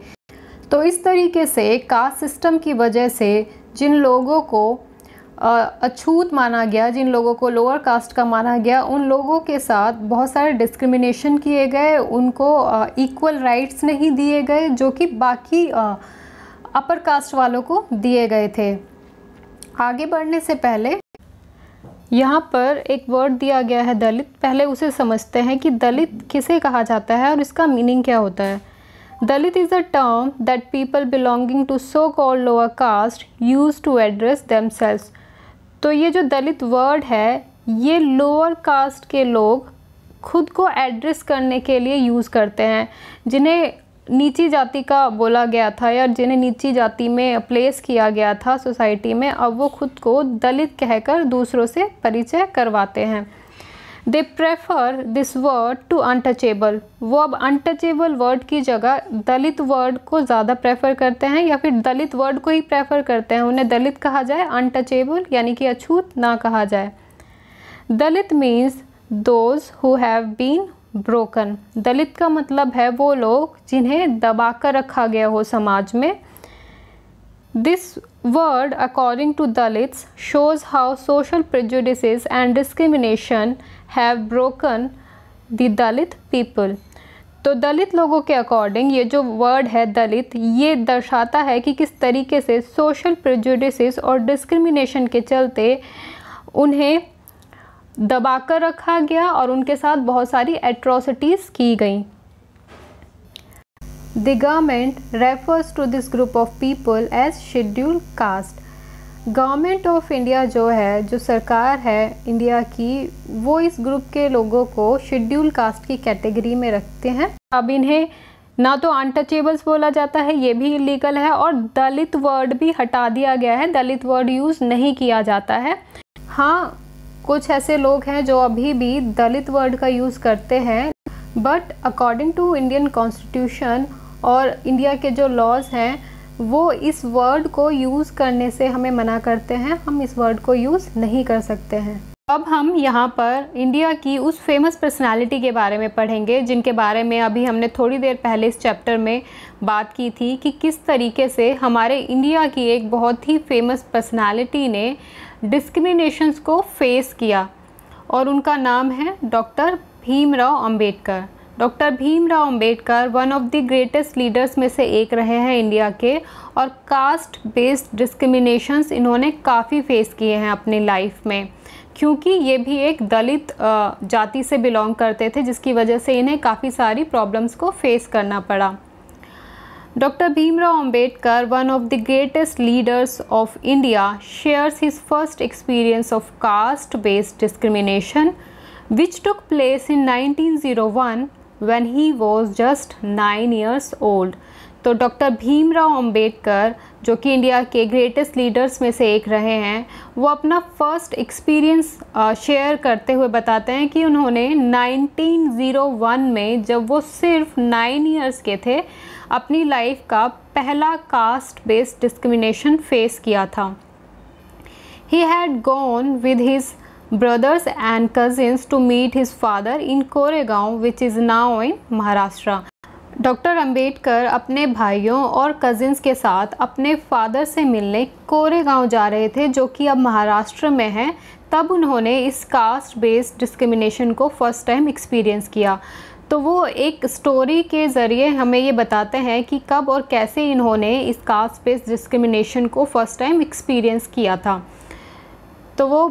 तो इस तरीके से कास्ट सिस्टम की वजह से जिन लोगों को अछूत माना गया, जिन लोगों को लोअर कास्ट का माना गया, उन लोगों के साथ बहुत सारे डिस्क्रिमिनेशन किए गए, उनको इक्वल राइट्स नहीं दिए गए जो कि बाकी अपर कास्ट वालों को दिए गए थे। आगे बढ़ने से पहले यहाँ पर एक वर्ड दिया गया है दलित, पहले उसे समझते हैं कि दलित किसे कहा जाता है और इसका मीनिंग क्या होता है। Dalit is a term that people belonging to so called lower caste use to address themselves। तो ये जो दलित वर्ड है ये लोअर कास्ट के लोग खुद को एड्रेस करने के लिए यूज़ करते हैं, जिन्हें नीची जाति का बोला गया था या जिन्हें नीची जाति में प्लेस किया गया था सोसाइटी में, अब वो खुद को दलित कहकर दूसरों से परिचय करवाते हैं। They prefer this word to untouchable. वो अब अनटचेबल वर्ड की जगह दलित वर्ड को ज़्यादा प्रेफर करते हैं या फिर दलित वर्ड को ही प्रेफर करते हैं, उन्हें दलित कहा जाए, अनटचेबल यानी कि अछूत ना कहा जाए। Dalit means those who have been broken. Dalit का मतलब है वो लोग जिन्हें दबा कर रखा गया हो समाज में। This word according to Dalits shows how social prejudices and discrimination have broken the Dalit people. तो दलित लोगों के अकॉर्डिंग ये जो वर्ड है दलित, ये दर्शाता है कि किस तरीके से सोशल प्रेजुडिसेस और डिस्क्रिमिनेशन के चलते उन्हें दबाकर रखा गया और उनके साथ बहुत सारी एट्रोसिटीज़ की गई। The government refers to this group of people as scheduled caste. Government of India जो है, जो सरकार है इंडिया की, वो इस ग्रुप के लोगों को शेड्यूल कास्ट की कैटेगरी में रखते हैं। अब इन्हें ना तो अनटचेबल्स बोला जाता है, ये भी इलीगल है, और दलित वर्ड भी हटा दिया गया है, दलित वर्ड यूज़ नहीं किया जाता है। हाँ, कुछ ऐसे लोग हैं जो अभी भी दलित वर्ड का यूज़ करते हैं, but according to Indian constitution और इंडिया के जो लॉज हैं, वो इस वर्ड को यूज़ करने से हमें मना करते हैं, हम इस वर्ड को यूज़ नहीं कर सकते हैं। अब हम यहाँ पर इंडिया की उस फेमस पर्सनालिटी के बारे में पढ़ेंगे जिनके बारे में अभी हमने थोड़ी देर पहले इस चैप्टर में बात की थी कि किस तरीके से हमारे इंडिया की एक बहुत ही फेमस पर्सनालिटी ने डिस्क्रिमिनेशंस को फेस किया, और उनका नाम है doctor Bhimrao Ambedkar. Doctor Bhimrao Ambedkar one of the greatest leaders में से एक रहे हैं इंडिया के, और कास्ट बेस्ड डिस्क्रिमिनेशंस इन्होंने काफ़ी फेस किए हैं अपनी लाइफ में, क्योंकि ये भी एक दलित जाति से बिलोंग करते थे, जिसकी वजह से इन्हें काफ़ी सारी प्रॉब्लम्स को फेस करना पड़ा। Doctor Bhimrao Ambedkar one of the greatest leaders of India shares his first experience of caste based discrimination which took place in nineteen zero one when he was just nine years old. तो doctor Bhimrao Ambedkar, जो कि India के greatest leaders में से एक रहे हैं, वो अपना फर्स्ट एक्सपीरियंस शेयर करते हुए बताते हैं कि उन्होंने नाइनटीन ज़ीरो वन में, जब वो सिर्फ नाइन ईयर्स के थे, अपनी लाइफ का पहला कास्ट बेस्ड डिस्क्रिमिनेशन फेस किया था। He had gone with his brothers and cousins to meet his father in Koregaon, which is now in Maharashtra. Doctor Ambedkar अपने भाइयों और कजिन्स के साथ अपने फादर से मिलने कोरेगांव जा रहे थे, जो कि अब महाराष्ट्र में है। तब उन्होंने इस कास्ट बेस्ड डिस्क्रिमिनेशन को फर्स्ट टाइम एक्सपीरियंस किया। तो वो एक स्टोरी के ज़रिए हमें ये बताते हैं कि कब और कैसे इन्होंने इस कास्ट बेस्ड डिस्क्रिमिनेशन को फर्स्ट टाइम एक्सपीरियंस किया था। तो वो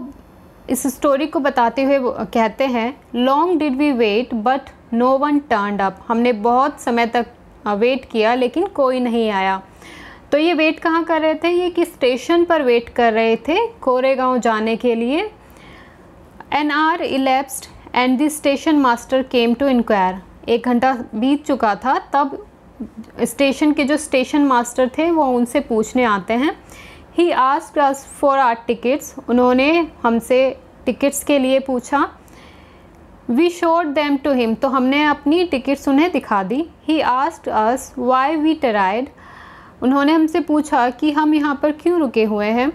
इस स्टोरी को बताते हुए कहते हैं, long did we wait but no one turned up. हमने बहुत समय तक वेट किया लेकिन कोई नहीं आया। तो ये वेट कहाँ कर रहे थे? ये कि स्टेशन पर वेट कर रहे थे कोरेगांव जाने के लिए। An hour elapsed and the station master came to inquire. एक घंटा बीत चुका था, तब स्टेशन के जो स्टेशन मास्टर थे वो उनसे पूछने आते हैं। He asked us for our tickets. उन्होंने हमसे टिकट्स के लिए पूछा। We showed them to him. तो हमने अपनी टिकट्स उन्हें दिखा दी। He asked us why we tried. उन्होंने हमसे पूछा कि हम यहाँ पर क्यों रुके हुए हैं।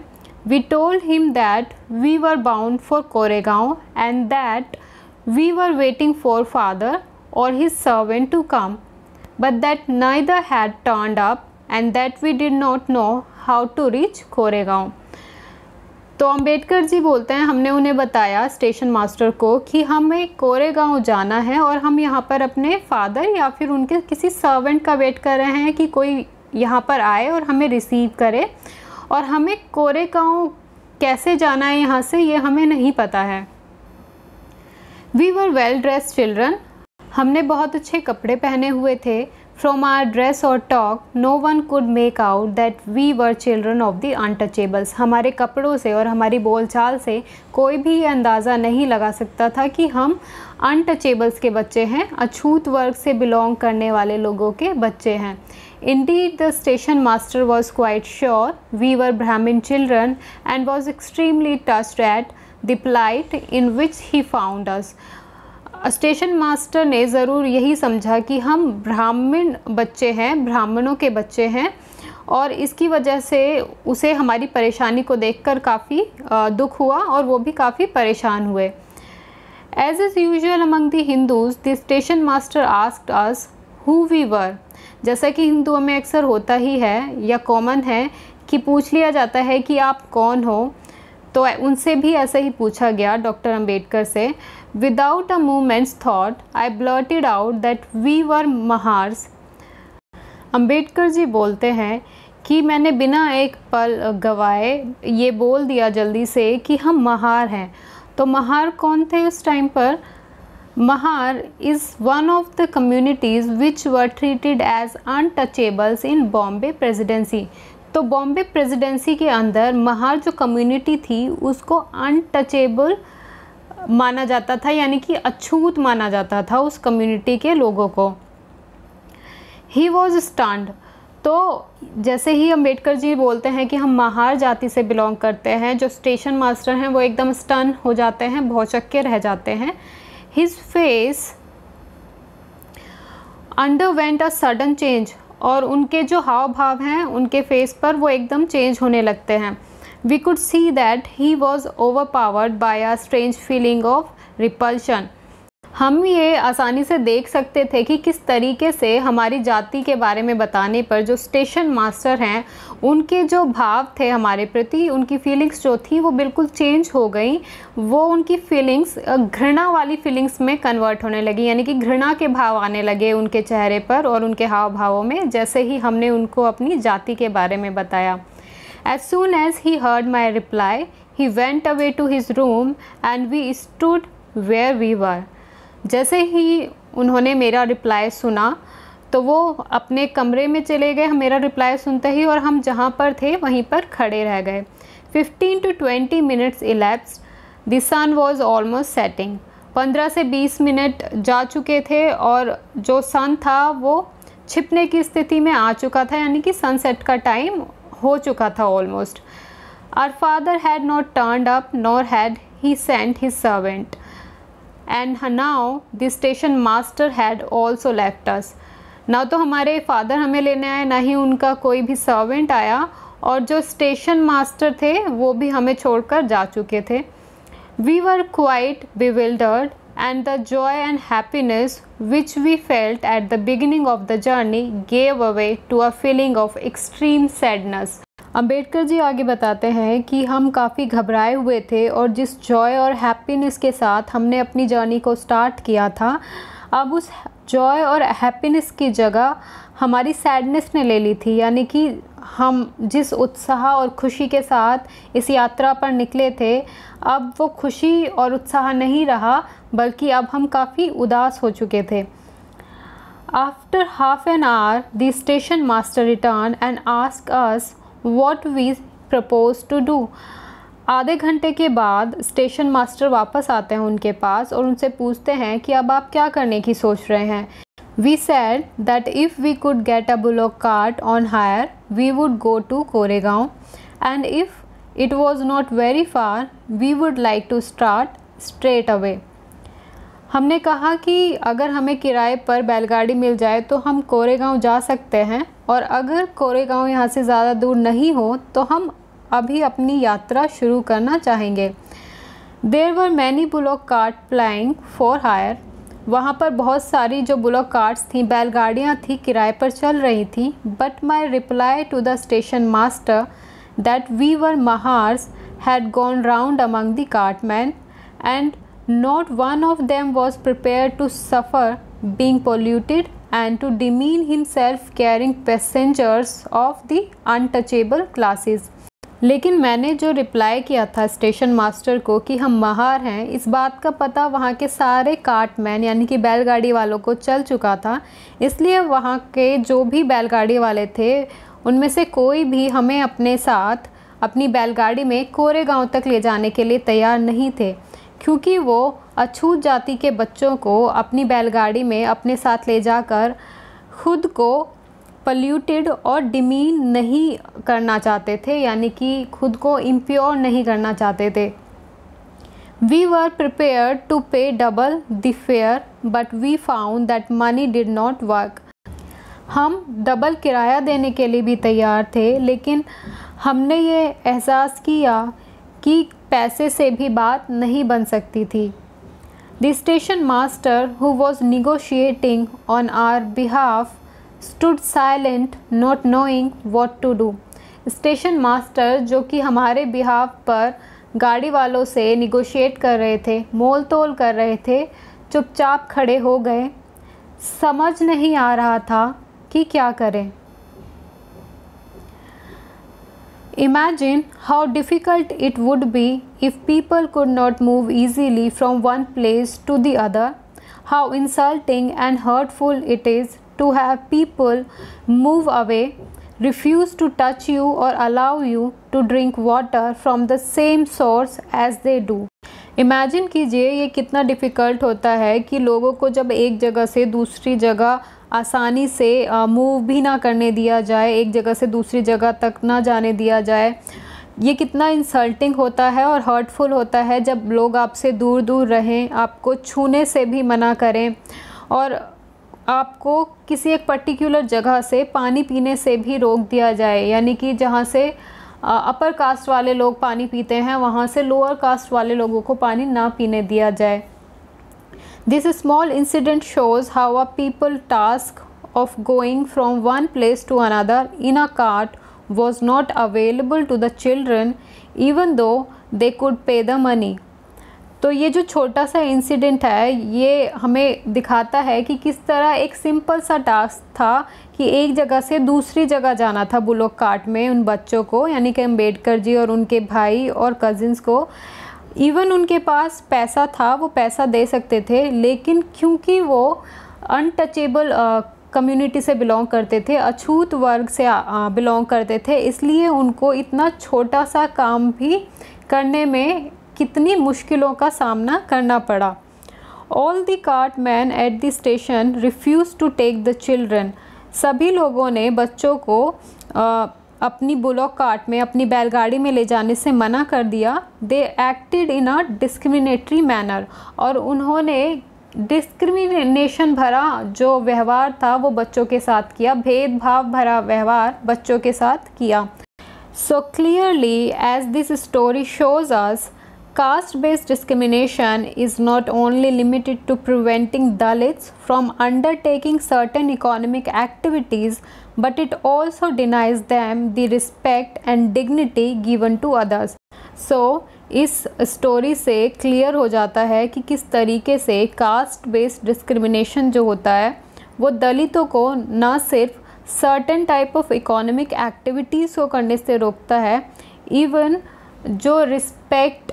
We told him that we were bound for Koregaon and that we were waiting for father or his servant to come but that neither had turned up and that we did not know how to reach Koregaon. तो अंबेडकर जी बोलते हैं, हमने उन्हें बताया station master को कि हमें कोरेगांव जाना है और हम यहाँ पर अपने फादर या फिर उनके किसी सर्वेंट का वेट कर रहे हैं कि कोई यहाँ पर आए और हमें रिसीव करे, और हमें कोरेगांव कैसे जाना है यहाँ से ये हमें नहीं पता है। We were well dressed children। हमने बहुत अच्छे कपड़े पहने हुए थे। From our dress or talk, no one could make out that we were children of the untouchables. हमारे कपड़ों से और हमारी बोलचाल से कोई भी अंदाज़ा नहीं लगा सकता था कि हम untouchables के बच्चे हैं, अछूत वर्ग से belong करने वाले लोगों के बच्चे हैं। Indeed, the station master was quite sure we were Brahmin children and was extremely touched at the plight in which he found us. Station master ने ज़रूर यही समझा कि हम ब्राह्मण बच्चे हैं, ब्राह्मणों के बच्चे हैं, और इसकी वजह से उसे हमारी परेशानी को देखकर काफ़ी दुख हुआ और वो भी काफ़ी परेशान हुए। As is usual among the Hindus, the station master asked us who we were. जैसा कि हिंदुओं में अक्सर होता ही है या कॉमन है कि पूछ लिया जाता है कि आप कौन हो। तो उनसे भी ऐसा ही पूछा गया डॉक्टर अंबेडकर से. Without a moment's thought I blurted out that we were Mahars. Ambedkar ji बोलते हैं कि मैंने बिना एक पल गवाए ये बोल दिया जल्दी से कि हम महार हैं. तो महार कौन थे उस टाइम पर? Mahar is one of the communities which were treated as untouchables in Bombay presidency. तो बॉम्बे प्रेसिडेंसी के अंदर महार जो कम्युनिटी थी उसको अनटचेबल माना जाता था, यानी कि अछूत माना जाता था उस कम्युनिटी के लोगों को. He was stunned. तो जैसे ही अंबेडकर जी बोलते हैं कि हम महार जाति से बिलोंग करते हैं, जो स्टेशन मास्टर हैं वो एकदम स्टन हो जाते हैं, भौचक्के रह जाते हैं. His face underwent a sudden change. और उनके जो हाव भाव हैं उनके फेस पर वो एकदम चेंज होने लगते हैं. We could see that he was overpowered by a strange feeling of repulsion. हम ये आसानी से देख सकते थे कि किस तरीके से हमारी जाति के बारे में बताने पर जो स्टेशन मास्टर हैं उनके जो भाव थे हमारे प्रति, उनकी फीलिंग्स जो थी वो बिल्कुल चेंज हो गई. वो उनकी फीलिंग्स घृणा वाली फीलिंग्स में कन्वर्ट होने लगी, यानी कि घृणा के भाव आने लगे उनके चेहरे पर और उनके हाव भावों में, जैसे ही हमने उनको अपनी जाति के बारे में बताया. As soon as he heard my reply he went away to his room and we stood where we were. जैसे ही उन्होंने मेरा रिप्लाई सुना तो वो अपने कमरे में चले गए मेरा रिप्लाई सुनते ही, और हम जहाँ पर थे वहीं पर खड़े रह गए. Fifteen to twenty minutes elapse. The sun was almost setting. पंद्रह से बीस मिनट जा चुके थे और जो सन था वो छिपने की स्थिति में आ चुका था, यानी कि सनसेट का टाइम हो चुका था almost. Our father had not turned up nor had he sent his servant. And now the station master had also left us. ना तो हमारे फादर हमें लेने आए, ना ही उनका कोई भी सर्वेंट आया, और जो स्टेशन मास्टर थे वो भी हमें छोड़कर जा चुके थे. We were quite bewildered and the joy and happiness which we felt at the beginning of the journey gave way to a feeling of extreme sadness. Ambedkar ji आगे बताते हैं कि हम काफ़ी घबराए हुए थे और जिस जॉय और हैप्पीनेस के साथ हमने अपनी जर्नी को स्टार्ट किया था, अब उस जॉय और हैप्पीनेस की जगह हमारी सैडनेस ने ले ली थी. यानी कि हम जिस उत्साह और खुशी के साथ इस यात्रा पर निकले थे, अब वो खुशी और उत्साह नहीं रहा, बल्कि अब हम काफ़ी उदास हो चुके थे. After half an hour the station master return and ask us What we propose to do. आधे घंटे के बाद स्टेशन मास्टर वापस आते हैं उनके पास और उनसे पूछते हैं कि अब आप क्या करने की सोच रहे हैं. We said that if we could get a bullock cart on hire, we would go to Koregaon, and if it was not very far, we would like to start straight away. हमने कहा कि अगर हमें किराए पर बैलगाड़ी मिल जाए तो हम कोरेगांव जा सकते हैं, और अगर कोरेगांव यहाँ से ज़्यादा दूर नहीं हो तो हम अभी अपनी यात्रा शुरू करना चाहेंगे. There were many bullock cart plying for hire. वहाँ पर बहुत सारी जो बुलॉक कार्ट्स थी, बैलगाड़ियाँ थी, किराए पर चल रही थी. But my reply to the station master that we were Mahars had gone round among the Cartman and Not one of them was prepared to suffer being polluted and to demean himself carrying passengers of the untouchable classes. लेकिन मैंने जो reply किया था station master को कि हम महार हैं, इस बात का पता वहाँ के सारे कार्टमैन यानी कि बैलगाड़ी वालों को चल चुका था. इसलिए वहाँ के जो भी बैलगाड़ी वाले थे उनमें से कोई भी हमें अपने साथ अपनी बैलगाड़ी में कोरेगांव तक ले जाने के लिए तैयार नहीं थे, क्योंकि वो अछूत जाति के बच्चों को अपनी बैलगाड़ी में अपने साथ ले जाकर खुद को पल्यूटेड और डिमीन नहीं करना चाहते थे, यानी कि खुद को इम्प्योर नहीं करना चाहते थे. We were prepared to pay double the fare but we found that money did not work. हम डबल किराया देने के लिए भी तैयार थे, लेकिन हमने ये एहसास किया कि पैसे से भी बात नहीं बन सकती थी. The station master who was negotiating on our behalf stood silent not knowing what to do. Station master जो कि हमारे बिहाफ पर गाड़ी वालों से निगोशिएट कर रहे थे, मोल तोल कर रहे थे, चुपचाप खड़े हो गए। समझ नहीं आ रहा था कि क्या करें। Imagine how difficult it would be if people could not move easily from one place to the other. How insulting and hurtful it is to have people move away, refuse to touch you or allow you to drink water from the same source as they do. Imagine कीजिए ये कितना difficult होता है कि लोगों को जब एक जगह से दूसरी जगह आसानी से मूव भी ना करने दिया जाए, एक जगह से दूसरी जगह तक ना जाने दिया जाए। ये कितना इंसल्टिंग होता है और हर्टफुल होता है जब लोग आपसे दूर दूर रहें, आपको छूने से भी मना करें और आपको किसी एक पर्टिकुलर जगह से पानी पीने से भी रोक दिया जाए। यानी कि जहाँ से अपर कास्ट वाले लोग पानी पीते हैं वहाँ से लोअर कास्ट वाले लोगों को पानी ना पीने दिया जाए। This small incident shows how a people task of going from one place to another in a cart was not available to the children even though they could pay the money. तो ये जो छोटा सा incident है ये हमें दिखाता है कि किस तरह एक सिंपल सा टास्क था कि एक जगह से दूसरी जगह जाना था बुलोक कार्ट में उन बच्चों को, यानी कि अम्बेडकर जी और उनके भाई और कजिन्स को। इवन उनके पास पैसा था, वो पैसा दे सकते थे, लेकिन क्योंकि वो अनटचेबल कम्युनिटी से बिलोंग करते थे, अछूत वर्ग से बिलोंग करते थे, इसलिए उनको इतना छोटा सा काम भी करने में कितनी मुश्किलों का सामना करना पड़ा। All the cart man at the station refuse to take the children. सभी लोगों ने बच्चों को आ, अपनी बुलॉक कार्ट में, अपनी बैलगाड़ी में ले जाने से मना कर दिया। They acted in a discriminatory manner, और उन्होंने डिस्क्रिमिनेशन भरा जो व्यवहार था वो बच्चों के साथ किया, भेदभाव भरा व्यवहार बच्चों के साथ किया। So clearly as this story shows us, caste based discrimination is not only limited to preventing Dalits from undertaking certain economic activities but it also denies them the respect and dignity given to others. So, इस story से clear हो जाता है कि किस तरीके से cast based discrimination जो होता है वो दलितों को ना सिर्फ certain type of economic activities को करने से रोकता है, इवन जो रिस्पेक्ट,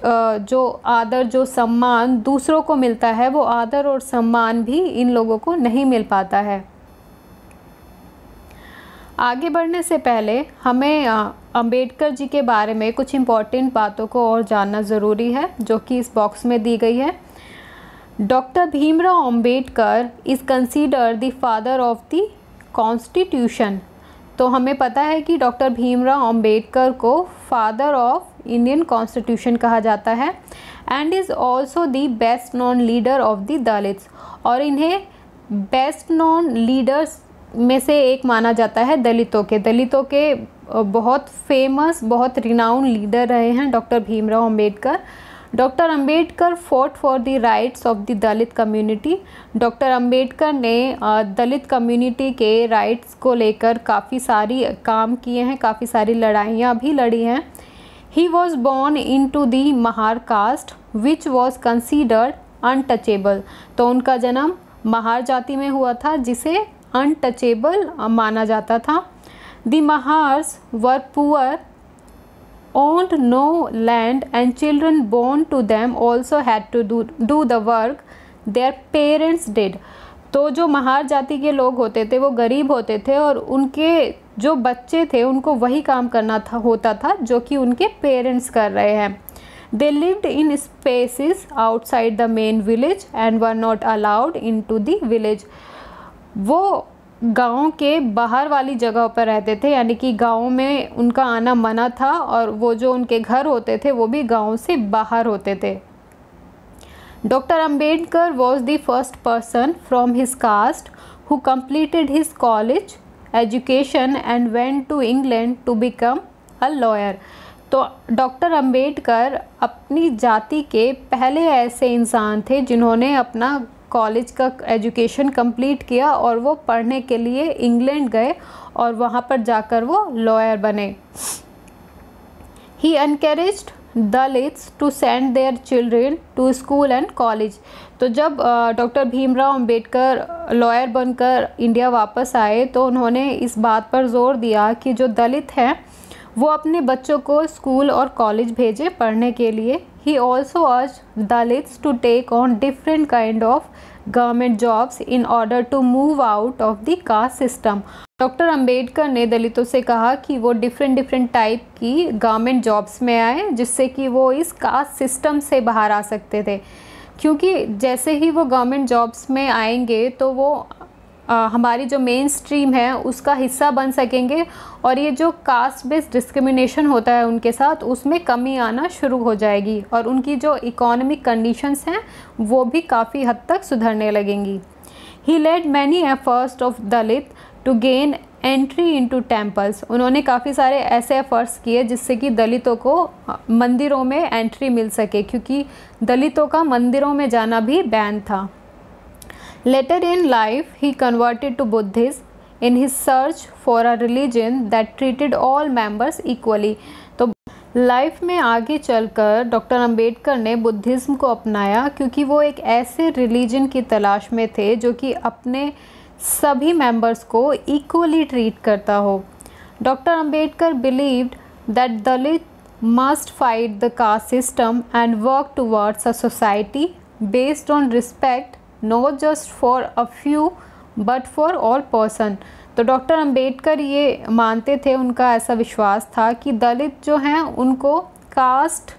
जो आदर, जो सम्मान दूसरों को मिलता है वो आदर और सम्मान भी इन लोगों को नहीं मिल पाता है। आगे बढ़ने से पहले हमें अंबेडकर जी के बारे में कुछ इम्पॉर्टेंट बातों को और जानना ज़रूरी है जो कि इस बॉक्स में दी गई है। Doctor Bhimrao Ambedkar is consider the father of the constitution. तो हमें पता है कि डॉक्टर भीमराव अंबेडकर को फादर ऑफ इंडियन कॉन्स्टिट्यूशन कहा जाता है and is also the best known leader of the Dalits, और इन्हें बेस्ट नॉन लीडर्स में से एक माना जाता है। दलितों के दलितों के बहुत फेमस, बहुत रिनाउंड लीडर रहे हैं doctor Bhimrao Ambedkar. Doctor Ambedkar fought for the rights of the Dalit community. Doctor Ambedkar ने दलित कम्युनिटी के राइट्स को लेकर काफ़ी सारी काम किए हैं, काफ़ी सारी लड़ाइयाँ भी लड़ी हैं। He was born in to the Mahar caste which was considered untouchable. तो उनका जन्म महार जाति में हुआ था जिसे अनटचेबल माना जाता था। The Mahars were poor, owned no land and children born to them also had to do the work their parents did. तो जो महार जाति के लोग होते थे वो गरीब होते थे और उनके जो बच्चे थे उनको वही काम करना था होता था जो कि उनके पेरेंट्स कर रहे हैं। They lived in spaces outside the main village and were not allowed in to the village. वो गाँव के बाहर वाली जगह पर रहते थे, यानी कि गाँव में उनका आना मना था और वो जो उनके घर होते थे वो भी गाँव से बाहर होते थे। Doctor Ambedkar was the first person from his caste who completed his college education and went to England to become a lawyer. तो डॉक्टर अंबेडकर अपनी जाति के पहले ऐसे इंसान थे जिन्होंने अपना कॉलेज का एजुकेशन कंप्लीट किया और वो पढ़ने के लिए इंग्लैंड गए और वहाँ पर जाकर वो लॉयर बने। He encouraged Dalits to send their children to school and college. तो जब डॉक्टर भीमराव अंबेडकर लॉयर बनकर इंडिया वापस आए तो उन्होंने इस बात पर जोर दिया कि जो दलित हैं वो अपने बच्चों को स्कूल और कॉलेज भेजे पढ़ने के लिए। He also urged Dalits to take on different kind of government jobs in order to move out of the caste system. Doctor Ambedkar ने दलितों से कहा कि वो डिफरेंट डिफरेंट टाइप की गवर्नमेंट जॉब्स में आए जिससे कि वो इस कास्ट सिस्टम से बाहर आ सकते थे, क्योंकि जैसे ही वो गवर्नमेंट जॉब्स में आएंगे तो वो आ, हमारी जो मेन स्ट्रीम है उसका हिस्सा बन सकेंगे और ये जो कास्ट बेस्ड डिस्क्रिमिनेशन होता है उनके साथ उसमें कमी आना शुरू हो जाएगी और उनकी जो इकोनॉमिक कंडीशंस हैं वो भी काफ़ी हद तक सुधरने लगेंगी। He led many efforts of Dalit to gain entry into temples. उन्होंने काफ़ी सारे ऐसे एफर्ट्स किए जिससे कि दलितों को मंदिरों में एंट्री मिल सके, क्योंकि दलितों का मंदिरों में जाना भी बैन था। Later in life, he converted to Buddhism in his search for a religion that treated all members equally. तो लाइफ में आगे चलकर डॉक्टर अंबेडकर ने बुद्धिज़्म को अपनाया, क्योंकि वो एक ऐसे रिलीजन की तलाश में थे जो कि अपने सभी मेंबर्स को इक्वली ट्रीट करता हो। Doctor Ambedkar believed that Dalit must fight the caste system and work towards a society based on respect Not just for a few, but for all person। तो डॉक्टर अंबेडकर ये मानते थे, उनका ऐसा विश्वास था कि दलित जो हैं उनको कास्ट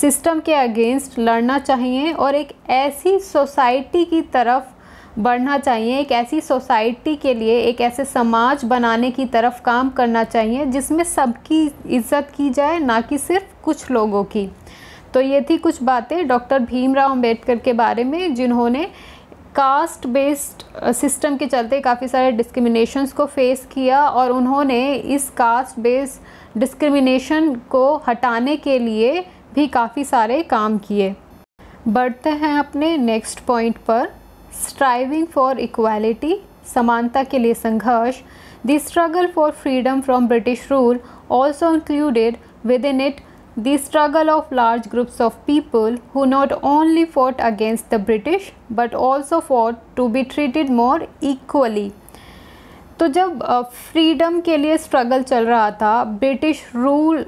सिस्टम के अगेंस्ट लड़ना चाहिए और एक ऐसी सोसाइटी की तरफ बढ़ना चाहिए, एक ऐसी सोसाइटी के लिए एक ऐसे समाज बनाने की तरफ काम करना चाहिए जिसमें सबकी इज्जत की जाए, ना कि सिर्फ कुछ लोगों की। तो ये थी कुछ बातें डॉक्टर भीमराव अंबेडकर के बारे में, जिन्होंने कास्ट बेस्ड सिस्टम के चलते काफ़ी सारे डिस्क्रिमिनेशंस को फेस किया और उन्होंने इस कास्ट बेस्ड डिस्क्रिमिनेशन को हटाने के लिए भी काफ़ी सारे काम किए। बढ़ते हैं अपने नेक्स्ट पॉइंट पर। स्ट्राइविंग फॉर इक्वालिटी, समानता के लिए संघर्ष। The struggle for freedom from British rule also included within it the struggle of large groups of people who not only fought against the British but also fought to be treated more equally। तो जब freedom के लिए struggle चल रहा था, British rule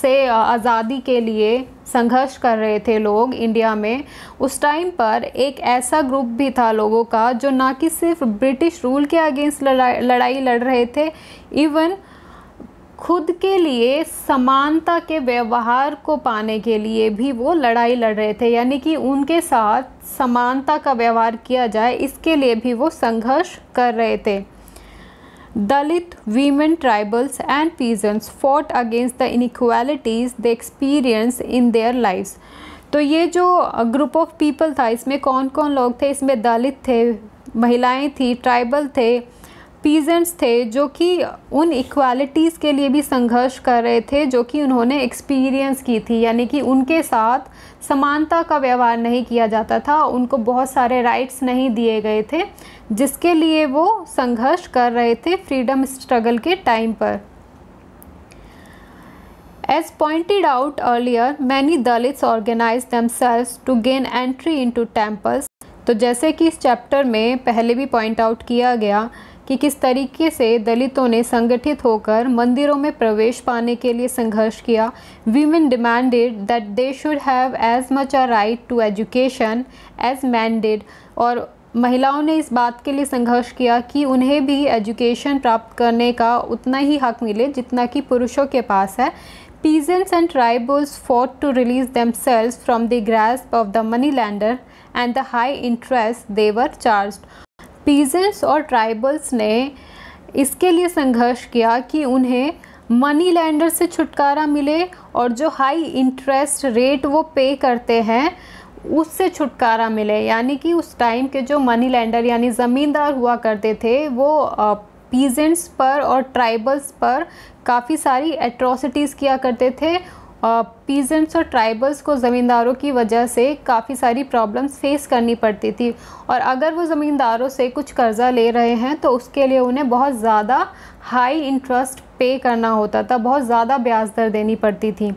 से आज़ादी के लिए संघर्ष कर रहे थे लोग इंडिया में, उस टाइम पर एक ऐसा ग्रुप भी था लोगों का जो ना कि सिर्फ ब्रिटिश रूल के अगेंस्ट लड़ाई लड़ाई लड़ रहे थे, इवन खुद के लिए समानता के व्यवहार को पाने के लिए भी वो लड़ाई लड़ रहे थे। यानी कि उनके साथ समानता का व्यवहार किया जाए, इसके लिए भी वो संघर्ष कर रहे थे। Dalit women, tribals and peasants fought against the inequalities they experience in their lifes. तो ये जो ग्रुप ऑफ पीपल था, इसमें कौन कौन लोग थे? इसमें दलित थे, महिलाएँ थी, ट्राइबल थे, पीजेंट्स थे, जो कि उन इक्वालिटीज़ के लिए भी संघर्ष कर रहे थे जो कि उन्होंने एक्सपीरियंस की थी। यानी कि उनके साथ समानता का व्यवहार नहीं किया जाता था, उनको बहुत सारे राइट्स नहीं दिए गए थे, जिसके लिए वो संघर्ष कर रहे थे फ्रीडम स्ट्रगल के टाइम पर। As pointed out earlier, many Dalits organized themselves to gain entry into temples। तो जैसे कि इस चैप्टर में पहले भी पॉइंट आउट किया गया कि किस तरीके से दलितों ने संगठित होकर मंदिरों में प्रवेश पाने के लिए संघर्ष किया। Women demanded that they should have as much a right to education as man did. और महिलाओं ने इस बात के लिए संघर्ष किया कि उन्हें भी एजुकेशन प्राप्त करने का उतना ही हक मिले जितना कि पुरुषों के पास है। Peasants and tribals fought to release themselves from the grasp of the money lender and the high interest they were charged. Peasants और ट्राइबल्स ने इसके लिए संघर्ष किया कि उन्हें मनी लैंडर से छुटकारा मिले और जो हाई इंटरेस्ट रेट वो पे करते हैं उससे छुटकारा मिले। यानी कि उस टाइम के जो मनी लैंडर यानी ज़मींदार हुआ करते थे, वो पीजेंट्स पर और ट्राइबल्स पर काफ़ी सारी एट्रोसिटीज़ किया करते थे। पीजेंट्स और ट्राइबल्स को ज़मींदारों की वजह से काफ़ी सारी प्रॉब्लम्स फेस करनी पड़ती थी और अगर वो ज़मींदारों से कुछ कर्ज़ा ले रहे हैं तो उसके लिए उन्हें बहुत ज़्यादा हाई इंटरेस्ट पे करना होता था, बहुत ज़्यादा ब्याज दर देनी पड़ती थी।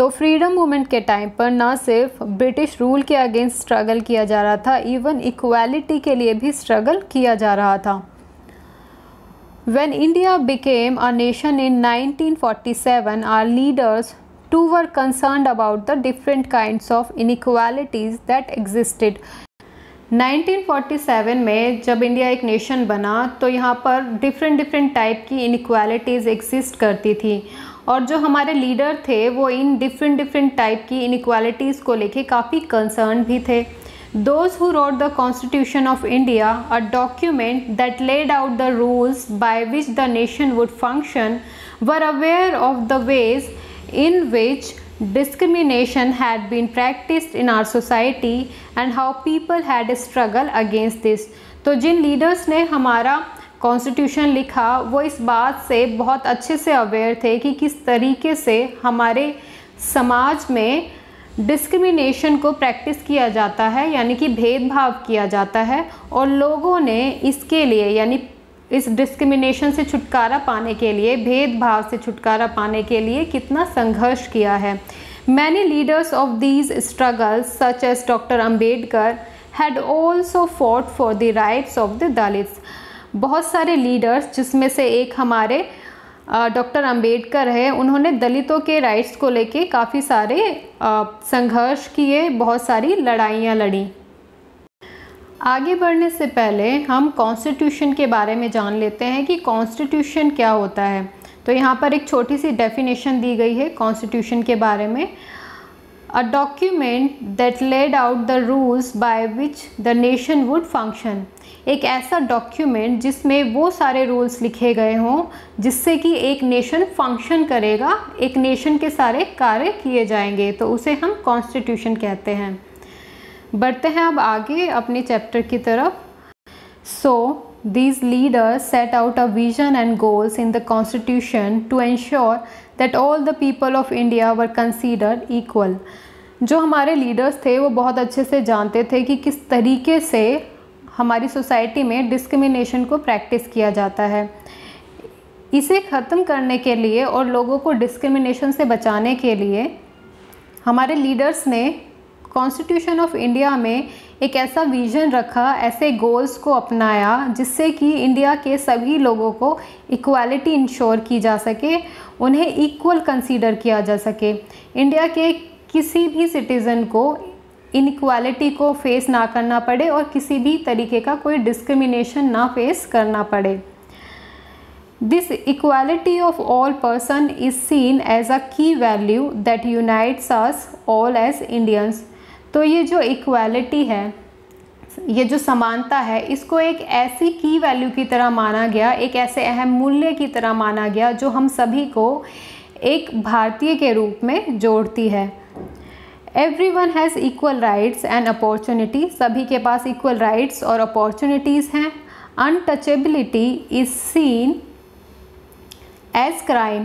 तो फ्रीडम मूवमेंट के टाइम पर ना सिर्फ ब्रिटिश रूल के अगेंस्ट स्ट्रगल किया जा रहा था, इवन इक्वालिटी के लिए भी स्ट्रगल किया जा रहा था। When India became a nation in nineteen forty-seven, our leaders too were concerned about the different kinds of inequalities that existed. nineteen forty-seven में जब इंडिया एक नेशन बना तो यहाँ पर डिफरेंट डिफरेंट टाइप की इनइक्वालिटीज़ एग्जिस्ट करती थी, और जो हमारे लीडर थे वो इन डिफरेंट डिफरेंट टाइप की इनइक्वालिटीज़ को लेके काफ़ी कंसर्न भी थे। Those who wrote the Constitution of India, a document that laid out the rules by which the nation would function, were aware of the ways in which discrimination had been practiced in our society and how people had struggled against this. तो जिन leaders ने हमारा constitution लिखा वो इस बात से बहुत अच्छे से अवेयर थे कि किस तरीके से हमारे समाज में डिस्क्रिमिनेशन को प्रैक्टिस किया जाता है, यानी कि भेदभाव किया जाता है, और लोगों ने इसके लिए यानी इस डिस्क्रिमिनेशन से छुटकारा पाने के लिए, भेदभाव से छुटकारा पाने के लिए कितना संघर्ष किया है। Many leaders of these struggles such as doctor Ambedkar had also fought for the rights of the Dalits. बहुत सारे लीडर्स जिसमें से एक हमारे डॉक्टर अंबेडकर है, उन्होंने दलितों के राइट्स को लेके काफ़ी सारे संघर्ष किए, बहुत सारी लड़ाइयाँ लड़ी। आगे बढ़ने से पहले हम कॉन्स्टिट्यूशन के बारे में जान लेते हैं कि कॉन्स्टिट्यूशन क्या होता है। तो यहाँ पर एक छोटी सी डेफिनेशन दी गई है कॉन्स्टिट्यूशन के बारे में। A document that laid out the rules by which the nation would function, एक ऐसा डॉक्यूमेंट जिसमें वो सारे रूल्स लिखे गए हों जिससे कि एक नेशन फंक्शन करेगा, एक नेशन के सारे कार्य किए जाएंगे, तो उसे हम कॉन्स्टिट्यूशन कहते हैं। बढ़ते हैं अब आगे अपने चैप्टर की तरफ। So these leaders set out a vision and goals in the constitution to ensure that all the people of India were considered equal. जो हमारे लीडर्स थे वो बहुत अच्छे से जानते थे कि किस तरीके से हमारी सोसाइटी में डिस्क्रिमिनेशन को प्रैक्टिस किया जाता है। इसे ख़त्म करने के लिए और लोगों को डिस्क्रिमिनेशन से बचाने के लिए हमारे लीडर्स ने कॉन्स्टिट्यूशन ऑफ इंडिया में एक ऐसा विज़न रखा, ऐसे गोल्स को अपनाया जिससे कि इंडिया के सभी लोगों को इक्वालिटी इंश्योर की जा सके, उन्हें इक्वल कंसीडर किया जा सके। इंडिया के किसी भी सिटीज़न को इनइक्वालिटी को फेस ना करना पड़े और किसी भी तरीके का कोई डिस्क्रिमिनेशन ना फेस करना पड़े। This equality of all person is seen as a key value that unites us all as Indians. तो ये जो इक्वालिटी है, ये जो समानता है, इसको एक ऐसी की वैल्यू की तरह माना गया, एक ऐसे अहम मूल्य की तरह माना गया जो हम सभी को एक भारतीय के रूप में जोड़ती है। Everyone has equal rights and opportunities. सभी के पास equal rights और opportunities हैं। Untouchability is seen as crime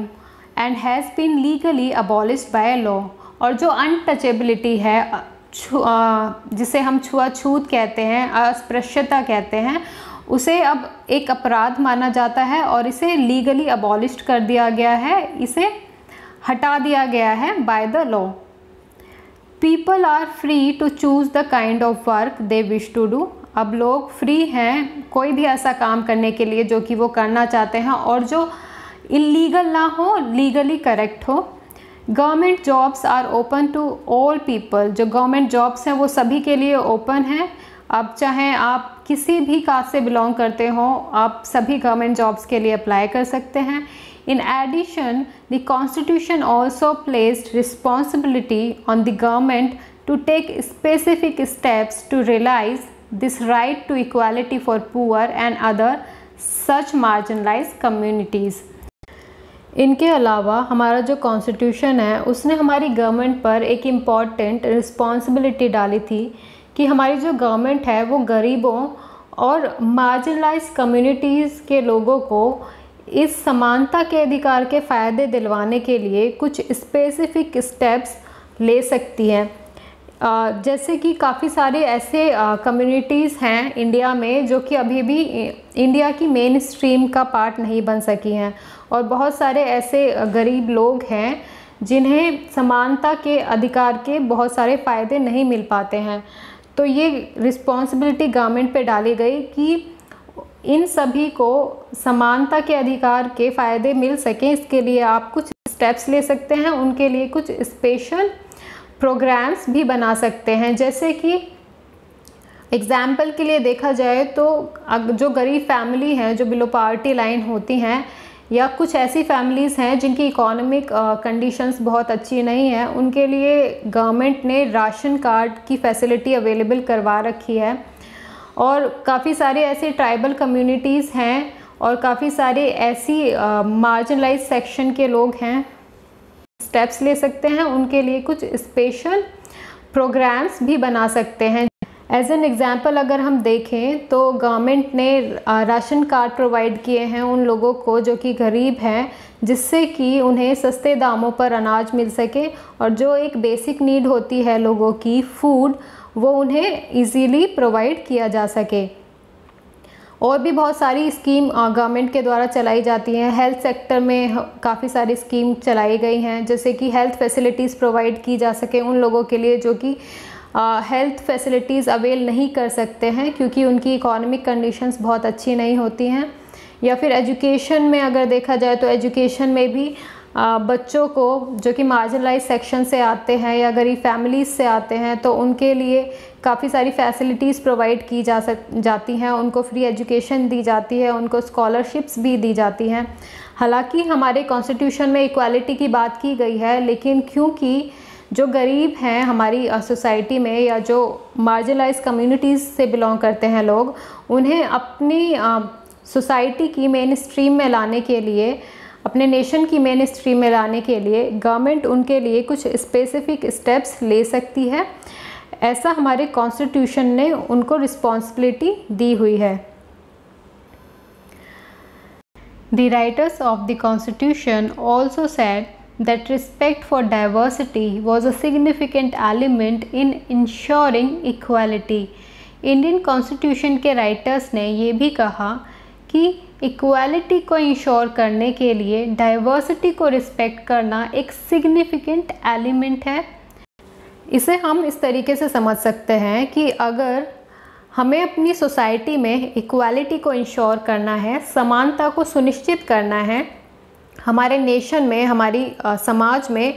and has been legally abolished by law. और जो untouchability है, जिसे हम छुआछूत कहते हैं, अस्पृश्यता कहते हैं, उसे अब एक अपराध माना जाता है और इसे legally abolished कर दिया गया है, इसे हटा दिया गया है by the law. People are free to choose the kind of work they wish to do. अब लोग फ्री हैं कोई भी ऐसा काम करने के लिए जो कि वो करना चाहते हैं, और जो इलीगल ना हो, लीगली करेक्ट हो। Government jobs are open to all people. जो गवर्नमेंट जॉब्स हैं वो सभी के लिए ओपन हैं। अब चाहे आप किसी भी कास्ट से बिलोंग करते हो, आप सभी गवर्नमेंट जॉब्स के लिए अप्लाई कर सकते हैं। In addition, the Constitution also placed responsibility on the government to take specific steps to realize this right to equality for poor and other such marginalized communities. इनके अलावा हमारा जो कॉन्स्टिट्यूशन है उसने हमारी गवर्नमेंट पर एक इम्पॉर्टेंट रिस्पॉन्सिबिलिटी डाली थी कि हमारी जो गवर्नमेंट है वो गरीबों और मार्जिनलाइज कम्युनिटीज़ के लोगों को इस समानता के अधिकार के फ़ायदे दिलवाने के लिए कुछ स्पेसिफिक स्टेप्स ले सकती है। जैसे कि काफ़ी सारे ऐसे कम्युनिटीज़ हैं इंडिया में जो कि अभी भी इंडिया की मेन स्ट्रीम का पार्ट नहीं बन सकी हैं, और बहुत सारे ऐसे गरीब लोग हैं जिन्हें समानता के अधिकार के बहुत सारे फ़ायदे नहीं मिल पाते हैं। तो ये रिस्पॉन्सिबिलिटी गवर्नमेंट पे डाली गई कि इन सभी को समानता के अधिकार के फ़ायदे मिल सकें, इसके लिए आप कुछ स्टेप्स ले सकते हैं, उनके लिए कुछ स्पेशल प्रोग्राम्स भी बना सकते हैं। जैसे कि एग्ज़ाम्पल के लिए देखा जाए तो जो गरीब फैमिली हैं, जो बिलो पावर्टी लाइन होती हैं, या कुछ ऐसी फैमिलीज़ हैं जिनकी इकोनॉमिक कंडीशंस बहुत अच्छी नहीं है, उनके लिए गवर्नमेंट ने राशन कार्ड की फैसिलिटी अवेलेबल करवा रखी है। और काफ़ी सारे ऐसे ट्राइबल कम्युनिटीज़ हैं और काफ़ी सारे ऐसी मार्जिनलाइज सेक्शन के लोग हैं, स्टेप्स ले सकते हैं, उनके लिए कुछ स्पेशल प्रोग्राम्स भी बना सकते हैं। एज एन एग्ज़ाम्पल अगर हम देखें तो गवर्नमेंट ने राशन कार्ड प्रोवाइड किए हैं उन लोगों को जो कि गरीब हैं, जिससे कि उन्हें सस्ते दामों पर अनाज मिल सके और जो एक बेसिक नीड होती है लोगों की, फूड, वो उन्हें इजीली प्रोवाइड किया जा सके। और भी बहुत सारी स्कीम गवर्नमेंट के द्वारा चलाई जाती हैं। हेल्थ सेक्टर में काफ़ी सारी स्कीम चलाई गई हैं, जैसे कि हेल्थ फैसिलिटीज़ प्रोवाइड की जा सके उन लोगों के लिए जो कि हेल्थ फैसिलिटीज़ अवेल नहीं कर सकते हैं क्योंकि उनकी इकोनॉमिक कंडीशंस बहुत अच्छी नहीं होती हैं। या फिर एजुकेशन में अगर देखा जाए तो एजुकेशन में भी uh, बच्चों को जो कि मार्जिनलाइज सेक्शन से आते हैं या गरीब फैमिलीज़ से आते हैं, तो उनके लिए काफ़ी सारी फैसिलिटीज़ प्रोवाइड की जा सक जाती हैं, उनको फ्री एजुकेशन दी जाती है, उनको स्कॉलरशिप्स भी दी जाती हैं। हालाँकि हमारे कॉन्स्टिट्यूशन में इक्वालिटी की बात की गई है, लेकिन क्योंकि जो गरीब हैं हमारी सोसाइटी में या जो मार्जिनलाइज कम्युनिटीज़ से बिलोंग करते हैं लोग, उन्हें अपनी सोसाइटी की मेन स्ट्रीम में लाने के लिए, अपने नेशन की मेन स्ट्रीम में लाने के लिए गवर्नमेंट उनके लिए कुछ स्पेसिफिक स्टेप्स ले सकती है। ऐसा हमारे कॉन्स्टिट्यूशन ने उनको रिस्पॉन्सिबिलिटी दी हुई है। The writers of the Constitution also said that respect for diversity was a significant element in ensuring equality. Indian constitution के राइटर्स ने ये भी कहा कि इक्वालिटी को इंश्योर करने के लिए डाइवर्सिटी को रिस्पेक्ट करना एक सिग्निफिकेंट एलिमेंट है। इसे हम इस तरीके से समझ सकते हैं कि अगर हमें अपनी सोसाइटी में इक्वालिटी को इंश्योर करना है, समानता को सुनिश्चित करना है हमारे नेशन में, हमारी आ, समाज में,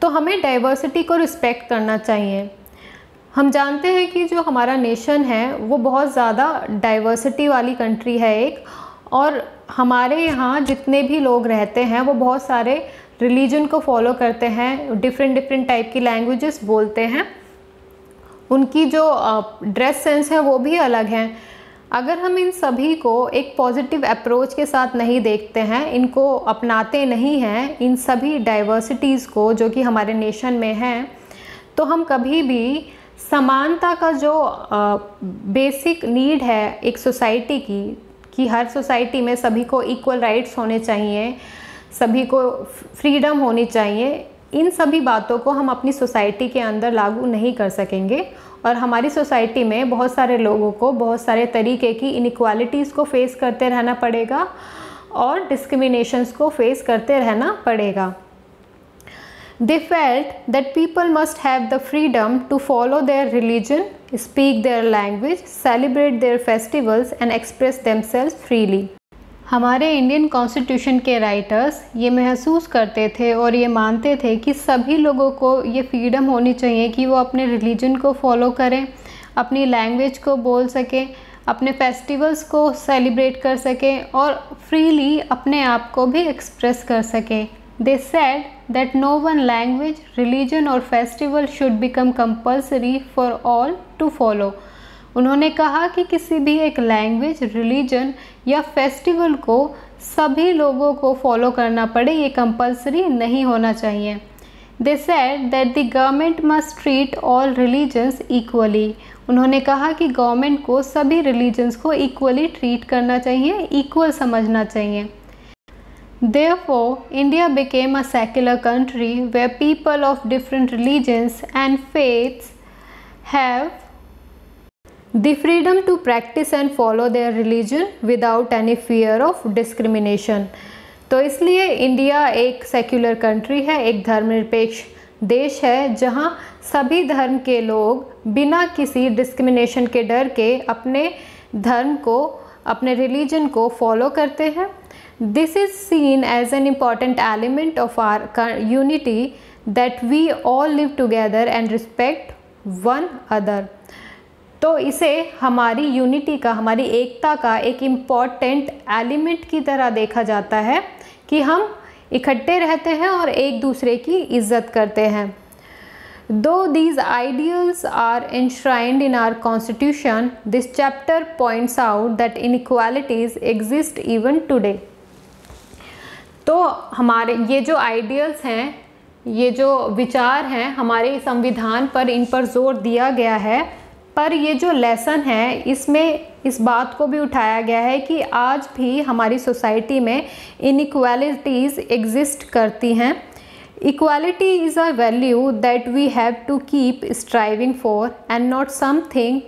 तो हमें डाइवर्सिटी को रिस्पेक्ट करना चाहिए। हम जानते हैं कि जो हमारा नेशन है वो बहुत ज़्यादा डाइवर्सिटी वाली कंट्री है एक, और हमारे यहाँ जितने भी लोग रहते हैं वो बहुत सारे रिलीजन को फॉलो करते हैं, डिफरेंट डिफरेंट टाइप की लैंग्वेजेस बोलते हैं, उनकी जो ड्रेस सेंस है वो भी अलग हैं। अगर हम इन सभी को एक पॉजिटिव अप्रोच के साथ नहीं देखते हैं, इनको अपनाते नहीं हैं, इन सभी डाइवर्सिटीज़ को जो कि हमारे नेशन में हैं, तो हम कभी भी समानता का जो बेसिक नीड है एक सोसाइटी की, कि हर सोसाइटी में सभी को इक्वल राइट्स होने चाहिए, सभी को फ्रीडम होनी चाहिए, इन सभी बातों को हम अपनी सोसाइटी के अंदर लागू नहीं कर सकेंगे। और हमारी सोसाइटी में बहुत सारे लोगों को बहुत सारे तरीके की इनइक्वालिटीज़ को फेस करते रहना पड़ेगा और डिस्क्रिमिनेशंस को फेस करते रहना पड़ेगा। They felt that people must have the freedom to follow their religion, speak their language, celebrate their festivals and express themselves freely. हमारे इंडियन कॉन्स्टिट्यूशन के राइटर्स ये महसूस करते थे और ये मानते थे कि सभी लोगों को ये फ्रीडम होनी चाहिए कि वो अपने रिलीजन को फॉलो करें, अपनी लैंग्वेज को बोल सकें, अपने फेस्टिवल्स को सेलिब्रेट कर सकें और फ्रीली अपने आप को भी एक्सप्रेस कर सकें। They said that no one language, religion और festival should become compulsory for all to follow. उन्होंने कहा कि किसी भी एक लैंग्वेज, रिलीजन या फेस्टिवल को सभी लोगों को फॉलो करना पड़े, ये कंपल्सरी नहीं होना चाहिए। They said that the government must treat all religions equally. उन्होंने कहा कि गवर्नमेंट को सभी रिलीजन्स को इक्वली ट्रीट करना चाहिए, इक्वल समझना चाहिए। Therefore, India became a secular country where people of different religions and faiths have the freedom to practice and follow their religion without any fear of discrimination. तो इसलिए India एक secular country है, एक धर्मनिरपेक्ष देश है, जहां सभी धर्म के लोग बिना किसी डिस्क्रिमिनेशन के डर के अपने धर्म को, अपने रिलीजन को फॉलो करते हैं. This is seen as an important element of our unity that we all live together and respect one other. तो इसे हमारी यूनिटी का, हमारी एकता का एक इम्पॉर्टेंट एलिमेंट की तरह देखा जाता है कि हम इकट्ठे रहते हैं और एक दूसरे की इज्जत करते हैं. Though these ideals are enshrined in our constitution, this chapter points out that inequalities exist even today. तो हमारे ये जो ideals हैं, ये जो विचार हैं, हमारे संविधान पर इन पर जोर दिया गया है, पर ये जो लेसन है इसमें इस बात को भी उठाया गया है कि आज भी हमारी सोसाइटी में इनइक्वालिटीज़ एग्जिस्ट करती हैं. Equality is a value that we have to keep striving for and not something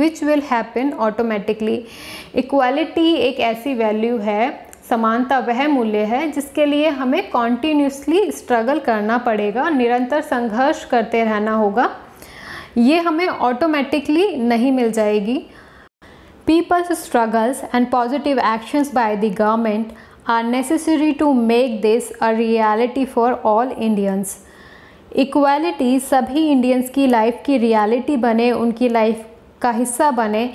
which will happen automatically. Equality एक ऐसी value है, समानता वह मूल्य है जिसके लिए हमें continuously struggle करना पड़ेगा, निरंतर संघर्ष करते रहना होगा. ये हमें automatically नहीं मिल जाएगी. People's struggles and positive actions by the government are necessary to make this a reality for all Indians. Equality सभी Indians की लाइफ की रियलिटी बने, उनकी लाइफ का हिस्सा बने,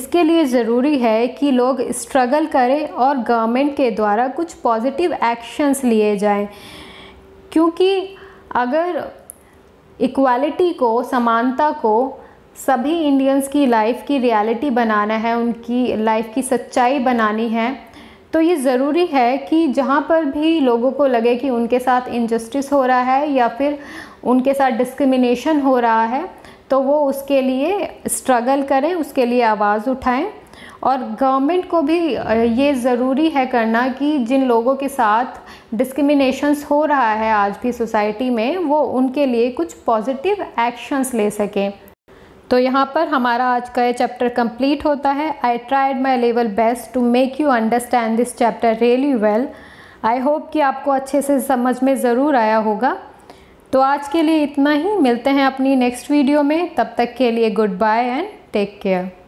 इसके लिए ज़रूरी है कि लोग स्ट्रगल करें और गवर्नमेंट के द्वारा कुछ पॉजिटिव एक्शंस लिए जाएं, क्योंकि अगर इक्वालिटी को, समानता को सभी इंडियंस की लाइफ की रियलिटी बनाना है, उनकी लाइफ की सच्चाई बनानी है, तो ये ज़रूरी है कि जहाँ पर भी लोगों को लगे कि उनके साथ इनजस्टिस हो रहा है या फिर उनके साथ डिस्क्रिमिनेशन हो रहा है, तो वो उसके लिए स्ट्रगल करें, उसके लिए आवाज़ उठाएं. और गवर्नमेंट को भी ये ज़रूरी है करना कि जिन लोगों के साथ डिस्क्रिमिनेशंस हो रहा है आज भी सोसाइटी में, वो उनके लिए कुछ पॉजिटिव एक्शंस ले सकें. तो यहाँ पर हमारा आज का ये चैप्टर कंप्लीट होता है. I tried my level best to make you understand this chapter really well. I hope कि आपको अच्छे से समझ में ज़रूर आया होगा. तो आज के लिए इतना ही, मिलते हैं अपनी नेक्स्ट वीडियो में. तब तक के लिए good bye and take care.